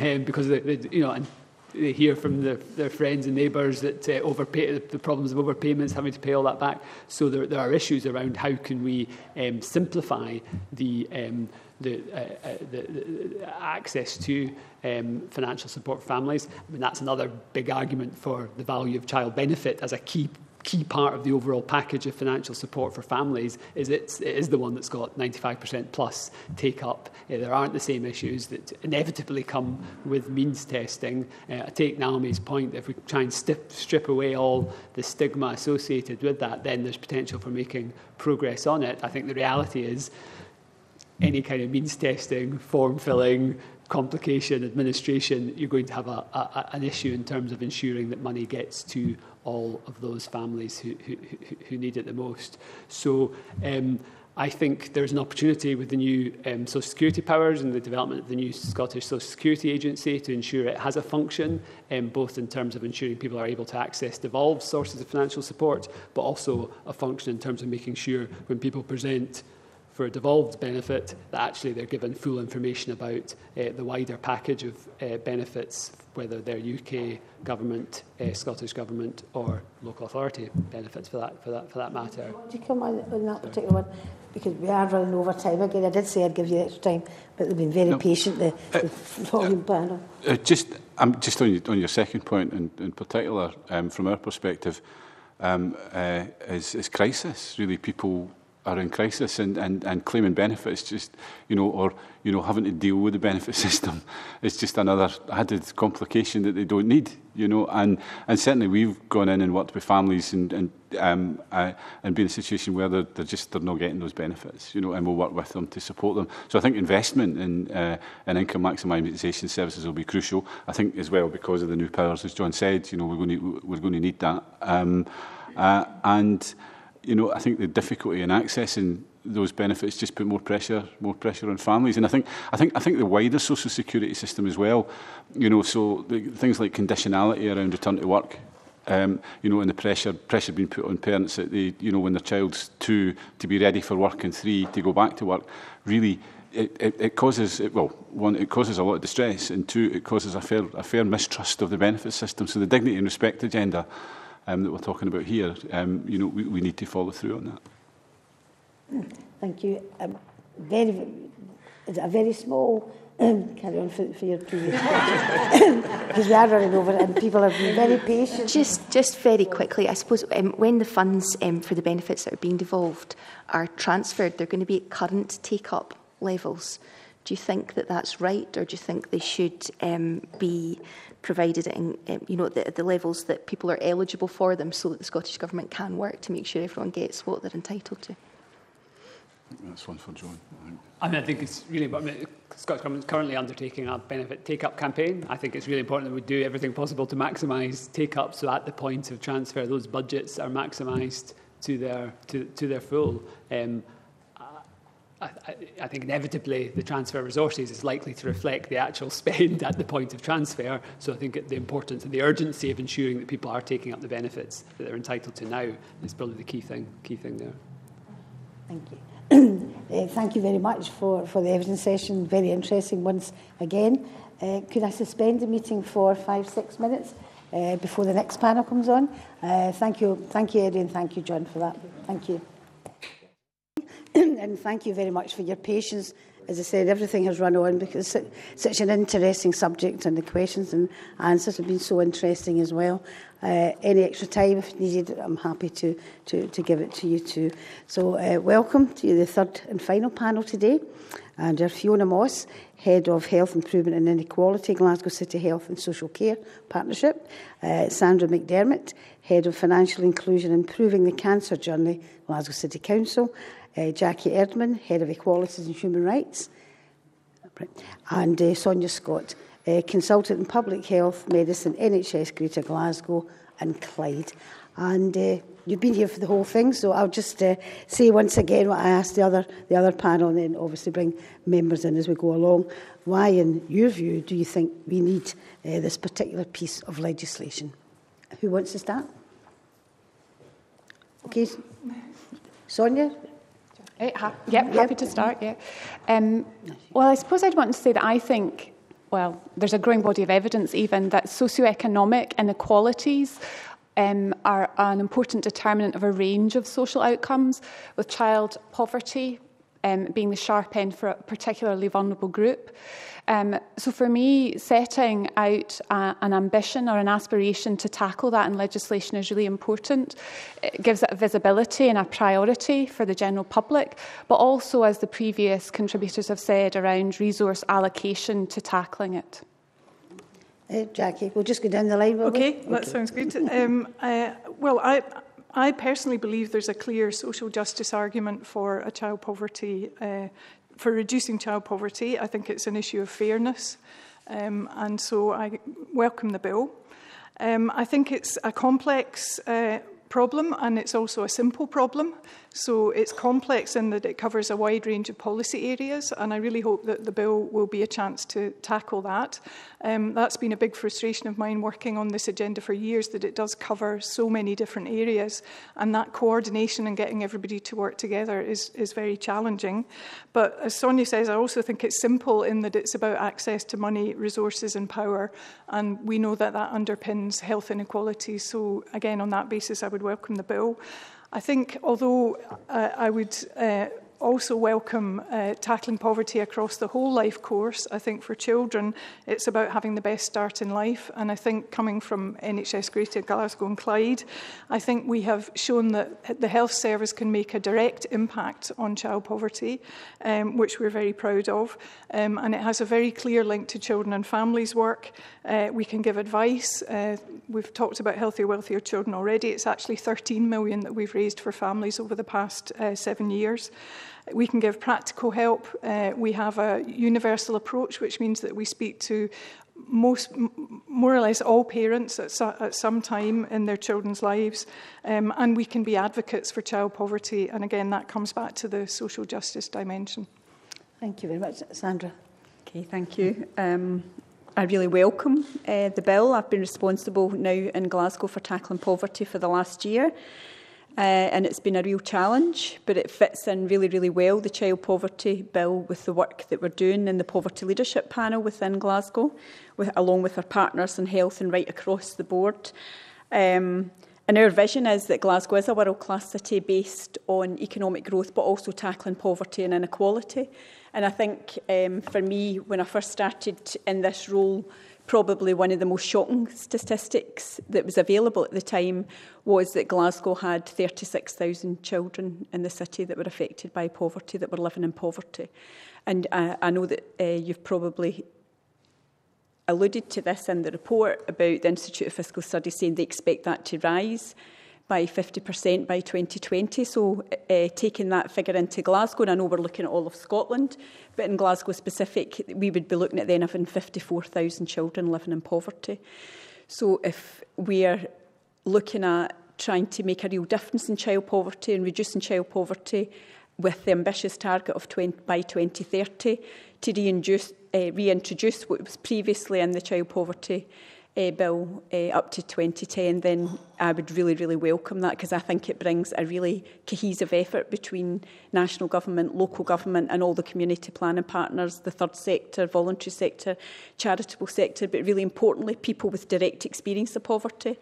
um, because, they, they, you know, and they hear from their, their friends and neighbours that uh, overpay, the problems of overpayments, having to pay all that back. So there, there are issues around how can we um, simplify the, um, the, uh, uh, the, the access to um, financial support for families. I mean, that's another big argument for the value of child benefit as a key key part of the overall package of financial support for families. Is it's, it is the one that's got ninety-five percent plus take-up. Uh, there aren't the same issues that inevitably come with means testing. Uh, I take Naomi's point that if we try and stip, strip away all the stigma associated with that, then there's potential for making progress on it. I think the reality is any kind of means testing, form filling, complication, administration, you're going to have a, a, an issue in terms of ensuring that money gets to all of those families who, who, who need it the most. So um, I think there's an opportunity with the new um, Social Security powers and the development of the new Scottish Social Security Agency to ensure it has a function, um, both in terms of ensuring people are able to access devolved sources of financial support, but also a function in terms of making sure when people present for a devolved benefit, that actually they're given full information about uh, the wider package of uh, benefits, whether they're U K government, uh, Scottish government, or local authority benefits for that for that for that matter. Do you come on, on that particular one? Because we are running over time again. I did say I'd give you extra time, but they've been very no, patient. The, uh, the volume uh, panel. Uh, just, um, just on your, on your second point, in, in particular, um, from our perspective, um, uh, is, is crisis really people. Are in crisis and, and, and claiming benefits, just you know, or you know, having to deal with the benefit system is just another added complication that they don't need, you know. And and certainly we've gone in and worked with families and and um uh, and been in a situation where they're, they're just they're not getting those benefits, you know, and we'll work with them to support them. So I think investment in uh, in income maximisation services will be crucial. I think as well because of the new powers, as John said, you know, we're going to we're going to need that. Um, uh, and. You know, I think the difficulty in accessing those benefits just put more pressure, more pressure on families. And I think, I think, I think the wider social security system as well. You know, so the, things like conditionality around return to work. Um, you know, and the pressure, pressure being put on parents that they, you know, when their child's two, to be ready for work, and three, to go back to work. Really, it, it, it causes it, well, one, it causes a lot of distress, and two, it causes a fair, a fair mistrust of the benefit system. So the dignity and respect agenda. Um, that we're talking about here, um, you know, we, we need to follow through on that. Thank you. Um, very, a very small um, carry on for, for your previous question because we are running over and people have been very patient. Just, just very quickly, I suppose um, when the funds um, for the benefits that are being devolved are transferred, they're going to be at current take-up levels. Do you think that that's right, or do you think they should um, be provided in, you know, the, the levels that people are eligible for them, so that the Scottish Government can work to make sure everyone gets what they're entitled to? That's one for John. I think, I mean, I think it's really important. I mean, the Scottish Government is currently undertaking a benefit take-up campaign. I think it's really important that we do everything possible to maximise take-up, so at the point of transfer, those budgets are maximised to their to, to their full. Um, I, I think inevitably the transfer resources is likely to reflect the actual spend at the point of transfer. So I think the importance and the urgency of ensuring that people are taking up the benefits that they're entitled to now is probably the key thing, key thing there. Thank you. uh, thank you very much for, for the evidence session. Very interesting once again. Uh, could I suspend the meeting for five, six minutes uh, before the next panel comes on? Uh, thank you, thank you, Eddie, and thank you, John, for that. Thank you. And thank you very much for your patience. As I said, everything has run on because it's such an interesting subject, and the questions and answers have been so interesting as well. Uh, any extra time, if needed, I'm happy to, to, to give it to you too. So uh, welcome to the third and final panel today. And our Fiona Moss, Head of Health Improvement and Inequality, Glasgow City Health and Social Care Partnership. Uh, Sandra McDermott, Head of Financial Inclusion, Improving the Cancer Journey, Glasgow City Council. Uh, Jackie Erdman, Head of Equalities and Human Rights, and uh, Sonia Scott, uh, Consultant in Public Health, Medicine, N H S Greater Glasgow and Clyde. And uh, you've been here for the whole thing, so I'll just uh, say once again what I asked the other the other panel, and then obviously bring members in as we go along. Why, in your view, do you think we need uh, this particular piece of legislation? Who wants to start? Okay, Sonia? Uh, ha- yep, yep, happy to start, yeah. Um, well, I suppose I'd want to say that I think, well, there's a growing body of evidence even that socioeconomic inequalities um, are an important determinant of a range of social outcomes, with child poverty um, being the sharp end for a particularly vulnerable group. Um, so for me, setting out uh, an ambition or an aspiration to tackle that in legislation is really important. It gives it a visibility and a priority for the general public, but also, as the previous contributors have said, around resource allocation to tackling it. Uh, Jackie, we'll just go down the line. Okay, we? that okay. sounds good. Um, uh, well, I... I personally believe there's a clear social justice argument for a child poverty, uh, for reducing child poverty. I think it's an issue of fairness, um, and so I welcome the bill. Um, I think it's a complex uh, problem, and it's also a simple problem. So it's complex in that it covers a wide range of policy areas, and I really hope that the bill will be a chance to tackle that. Um, that's been a big frustration of mine working on this agenda for years, that it does cover so many different areas, and that coordination and getting everybody to work together is, is very challenging. But as Sonia says, I also think it's simple in that it's about access to money, resources and power, and we know that that underpins health inequality. So again, on that basis, I would welcome the bill. I think, although uh, I would uh, also welcome uh, tackling poverty across the whole life course, I think for children it's about having the best start in life. And I think coming from N H S Greater Glasgow and Clyde, I think we have shown that the health service can make a direct impact on child poverty, um, which we're very proud of. Um, and it has a very clear link to children and families work. Uh, we can give advice. Uh, We've talked about Healthier Wealthier Children already. It's actually thirteen million that we've raised for families over the past uh, seven years. We can give practical help. Uh, we have a universal approach, which means that we speak to most, more or less all parents at, su- at some time in their children's lives. Um, and we can be advocates for child poverty. And again, that comes back to the social justice dimension. Thank you very much, Sandra. Okay, thank you. Um, I really welcome uh, the bill. I've been responsible now in Glasgow for tackling poverty for the last year, uh, and it's been a real challenge, but it fits in really, really well, the Child Poverty Bill, with the work that we're doing in the Poverty Leadership Panel within Glasgow, with, along with our partners in health and right across the board. Um, and our vision is that Glasgow is a world-class city based on economic growth, but also tackling poverty and inequality. And I think um, for me, when I first started in this role, probably one of the most shocking statistics that was available at the time was that Glasgow had thirty-six thousand children in the city that were affected by poverty, that were living in poverty. And I, I know that uh, you've probably alluded to this in the report about the Institute of Fiscal Studies saying they expect that to rise by fifty percent by twenty twenty. So uh, taking that figure into Glasgow, and I know we're looking at all of Scotland, but in Glasgow specific, we would be looking at then having fifty-four thousand children living in poverty. So if we're looking at trying to make a real difference in child poverty and reducing child poverty with the ambitious target of twenty, by twenty thirty to reintroduce, uh, reintroduce what was previously in the child poverty Uh, bill uh, up to twenty ten, then I would really, really welcome that, because I think it brings a really cohesive effort between national government, local government and all the community planning partners, the third sector, voluntary sector, charitable sector, but really importantly, people with direct experience of poverty.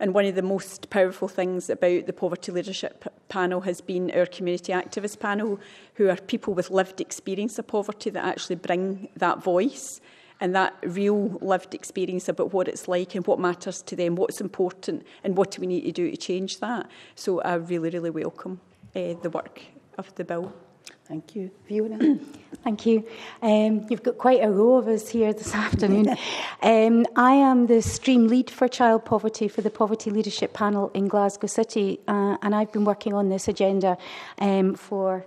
And one of the most powerful things about the Poverty Leadership Panel has been our community activist panel, who are people with lived experience of poverty that actually bring that voice and that real lived experience about what it's like and what matters to them, what's important and what do we need to do to change that. So I really, really welcome uh, the work of the bill. Thank you. Fiona? Thank you. Um, you've got quite a row of us here this afternoon. um, I am the stream lead for child poverty for the Poverty Leadership Panel in Glasgow City, uh, and I've been working on this agenda um, for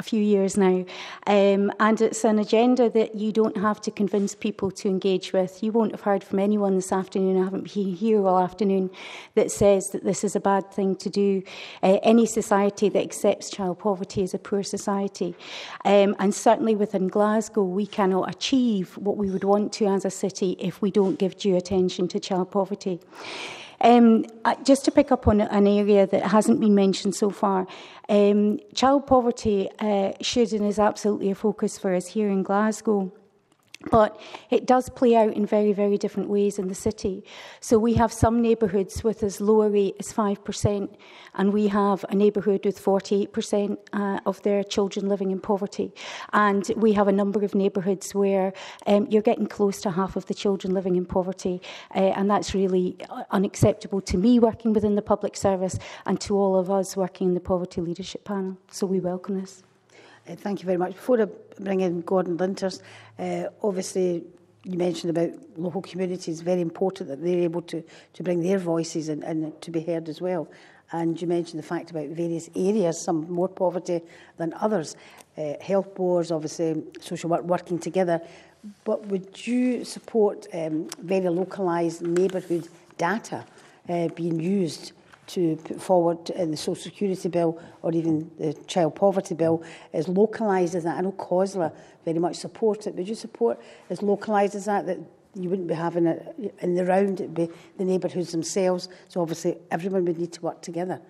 a few years now, um, and it's an agenda that you don't have to convince people to engage with. You won't have heard from anyone this afternoon, I haven't been here all afternoon, that says that this is a bad thing to do. Uh, any society that accepts child poverty is a poor society, um, and certainly within Glasgow we cannot achieve what we would want to as a city if we don't give due attention to child poverty. Um, just to pick up on an area that hasn't been mentioned so far, um, child poverty uh, should and is absolutely a focus for us here in Glasgow. But it does play out in very, very different ways in the city. So we have some neighbourhoods with as low a rate as five percent, and we have a neighbourhood with forty-eight percent uh, of their children living in poverty. And we have a number of neighbourhoods where um, you're getting close to half of the children living in poverty, uh, and that's really unacceptable to me working within the public service and to all of us working in the Poverty Leadership Panel. So we welcome this. Thank you very much. Before I bring in Gordon Lindhurst, uh, obviously you mentioned about local communities, very important that they're able to, to bring their voices and, and to be heard as well. And you mentioned the fact about various areas, some more poverty than others. Uh, health boards, obviously, social work working together. But would you support um, very localised neighbourhood data uh, being used to put forward in the Social Security Bill or even the Child Poverty Bill is localised as that. I know COSLA very much support it. Would you support as localised as that, that you wouldn't be having it in the round, it would be the neighbourhoods themselves? So obviously everyone would need to work together.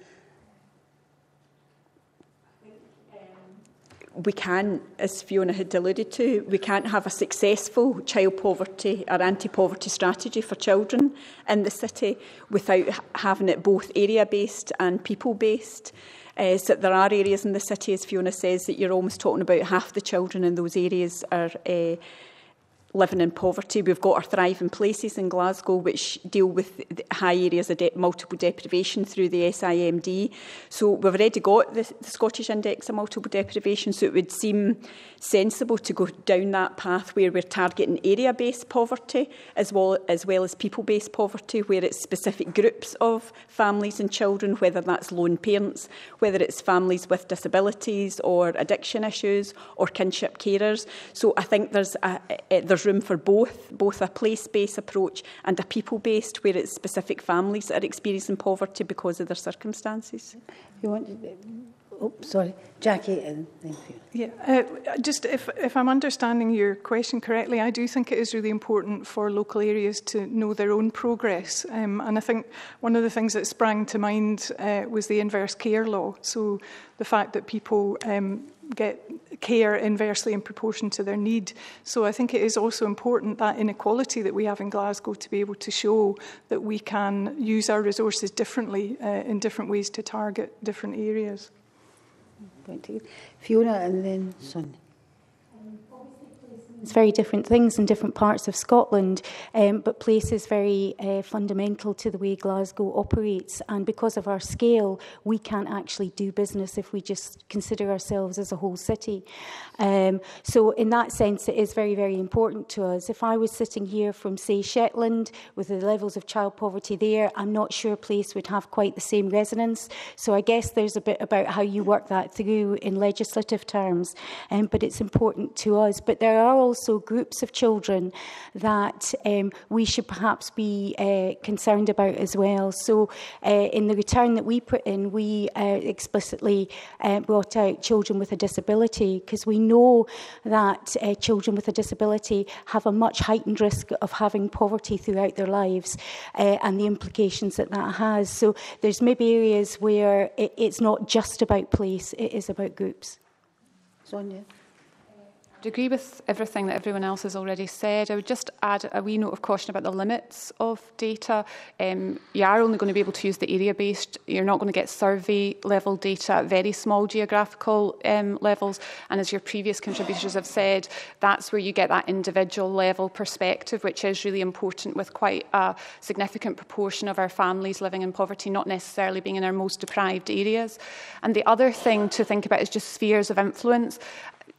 We can, as Fiona had alluded to, we can't have a successful child poverty or anti-poverty strategy for children in the city without having it both area-based and people-based. Uh, so there are areas in the city, as Fiona says, that you're almost talking about half the children in those areas are uh, living in poverty. We've got our Thriving Places in Glasgow, which deal with high areas of de multiple deprivation through the S I M D. So we've already got the, the Scottish Index of Multiple Deprivation, so it would seem sensible to go down that path where we're targeting area-based poverty as well, as well as people-based poverty, where it's specific groups of families and children, whether that's lone parents, whether it's families with disabilities or addiction issues or kinship carers. So I think there's a, a, there's room for both, both a place-based approach and a people-based, where it's specific families that are experiencing poverty because of their circumstances. You want to, oh, sorry, Jackie, and then Fiona. Yeah, uh, just if, if I'm understanding your question correctly, I do think it is really important for local areas to know their own progress. Um, and I think one of the things that sprang to mind uh, was the inverse care law. So the fact that people um, get care inversely in proportion to their need. So I think it is also important, that inequality that we have in Glasgow, to be able to show that we can use our resources differently uh, in different ways to target different areas. Fiona and then Sonia. It's very different things in different parts of Scotland, um, but place is very uh, fundamental to the way Glasgow operates. And because of our scale, we can't actually do business if we just consider ourselves as a whole city. Um, so in that sense, it is very, very important to us. If I was sitting here from, say, Shetland, with the levels of child poverty there, I'm not sure place would have quite the same resonance. So I guess there's a bit about how you work that through in legislative terms, um, but it's important to us. But there are all also groups of children that um, we should perhaps be uh, concerned about as well. So uh, in the return that we put in, we uh, explicitly uh, brought out children with a disability, because we know that uh, children with a disability have a much heightened risk of having poverty throughout their lives uh, and the implications that that has. So there's maybe areas where it, it's not just about place, it is about groups. Sonia? I would agree with everything that everyone else has already said. I would just add a wee note of caution about the limits of data. Um, you are only going to be able to use the area-based. You're not going to get survey-level data at very small geographical um, levels. And as your previous contributors have said, that's where you get that individual-level perspective, which is really important, with quite a significant proportion of our families living in poverty not necessarily being in our most deprived areas. And the other thing to think about is just spheres of influence.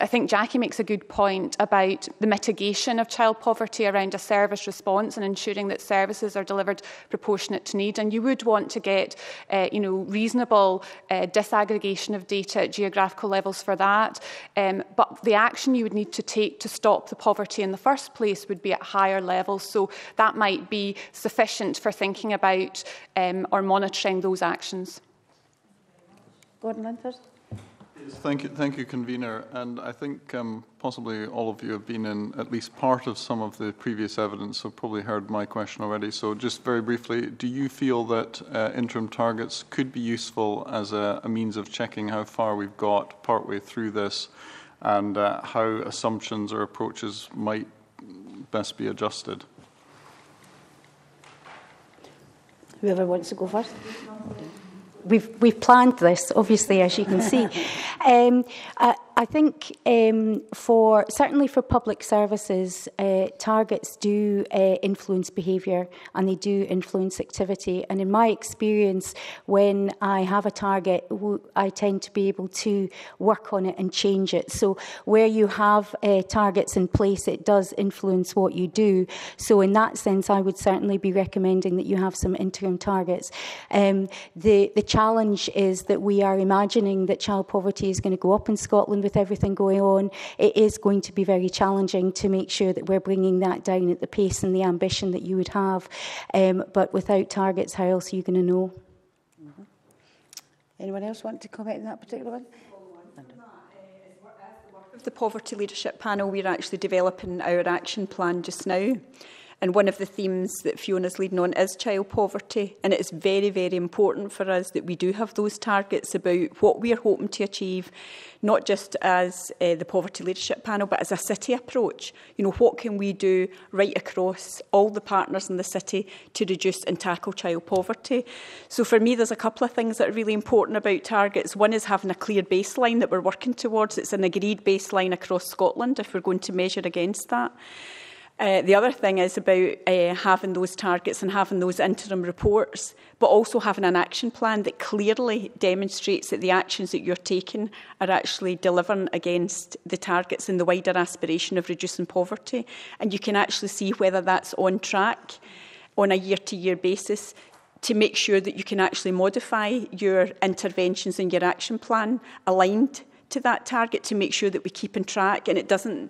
I think Jackie makes a good point about the mitigation of child poverty around a service response and ensuring that services are delivered proportionate to need. And you would want to get uh, you know, reasonable uh, disaggregation of data at geographical levels for that. Um, but the action you would need to take to stop the poverty in the first place would be at higher levels. So that might be sufficient for thinking about um, or monitoring those actions. Gordon Lindhurst. Thank you, thank you, convener. And I think um, possibly all of you have been in at least part of some of the previous evidence, so probably heard my question already. So just very briefly, do you feel that uh, interim targets could be useful as a, a means of checking how far we've got partway through this, and uh, how assumptions or approaches might best be adjusted? Whoever wants to go first. We've, we've planned this, obviously, as you can see. Um, I, I think um, for certainly for public services, uh, targets do uh, influence behaviour and they do influence activity. And in my experience, when I have a target, I tend to be able to work on it and change it. So where you have uh, targets in place, it does influence what you do. So in that sense, I would certainly be recommending that you have some interim targets. Um, the, the challenge is that we are imagining that child poverty is going to go up in Scotland with everything going on. It is going to be very challenging to make sure that we're bringing that down at the pace and the ambition that you would have. Um, but without targets, how else are you going to know? Anyone else want to comment on that particular one? As the Poverty Leadership Panel, we're actually developing our action plan just now. And one of the themes that Fiona's leading on is child poverty. And it is very, very important for us that we do have those targets about what we are hoping to achieve, not just as uh, the Poverty Leadership Panel, but as a city approach. You know, what can we do right across all the partners in the city to reduce and tackle child poverty? So for me, there's a couple of things that are really important about targets. One is having a clear baseline that we're working towards. It's an agreed baseline across Scotland if we're going to measure against that. Uh, the other thing is about uh, having those targets and having those interim reports, but also having an action plan that clearly demonstrates that the actions that you're taking are actually delivering against the targets and the wider aspiration of reducing poverty. And you can actually see whether that's on track on a year-to-year basis to make sure that you can actually modify your interventions and your action plan aligned to that target to make sure that we keep in track and it doesn't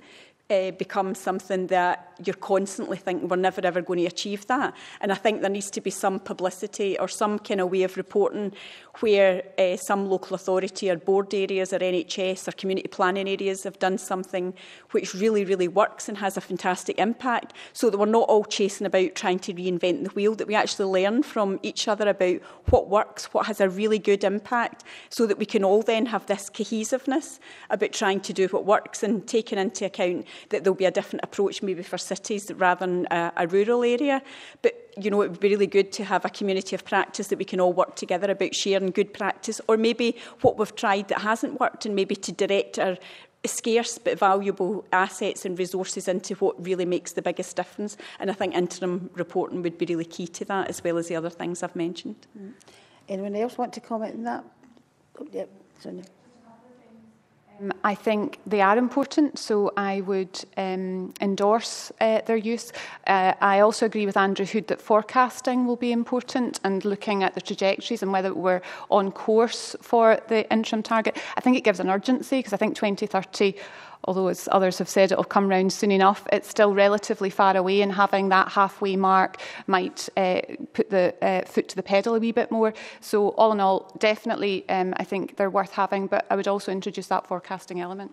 Uh, become something that you're constantly thinking we're never ever going to achieve that. And I think there needs to be some publicity or some kind of way of reporting where uh, some local authority or board areas or N H S or community planning areas have done something which really, really works and has a fantastic impact so that we're not all chasing about trying to reinvent the wheel, that we actually learn from each other about what works, what has a really good impact so that we can all then have this cohesiveness about trying to do what works and taking into account that there'll be a different approach maybe for cities rather than a, a rural area. But, you know, it would be really good to have a community of practice that we can all work together about sharing good practice or maybe what we've tried that hasn't worked and maybe to direct our scarce but valuable assets and resources into what really makes the biggest difference. And I think interim reporting would be really key to that as well as the other things I've mentioned. Mm. Anyone else want to comment on that? Oh, yep, Sonia. I think they are important, so I would um, endorse uh, their use. Uh, I also agree with Andrew Hood that forecasting will be important and looking at the trajectories and whether we're on course for the interim target. I think it gives an urgency because I think twenty thirty, although as others have said, it'll come round soon enough, it's still relatively far away, and having that halfway mark might uh, put the uh, foot to the pedal a wee bit more. So all in all, definitely, um, I think they're worth having, but I would also introduce that forecasting element.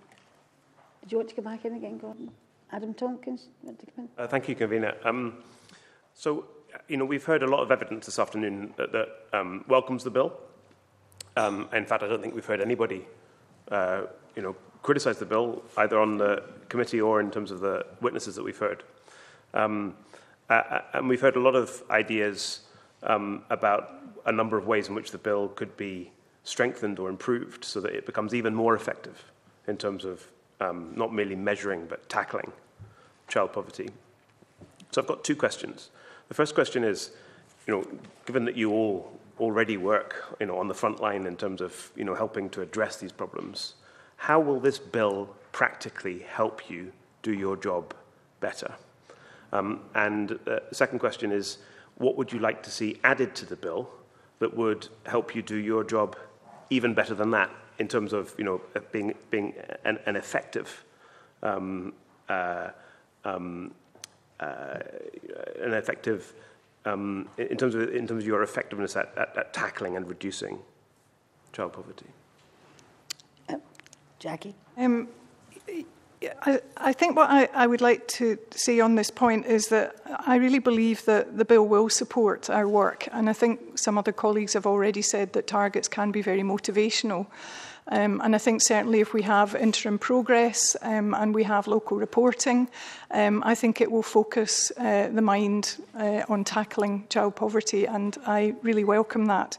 Do you want to go back in again, Gordon? Adam Tompkins, want to come in? Uh, thank you, Convener. Um, so, you know, we've heard a lot of evidence this afternoon that, that um, welcomes the bill. Um, in fact, I don't think we've heard anybody, uh, you know, criticise the bill, either on the committee or in terms of the witnesses that we've heard. Um, uh, and we've heard a lot of ideas um, about a number of ways in which the bill could be strengthened or improved so that it becomes even more effective in terms of um, not merely measuring but tackling child poverty. So I've got two questions. The first question is, you know, given that you all already work, you know, on the front line in terms of, you know, helping to address these problems, how will this bill practically help you do your job better? Um, and the uh, second question is, what would you like to see added to the bill that would help you do your job even better than that in terms of, you know, being, being an, an effective, um, uh, um, uh, an effective um, in, terms of, in terms of your effectiveness at, at, at tackling and reducing child poverty? Jackie? Um, I, I think what I, I would like to say on this point is that I really believe that the bill will support our work, and I think some other colleagues have already said that targets can be very motivational. Um, and I think certainly if we have interim progress um, and we have local reporting, um, I think it will focus uh, the mind uh, on tackling child poverty, and I really welcome that.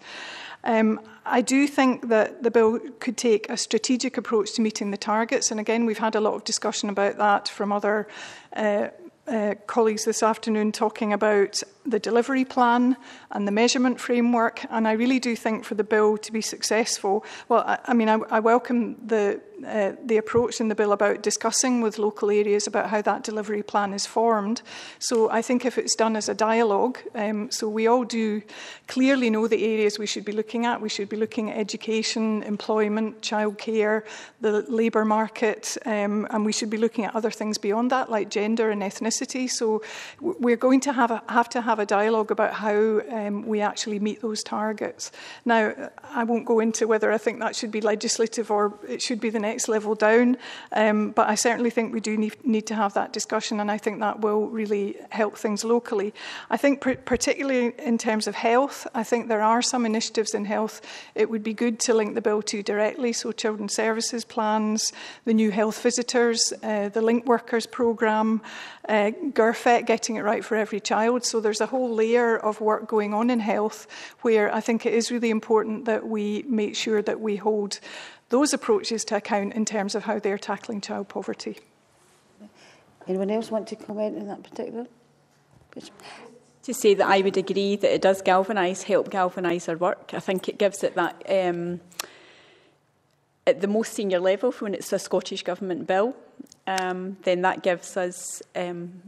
Um, I do think that the bill could take a strategic approach to meeting the targets, and again we've had a lot of discussion about that from other uh, Uh, colleagues this afternoon talking about the delivery plan and the measurement framework, and I really do think for the bill to be successful, well, I, I mean, I, I welcome the uh, the approach in the bill about discussing with local areas about how that delivery plan is formed. So I think if it's done as a dialogue, um, so we all do clearly know the areas we should be looking at. We should be looking at education, employment, childcare, the labour market, um, and we should be looking at other things beyond that, like gender and ethnicity. So we're going to have, a, have to have a dialogue about how um, we actually meet those targets. Now, I won't go into whether I think that should be legislative or it should be the next level down, um, but I certainly think we do need, need to have that discussion, and I think that will really help things locally. I think pr- particularly in terms of health, I think there are some initiatives in health it would be good to link the bill to directly, so children's services plans, the new health visitors, uh, the link workers programme, uh, G R F E T, getting it right for every child. So there's a whole layer of work going on in health where I think it is really important that we make sure that we hold those approaches to account in terms of how they're tackling child poverty. Anyone else want to comment on that particular? To say that I would agree that it does galvanise, help galvanise our work. I think it gives it that, um, at the most senior level, when it's a Scottish Government bill, um, then that gives us um,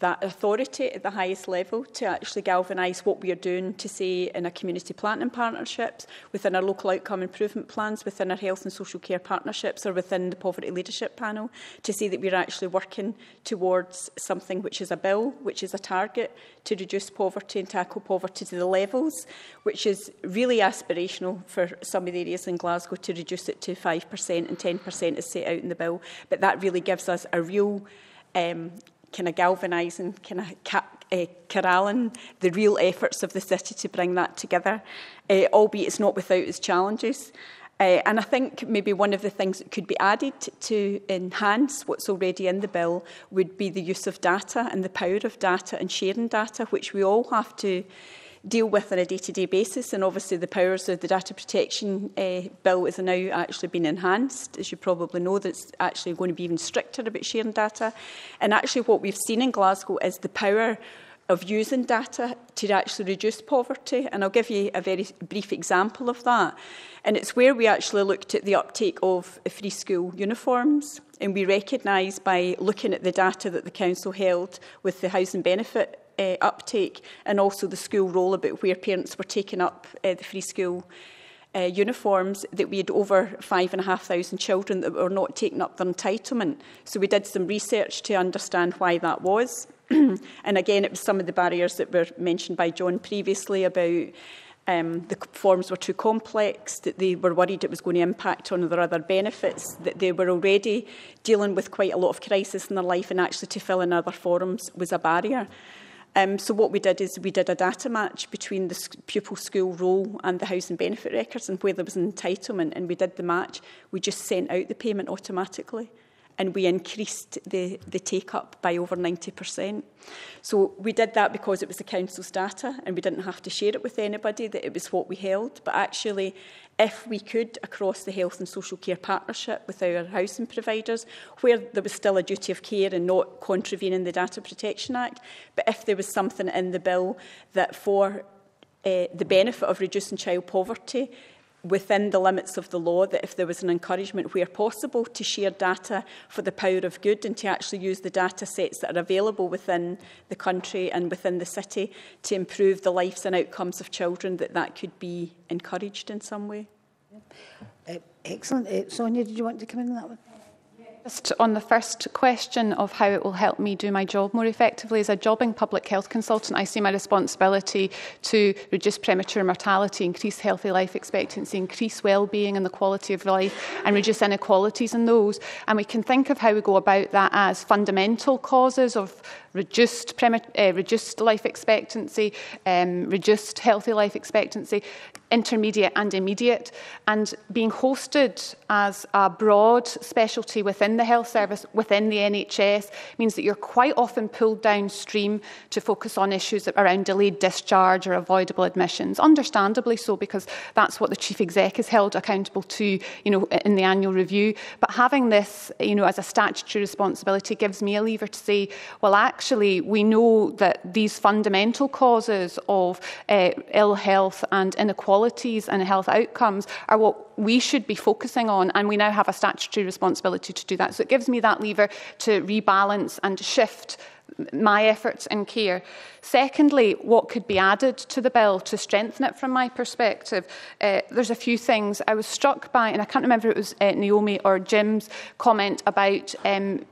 that authority at the highest level to actually galvanise what we are doing, to say in our community planning partnerships, within our local outcome improvement plans, within our health and social care partnerships, or within the Poverty Leadership Panel, to say that we're actually working towards something which is a bill, which is a target to reduce poverty and tackle poverty to the levels, which is really aspirational for some of the areas in Glasgow, to reduce it to five percent and ten percent is set out in the bill. But that really gives us a real um, kind of galvanising, kind of ca- uh, corralling the real efforts of the city to bring that together, uh, albeit it's not without its challenges. Uh, and I think maybe one of the things that could be added to enhance what's already in the bill would be the use of data and the power of data and sharing data, which we all have to deal with on a day-to-day basis. And obviously the powers of the data protection uh, bill is now actually been enhanced. As you probably know, that's actually going to be even stricter about sharing data. And actually what we've seen in Glasgow is the power of using data to actually reduce poverty. And I'll give you a very brief example of that. And it's where we actually looked at the uptake of free school uniforms. And we recognised by looking at the data that the council held with the housing benefit Uh, uptake, and also the school roll about where parents were taking up uh, the free school uh, uniforms, that we had over five and a half thousand children that were not taking up their entitlement. So we did some research to understand why that was. And again, it was some of the barriers that were mentioned by John previously about Um, the forms were too complex, that they were worried it was going to impact on their other benefits, that they were already dealing with quite a lot of crisis in their life, and actually to fill in other forms was a barrier. Um, so what we did is we did a data match between the pupil school roll and the housing benefit records and where there was an entitlement, and we did the match. We just sent out the payment automatically, and we increased the, the take-up by over ninety percent. So we did that because it was the council's data, and we didn't have to share it with anybody, that it was what we held. But actually, if we could, across the health and social care partnership with our housing providers, where there was still a duty of care and not contravening the Data Protection Act, but if there was something in the bill that for uh, the benefit of reducing child poverty, within the limits of the law, that if there was an encouragement where possible to share data for the power of good, and to actually use the data sets that are available within the country and within the city to improve the lives and outcomes of children, that that could be encouraged in some way. Uh, excellent. Uh, Sonia, did you want to come in on that one? Just on the first question of how it will help me do my job more effectively, as a jobbing public health consultant, I see my responsibility to reduce premature mortality, increase healthy life expectancy, increase well-being and the quality of life, and reduce inequalities in those. And we can think of how we go about that as fundamental causes of reduced, premature, uh, reduced life expectancy, um, reduced healthy life expectancy, intermediate and immediate, and being hosted as a broad specialty within the health service, within the N H S, means that you're quite often pulled downstream to focus on issues around delayed discharge or avoidable admissions. Understandably so, because that's what the Chief Exec is held accountable to, you know, in the annual review. But having this, you know, as a statutory responsibility gives me a lever to say, well, actually, actually we know that these fundamental causes of uh, ill health and inequalities and health outcomes are what we should be focusing on, and we now have a statutory responsibility to do that. So it gives me that lever to rebalance and shift my efforts in care. Secondly, what could be added to the bill to strengthen it from my perspective? Uh, there's a few things I was struck by, and I can't remember if it was uh, Naomi or Jim's comment about um,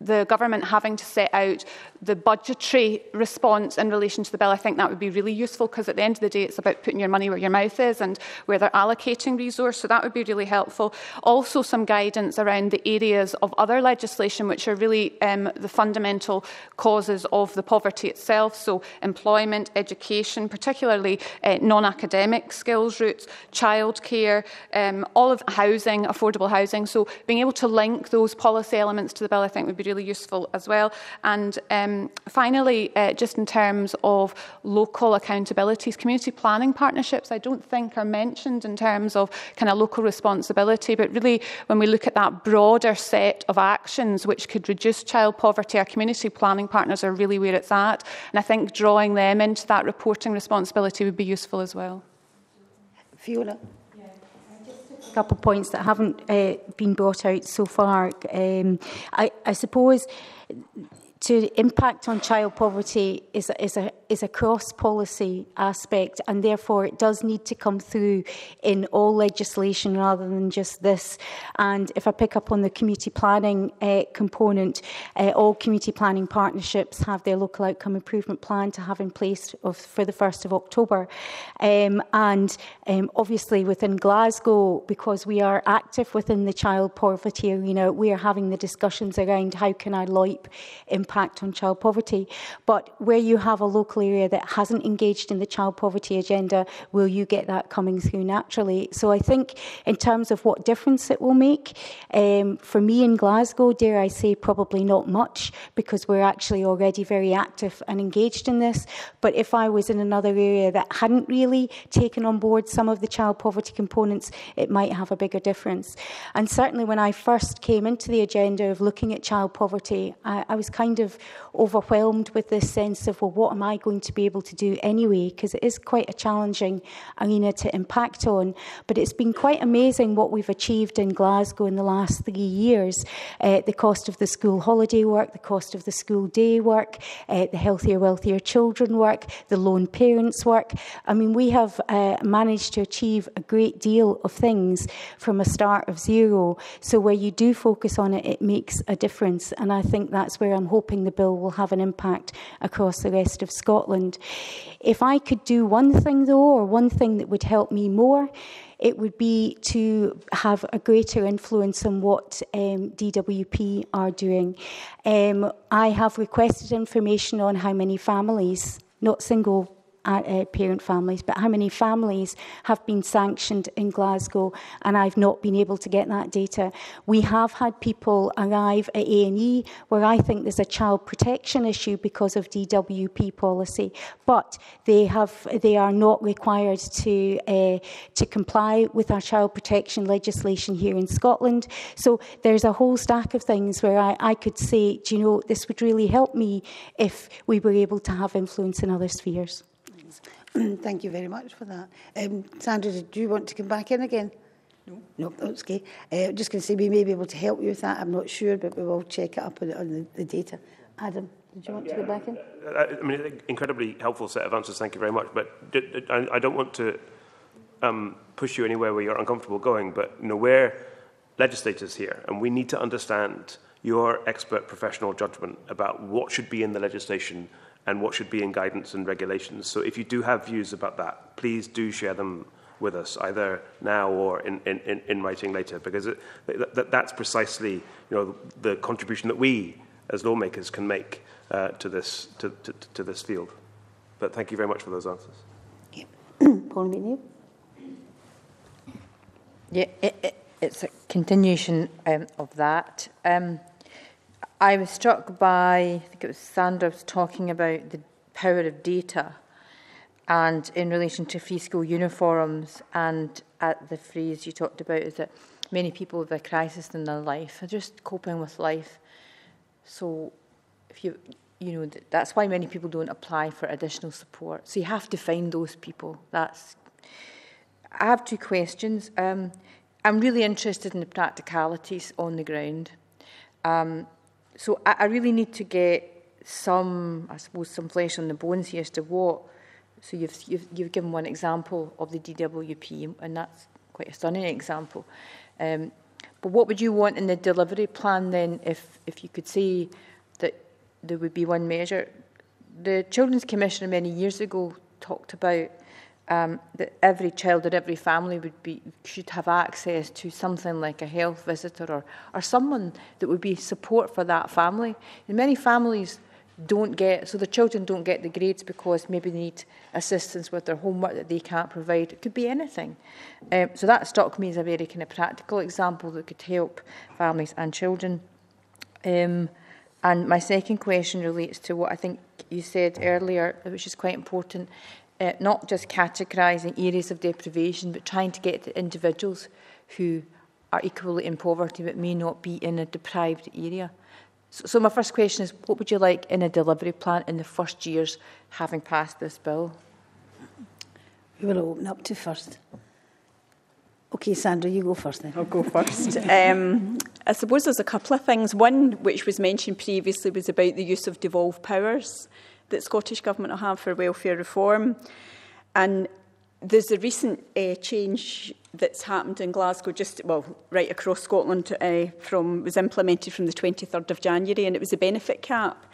the government having to set out the budgetary response in relation to the bill. I think that would be really useful, because at the end of the day it's about putting your money where your mouth is and where they're allocating resource, so that would be really helpful. Also some guidance around the areas of other legislation which are really um, the fundamental causes of the poverty itself, so employment, education, particularly uh, non-academic skills routes, childcare, um, all of housing, affordable housing. So being able to link those policy elements to the bill I think would be really useful as well. And um, Um, finally, uh, just in terms of local accountabilities, community planning partnerships I don't think are mentioned in terms of kind of local responsibility, but really when we look at that broader set of actions which could reduce child poverty, our community planning partners are really where it's at, and I think drawing them into that reporting responsibility would be useful as well. Fiona? A couple of points that haven't uh, been brought out so far. Um, I, I suppose to impact on child poverty is a, is a, is a cross-policy aspect, and therefore it does need to come through in all legislation rather than just this. And if I pick up on the community planning uh, component, uh, all community planning partnerships have their local outcome improvement plan to have in place of, for the first of October. Um, and um, obviously within Glasgow, because we are active within the child poverty arena, we are having the discussions around how can our L O I P impact impact on child poverty. But where you have a local area that hasn't engaged in the child poverty agenda, will you get that coming through naturally? So I think in terms of what difference it will make, um, for me in Glasgow, dare I say, probably not much, because we're actually already very active and engaged in this. But if I was in another area that hadn't really taken on board some of the child poverty components, it might have a bigger difference. And certainly when I first came into the agenda of looking at child poverty, I, I was kind of of overwhelmed with this sense of, well, what am I going to be able to do anyway? Because it is quite a challenging arena to impact on. But it's been quite amazing what we've achieved in Glasgow in the last three years. Uh, the cost of the school holiday work, the cost of the school day work, uh, the Healthier Wealthier Children work, the lone parents work. I mean, we have uh, managed to achieve a great deal of things from a start of zero. So where you do focus on it, it makes a difference. And I think that's where I'm hoping the bill will have an impact across the rest of Scotland. If I could do one thing though, or one thing that would help me more, it would be to have a greater influence on what um, D W P are doing. Um, I have requested information on how many families, not single Uh, parent families, but how many families have been sanctioned in Glasgow, and I've not been able to get that data. We have had people arrive at A and E where I think there's a child protection issue because of D W P policy, but they have they are not required to uh, to comply with our child protection legislation here in Scotland. So there's a whole stack of things where I, I could say, do you know, this would really help me if we were able to have influence in other spheres. Thank you very much for that. Um, Sandra, do you want to come back in again? No. No, that's okay. I'm uh, just going to say we may be able to help you with that. I'm not sure, but we will check it up on, on the, the data. Adam, did you want um, yeah, to go back in? I, I mean, incredibly helpful set of answers. Thank you very much. But did, I, I don't want to um, push you anywhere where you're uncomfortable going, but you know, we're legislators here, and we need to understand your expert professional judgment about what should be in the legislation and what should be in guidance and regulations. So if you do have views about that, please do share them with us, either now or in, in, in writing later, because it, that, that's precisely, you know, the contribution that we as lawmakers can make uh, to, this, to, to, to this field. But thank you very much for those answers. Yeah. Paul Meany? Yeah, it, it, it's a continuation um, of that. Um, I was struck by, I think it was Sandra was talking about the power of data, and in relation to free school uniforms, and at the phrase you talked about is that many people with a crisis in their life are just coping with life. So if you, you know, that's why many people don't apply for additional support. So you have to find those people. That's. I have two questions. Um, I'm really interested in the practicalities on the ground. Um, so I, I really need to get some, I suppose, some flesh on the bones here as to what. So you've, you've, you've given one example of the D W P, and that's quite a stunning example. Um, but what would you want in the delivery plan then, if, if you could say that there would be one measure? The Children's Commissioner many years ago talked about um, that every child or every family would be, should have access to something like a health visitor or, or someone that would be support for that family. And many families don't get, so the children don't get the grades because maybe they need assistance with their homework that they can't provide. It could be anything. Um, so that struck me as a very kind of practical example that could help families and children. Um, and my second question relates to what I think you said earlier, which is quite important, uh, not just categorising areas of deprivation, but trying to get to individuals who are equally in poverty but may not be in a deprived area. So my first question is, what would you like in a delivery plan in the first years having passed this bill? Who will I open up to first? Okay, Sandra, you go first then. I'll go first. um, I suppose there's a couple of things. One, which was mentioned previously, was about the use of devolved powers that Scottish Government will have for welfare reform. And there's a recent uh, change that's happened in Glasgow, just, well, right across Scotland, uh, from was implemented from the twenty-third of January, and it was a benefit cap.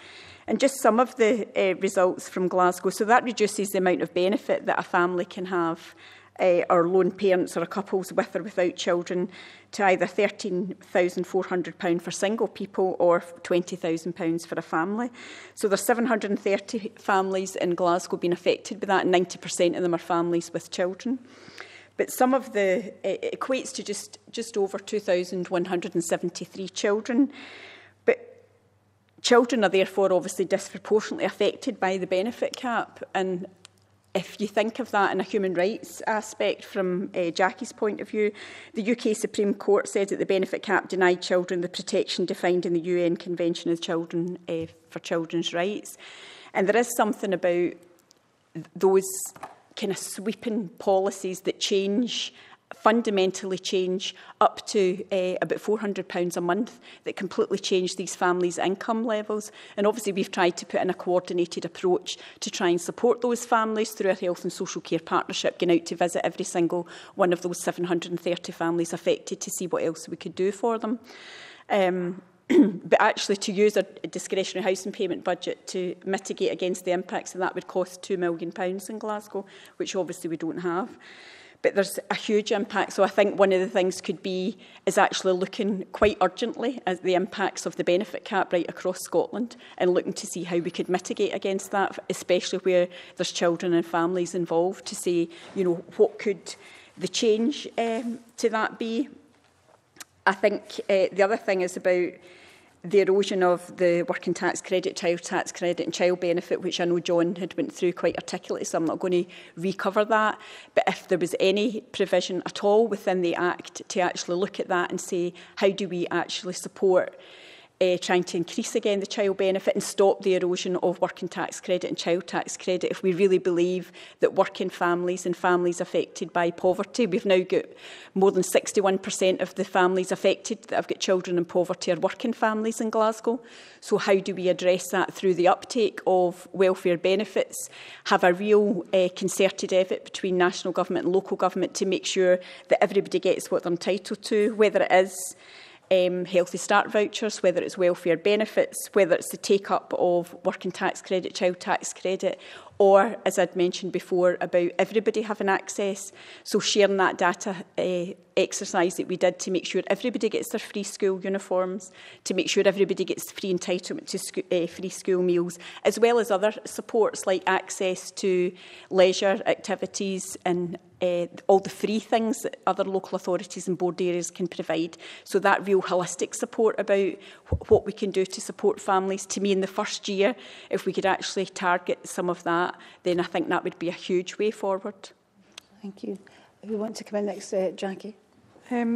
And just some of the uh, results from Glasgow. So that reduces the amount of benefit that a family can have, uh, or lone parents or couples with or without children, to either thirteen thousand four hundred pounds for single people or twenty thousand pounds for a family. So there's seven hundred and thirty families in Glasgow being affected by that, and ninety percent of them are families with children. But some of the, it equates to just, just over two thousand one hundred and seventy-three children. But children are therefore obviously disproportionately affected by the benefit cap. And if you think of that in a human rights aspect from uh, Jackie's point of view, the U K Supreme Court said that the benefit cap denied children the protection defined in the U N Convention of Children uh, for Children's Rights. And there is something about those kind of sweeping policies that change, fundamentally change, up to uh, about four hundred pounds a month, that completely change these families' income levels. And obviously we've tried to put in a coordinated approach to try and support those families through a health and social care partnership, going out to visit every single one of those seven hundred and thirty families affected to see what else we could do for them. Um, but actually to use a discretionary housing payment budget to mitigate against the impacts, and that would cost two million pounds in Glasgow, which obviously we don't have. But there's a huge impact, so I think one of the things could be is actually looking quite urgently at the impacts of the benefit cap right across Scotland and looking to see how we could mitigate against that, especially where there's children and families involved, to say, you know, what could the change um, to that be? I think uh, the other thing is about the erosion of the working tax credit, child tax credit and child benefit, which I know John had went through quite articulately, so I'm not going to recover that. But if there was any provision at all within the Act to actually look at that and say, how do we actually support uh, trying to increase again the child benefit and stop the erosion of working tax credit and child tax credit, if we really believe that working families and families affected by poverty, we've now got more than sixty-one percent of the families affected that have got children in poverty are working families in Glasgow. So how do we address that through the uptake of welfare benefits, have a real uh, concerted effort between national government and local government to make sure that everybody gets what they're entitled to, whether it is Um, healthy start vouchers, whether it's welfare benefits, whether it's the take-up of working tax credit, child tax credit, or, as I'd mentioned before, about everybody having access. So sharing that data uh, exercise that we did to make sure everybody gets their free school uniforms, to make sure everybody gets free entitlement to sco- uh, free school meals, as well as other supports like access to leisure activities and Uh, all the free things that other local authorities and board areas can provide. So that real holistic support about wh- what we can do to support families. To me, in the first year, if we could actually target some of that, then I think that would be a huge way forward. Thank you. Who wants to come in next, uh, Jackie? Um,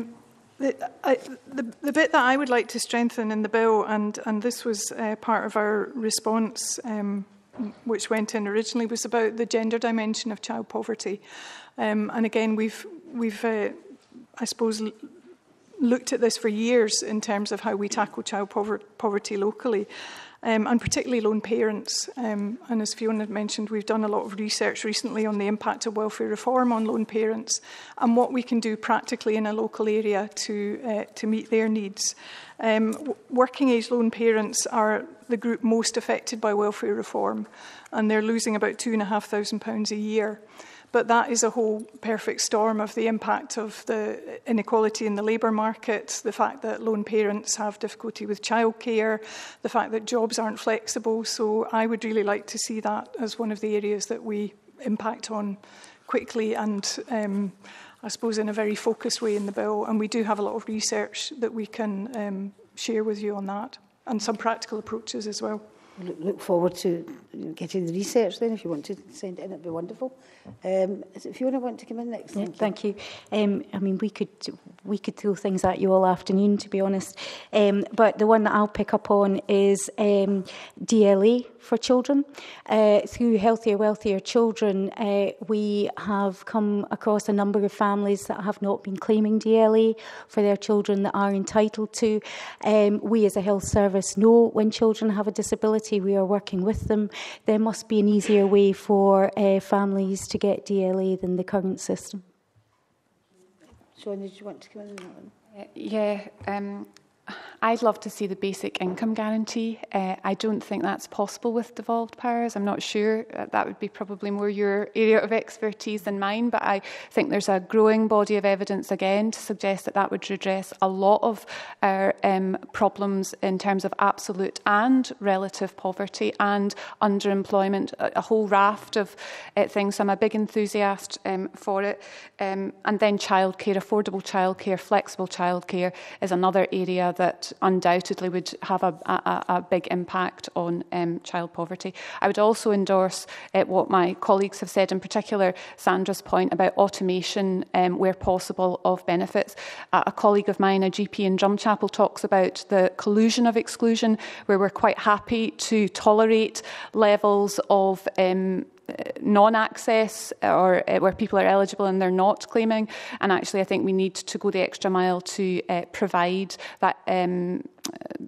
The, I, the, the bit that I would like to strengthen in the bill, and, and this was uh, part of our response, um, which went in originally, was about the gender dimension of child poverty. Um, and again, we've, we've uh, I suppose, l- looked at this for years in terms of how we tackle child pover- poverty locally, um, and particularly lone parents. Um, and as Fiona mentioned, we've done a lot of research recently on the impact of welfare reform on lone parents and what we can do practically in a local area to uh, to meet their needs. Um, w- working-age lone parents are the group most affected by welfare reform, and they're losing about two thousand five hundred pounds a year. But that is a whole perfect storm of the impact of the inequality in the labour market, the fact that lone parents have difficulty with childcare, the fact that jobs aren't flexible. So I would really like to see that as one of the areas that we impact on quickly and, um, I suppose, in a very focused way in the bill. And we do have a lot of research that we can um, share with you on that, and some practical approaches as well. Look forward to getting the research then. If you want to send it in, it'd be wonderful. Um, is it Fiona want to come in next? Yeah, thank you. Thank you. Um, I mean, we could we could throw things at you all afternoon, to be honest. Um, but the one that I'll pick up on is um, D L A for children. Uh, through Healthier Wealthier Children, uh, we have come across a number of families that have not been claiming D L A for their children that are entitled to. Um, we as a health service know when children have a disability, we are working with them. There must be an easier way for uh, families to get D L A than the current system. Sonia, did you want to come in on that one? Uh, yeah, um, I'd love to see the basic income guarantee. Uh, I don't think that's possible with devolved powers. I'm not sure. That would be probably more your area of expertise than mine, but I think there's a growing body of evidence, again, to suggest that that would redress a lot of our um, problems in terms of absolute and relative poverty and underemployment, a, a whole raft of uh, things. So I'm a big enthusiast um, for it. Um, and then childcare, affordable childcare, flexible childcare is another area that undoubtedly would have a, a, a big impact on um, child poverty. I would also endorse uh, what my colleagues have said, in particular Sandra's point about automation um, where possible of benefits. Uh, a colleague of mine, a G P in Drumchapel, talks about the collusion of exclusion, where we're quite happy to tolerate levels of um, non-access or uh, where people are eligible and they're not claiming. And actually, I think we need to go the extra mile to uh, provide that um,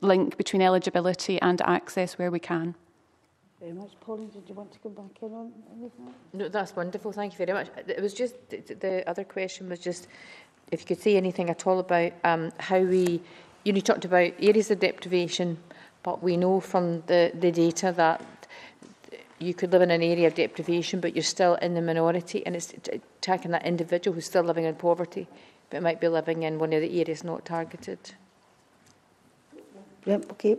link between eligibility and access where we can. Very much. Pauline, did you want to come back in on anything? No, that's wonderful. Thank you very much. It was just, the other question was just if you could say anything at all about um, how we, you know, you talked about areas of deprivation, but we know from the, the data that you could live in an area of deprivation, but you're still in the minority, and it's attacking that individual who's still living in poverty, but might be living in one of the areas not targeted. Yep, okay.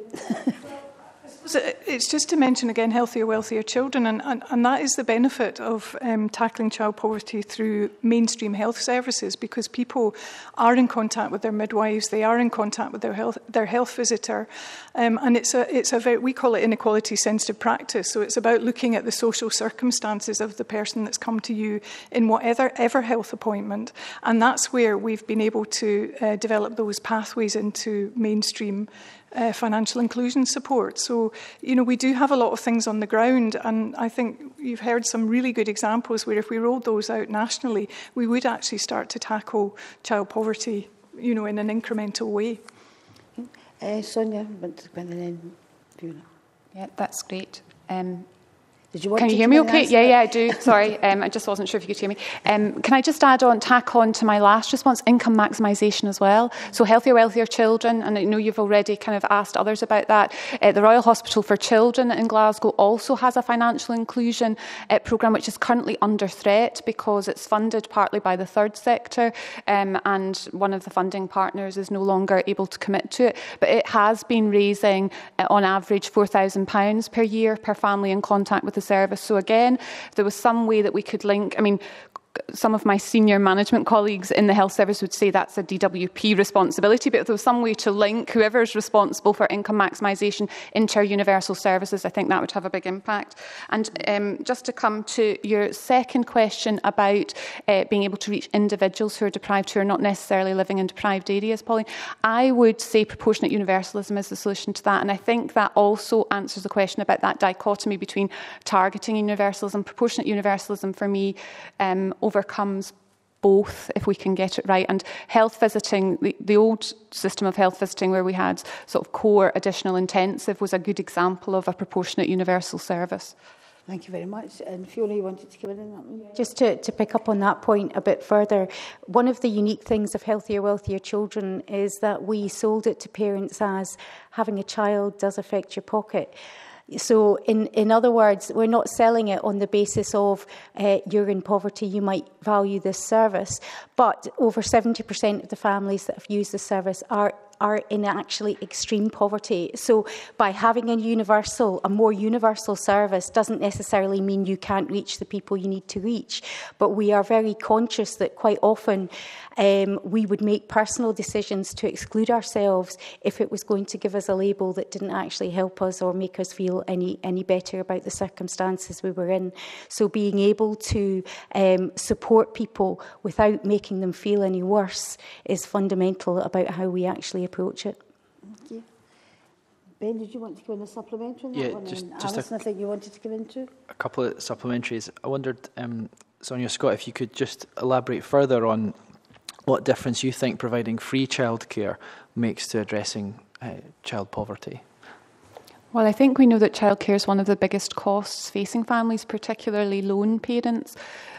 So it's just to mention again Healthier Wealthier Children, and, and, and that is the benefit of um, tackling child poverty through mainstream health services, because people are in contact with their midwives, they are in contact with their health their health visitor, um, and it's a it's a very, we call it inequality sensitive practice. So it's about looking at the social circumstances of the person that's come to you in whatever ever health appointment, and that's where we've been able to uh, develop those pathways into mainstream Uh, financial inclusion support. So, you know, we do have a lot of things on the ground, and I think you've heard some really good examples where if we rolled those out nationally, we would actually start to tackle child poverty, you know, in an incremental way. Uh, Sonia, and then Fiona. Yeah, that's great. Um, Did you want can you hear me okay? Yeah, yeah, I do. Sorry, um, I just wasn't sure if you could hear me. Um, can I just add on, tack on to my last response, income maximisation as well. So Healthier, Wealthier Children, and I know you've already kind of asked others about that. Uh, the Royal Hospital for Children in Glasgow also has a financial inclusion uh, programme, which is currently under threat because it's funded partly by the third sector, um, and one of the funding partners is no longer able to commit to it. But it has been raising, uh, on average, four thousand pounds per year per family in contact with the service. So again, if there was some way that we could link, I mean, some of my senior management colleagues in the health service would say that's a D W P responsibility, but if there was some way to link whoever's responsible for income maximisation into our universal services, I think that would have a big impact. And um, just to come to your second question about uh, being able to reach individuals who are deprived, who are not necessarily living in deprived areas, Pauline, I would say proportionate universalism is the solution to that. And I think that also answers the question about that dichotomy between targeting universalism. Proportionate universalism, for me, um, overcomes both if we can get it right. And health visiting, the, the old system of health visiting where we had sort of core additional intensive was a good example of a proportionate universal service. Thank you very much. And Fiona, you wanted to come in on that? Just to, to pick up on that point a bit further, one of the unique things of Healthier, Wealthier Children is that we sold it to parents as having a child does affect your pocket. So, in, in other words, we're not selling it on the basis of uh, you're in poverty, you might value this service. But over seventy percent of the families that have used the service are are in actually extreme poverty. So by having a universal, a more universal service doesn't necessarily mean you can't reach the people you need to reach. But we are very conscious that quite often um, we would make personal decisions to exclude ourselves if it was going to give us a label that didn't actually help us or make us feel any, any better about the circumstances we were in. So being able to um, support people without making them feel any worse is fundamental about how we actually approach it. Thank you. Ben, did you want to go in a supplementary on that yeah, one? Just, and just Alison, a, I think you wanted to go into? A couple of supplementaries. I wondered, um, Sonia Scott, if you could just elaborate further on what difference you think providing free childcare makes to addressing uh, child poverty. Well, I think we know that childcare is one of the biggest costs facing families, particularly lone parents.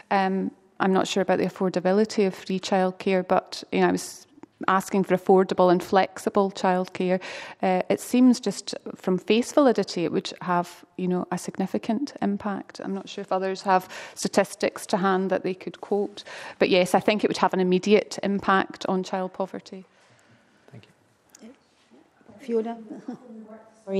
Um, I'm not sure about the affordability of free childcare, but you know, I was asking for affordable and flexible childcare, uh, it seems just from face validity it would have, you know, a significant impact. I'm not sure if others have statistics to hand that they could quote, but yes, I think it would have an immediate impact on child poverty. Thank you. Fiona?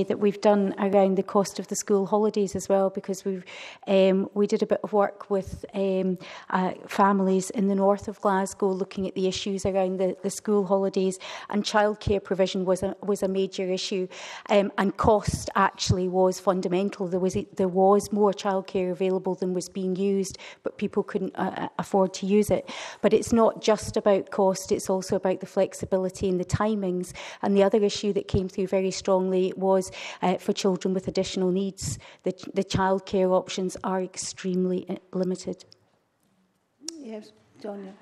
That we've done around the cost of the school holidays as well, because we um, we did a bit of work with um, uh, families in the north of Glasgow looking at the issues around the, the school holidays, and childcare provision was a, was a major issue, um, and cost actually was fundamental. There was there was more childcare available than was being used, but people couldn't uh, afford to use it. But it's not just about cost; it's also about the flexibility and the timings. And the other issue that came through very strongly was Uh, for children with additional needs, the, the childcare options are extremely limited. Yes, Sonia.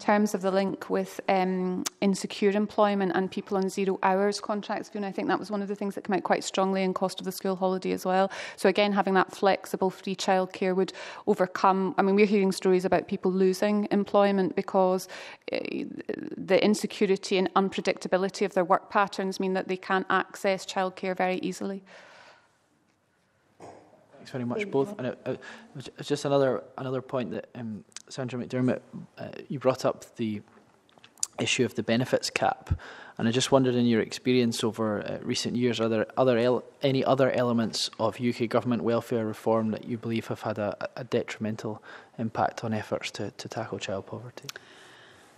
In terms of the link with um, insecure employment and people on zero hours contracts, I think that was one of the things that came out quite strongly in cost of the school holiday as well. So again, having that flexible free childcare would overcome, I mean, we're hearing stories about people losing employment because uh, the insecurity and unpredictability of their work patterns mean that they can't access childcare very easily. Thanks very much, both. And it, it was just another another point that um, Sandra McDermott, uh, you brought up the issue of the benefits cap, and I just wondered, in your experience over uh, recent years, are there other el- any other elements of U K government welfare reform that you believe have had a, a detrimental impact on efforts to, to tackle child poverty?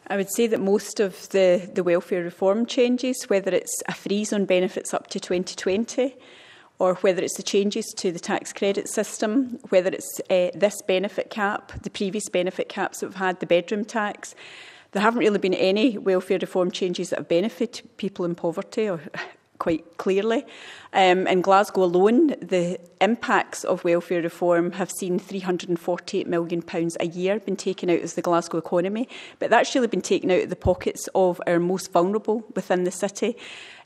I would say that most of the, the welfare reform changes, whether it's a freeze on benefits up to twenty twenty, or whether it's the changes to the tax credit system, whether it's uh, this benefit cap, the previous benefit caps that we've had, the bedroom tax, there haven't really been any welfare reform changes that have benefited people in poverty, or quite clearly. Um, in Glasgow alone, the impacts of welfare reform have seen three hundred and forty-eight million pounds a year been taken out of the Glasgow economy, but that's really been taken out of the pockets of our most vulnerable within the city.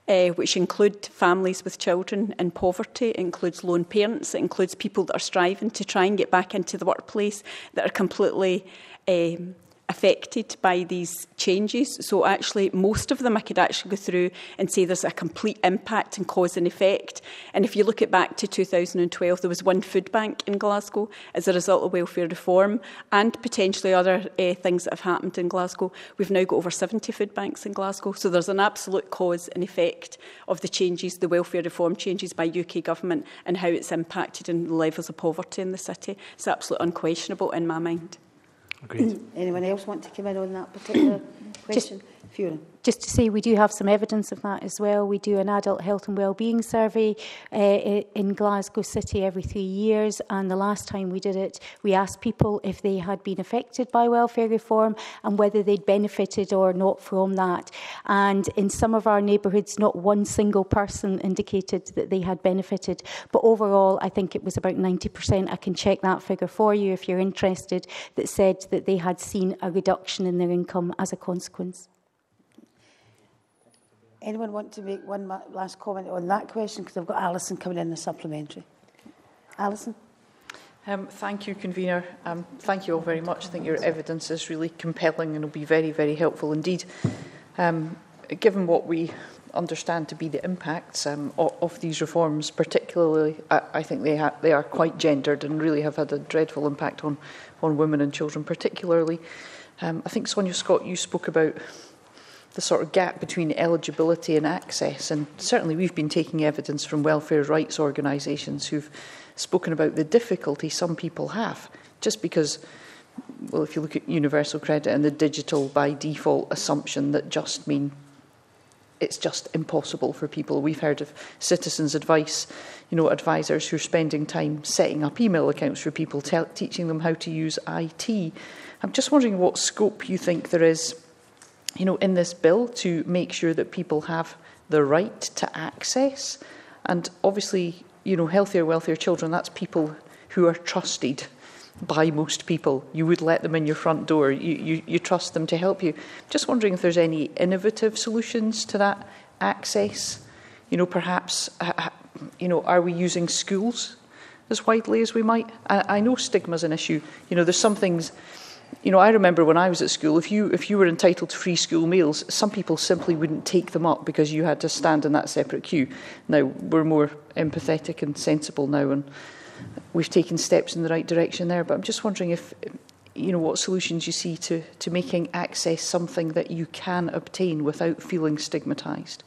Uh, which include families with children in poverty, it includes lone parents, it includes people that are striving to try and get back into the workplace that are completely um, affected by these changes. So actually, most of them I could actually go through and say there's a complete impact and cause and effect. And if you look it back to two thousand twelve, there was one food bank in Glasgow as a result of welfare reform and potentially other uh, things that have happened in Glasgow. We've now got over seventy food banks in Glasgow. So there's an absolute cause and effect of the changes, the welfare reform changes by U K government, and how it's impacted on the levels of poverty in the city. It's absolutely unquestionable in my mind. Agreed. Anyone else want to come in on that particular question? Just, Fiona. Just to say we do have some evidence of that as well. We do an adult health and wellbeing survey uh, in Glasgow City every three years, and the last time we did it, we asked people if they had been affected by welfare reform and whether they'd benefited or not from that. And in some of our neighbourhoods, not one single person indicated that they had benefited. But overall, I think it was about ninety percent. I can check that figure for you if you're interested, that said that they had seen a reduction in their income as a consequence. Anyone want to make one last comment on that question? Because I've got Alison coming in the supplementary. Alison? Um, thank you, convener. Um, thank you all very much. I think your evidence is really compelling and will be very, very helpful indeed. Um, given what we understand to be the impacts um, of, of these reforms, particularly, I, I think they, ha- they are quite gendered and really have had a dreadful impact on, on women and children particularly. Um, I think, Sonia Scott, you spoke about the sort of gap between eligibility and access, and certainly we've been taking evidence from welfare rights organisations who've spoken about the difficulty some people have, just because, well, if you look at universal credit and the digital by default assumption that just mean it's just impossible for people. We've heard of citizens' advice, you know, advisors who are spending time setting up email accounts for people, te- teaching them how to use I T. I'm just wondering what scope you think there is, you know, in this bill to make sure that people have the right to access. And obviously, you know, healthier, wealthier children, that's people who are trusted by most people. You would let them in your front door. You, you, you trust them to help you. Just wondering if there's any innovative solutions to that access. You know, perhaps, uh, you know, are we using schools as widely as we might? I, I know stigma's an issue. You know, there's some things, you know, I remember when I was at school, if you if you were entitled to free school meals, some people simply wouldn't take them up because you had to stand in that separate queue. Now, we're more empathetic and sensible now, and we've taken steps in the right direction there, but I'm just wondering if, you know, what solutions you see to, to making access something that you can obtain without feeling stigmatised.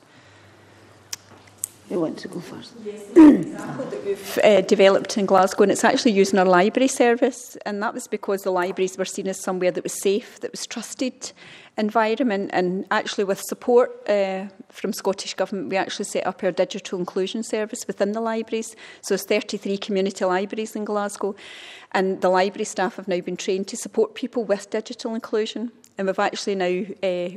You want to go first? Yes, it's an example that we've uh, developed in Glasgow, and it's actually using our library service, and that was because the libraries were seen as somewhere that was safe, that was trusted environment, and actually with support uh, from Scottish Government, we actually set up our digital inclusion service within the libraries. So there's thirty-three community libraries in Glasgow, and the library staff have now been trained to support people with digital inclusion, and we've actually now uh,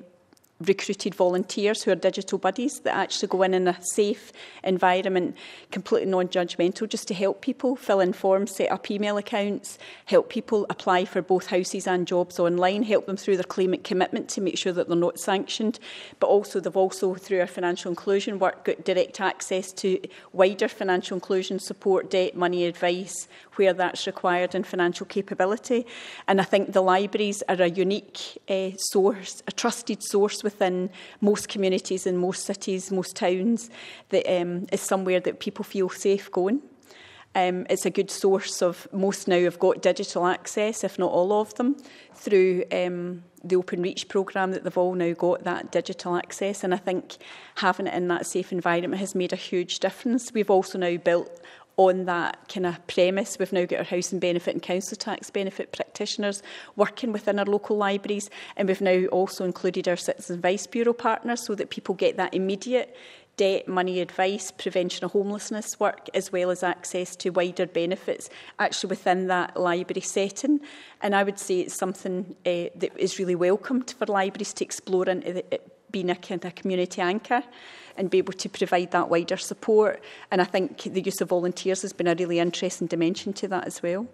recruited volunteers who are digital buddies that actually go in in a safe environment, completely non-judgmental, just to help people fill in forms, set up email accounts, help people apply for both houses and jobs online, help them through their claimant commitment to make sure that they're not sanctioned. But also they've also, through our financial inclusion work, got direct access to wider financial inclusion support, debt, money, advice, where that's required, and financial capability. And I think the libraries are a unique uh, source, a trusted source within most communities, in most cities, most towns, that um, is somewhere that people feel safe going. Um, it's a good source of, most now have got digital access, if not all of them, through um, the Open Reach programme that they've all now got that digital access. And I think having it in that safe environment has made a huge difference. We've also now built on that kind of premise. We've now got our housing benefit and council tax benefit practitioners working within our local libraries, and we've now also included our Citizen Advice Bureau partners so that people get that immediate debt, money advice, prevention of homelessness work, as well as access to wider benefits actually within that library setting. And I would say it's something uh, that is really welcomed for libraries to explore into the, it being a kind of community anchor and be able to provide that wider support. And I think the use of volunteers has been a really interesting dimension to that as well.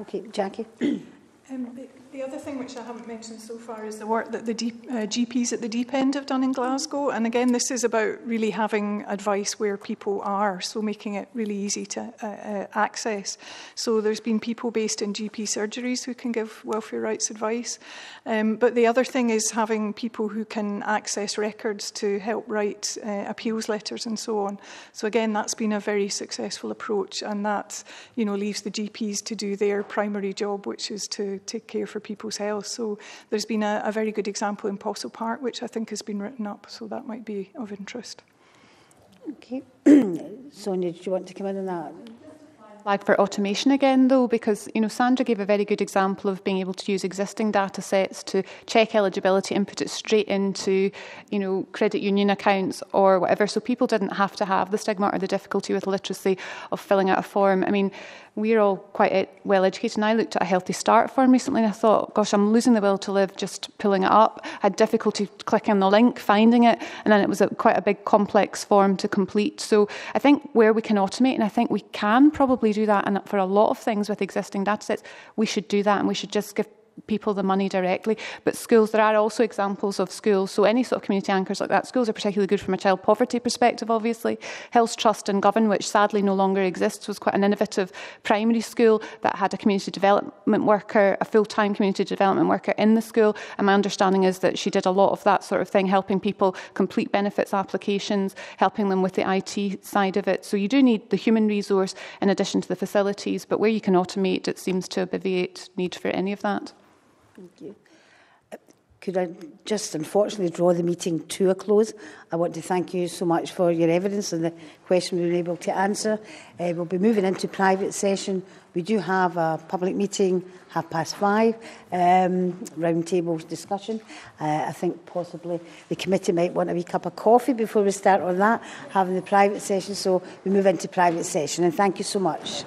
Okay, Jackie. um, the, the other thing which I haven't mentioned so far is the work that the deep, uh, G Ps at the Deep End have done in Glasgow. And again, this is about really having advice where people are, so making it really easy to uh, uh, access. So there's been people based in G P surgeries who can give welfare rights advice. Um, but the other thing is having people who can access records to help write uh, appeals letters and so on. So again, that's been a very successful approach, and that, you know, leaves the G Ps to do their primary job, which is to take care for people's health. So there's been a, a very good example in Postle Park, which I think has been written up, so that might be of interest. Okay. Sonia, did you want to come in on that? flag for automation again, though, because, you know, Sandra gave a very good example of being able to use existing data sets to check eligibility and put it straight into, you know, credit union accounts or whatever, so people didn't have to have the stigma or the difficulty with literacy of filling out a form. I mean, we're all quite well educated, and I looked at a Healthy Start form recently and I thought, gosh, I'm losing the will to live just pulling it up. I had difficulty clicking the link, finding it, and then it was a, quite a big complex form to complete. So I think where we can automate, and I think we can probably do that, and for a lot of things with existing data sets, we should do that, and we should just give people the money directly. But schools, there are also examples of schools, so any sort of community anchors like that, schools are particularly good from a child poverty perspective, obviously. Health Trust in Govan, which sadly no longer exists, was quite an innovative primary school that had a community development worker, a full-time community development worker in the school, and my understanding is that she did a lot of that sort of thing, helping people complete benefits applications, helping them with the I T side of it. So you do need the human resource in addition to the facilities, but where you can automate, it seems to obviate need for any of that. Thank you. Could I just unfortunately draw the meeting to a close? I want to thank you so much for your evidence and the question we were able to answer. Uh, we'll be moving into private session. We do have a public meeting, half past five, um, round table discussion. Uh, I think possibly the committee might want a wee cup of coffee before we start on that, having the private session. So we move into private session, and thank you so much.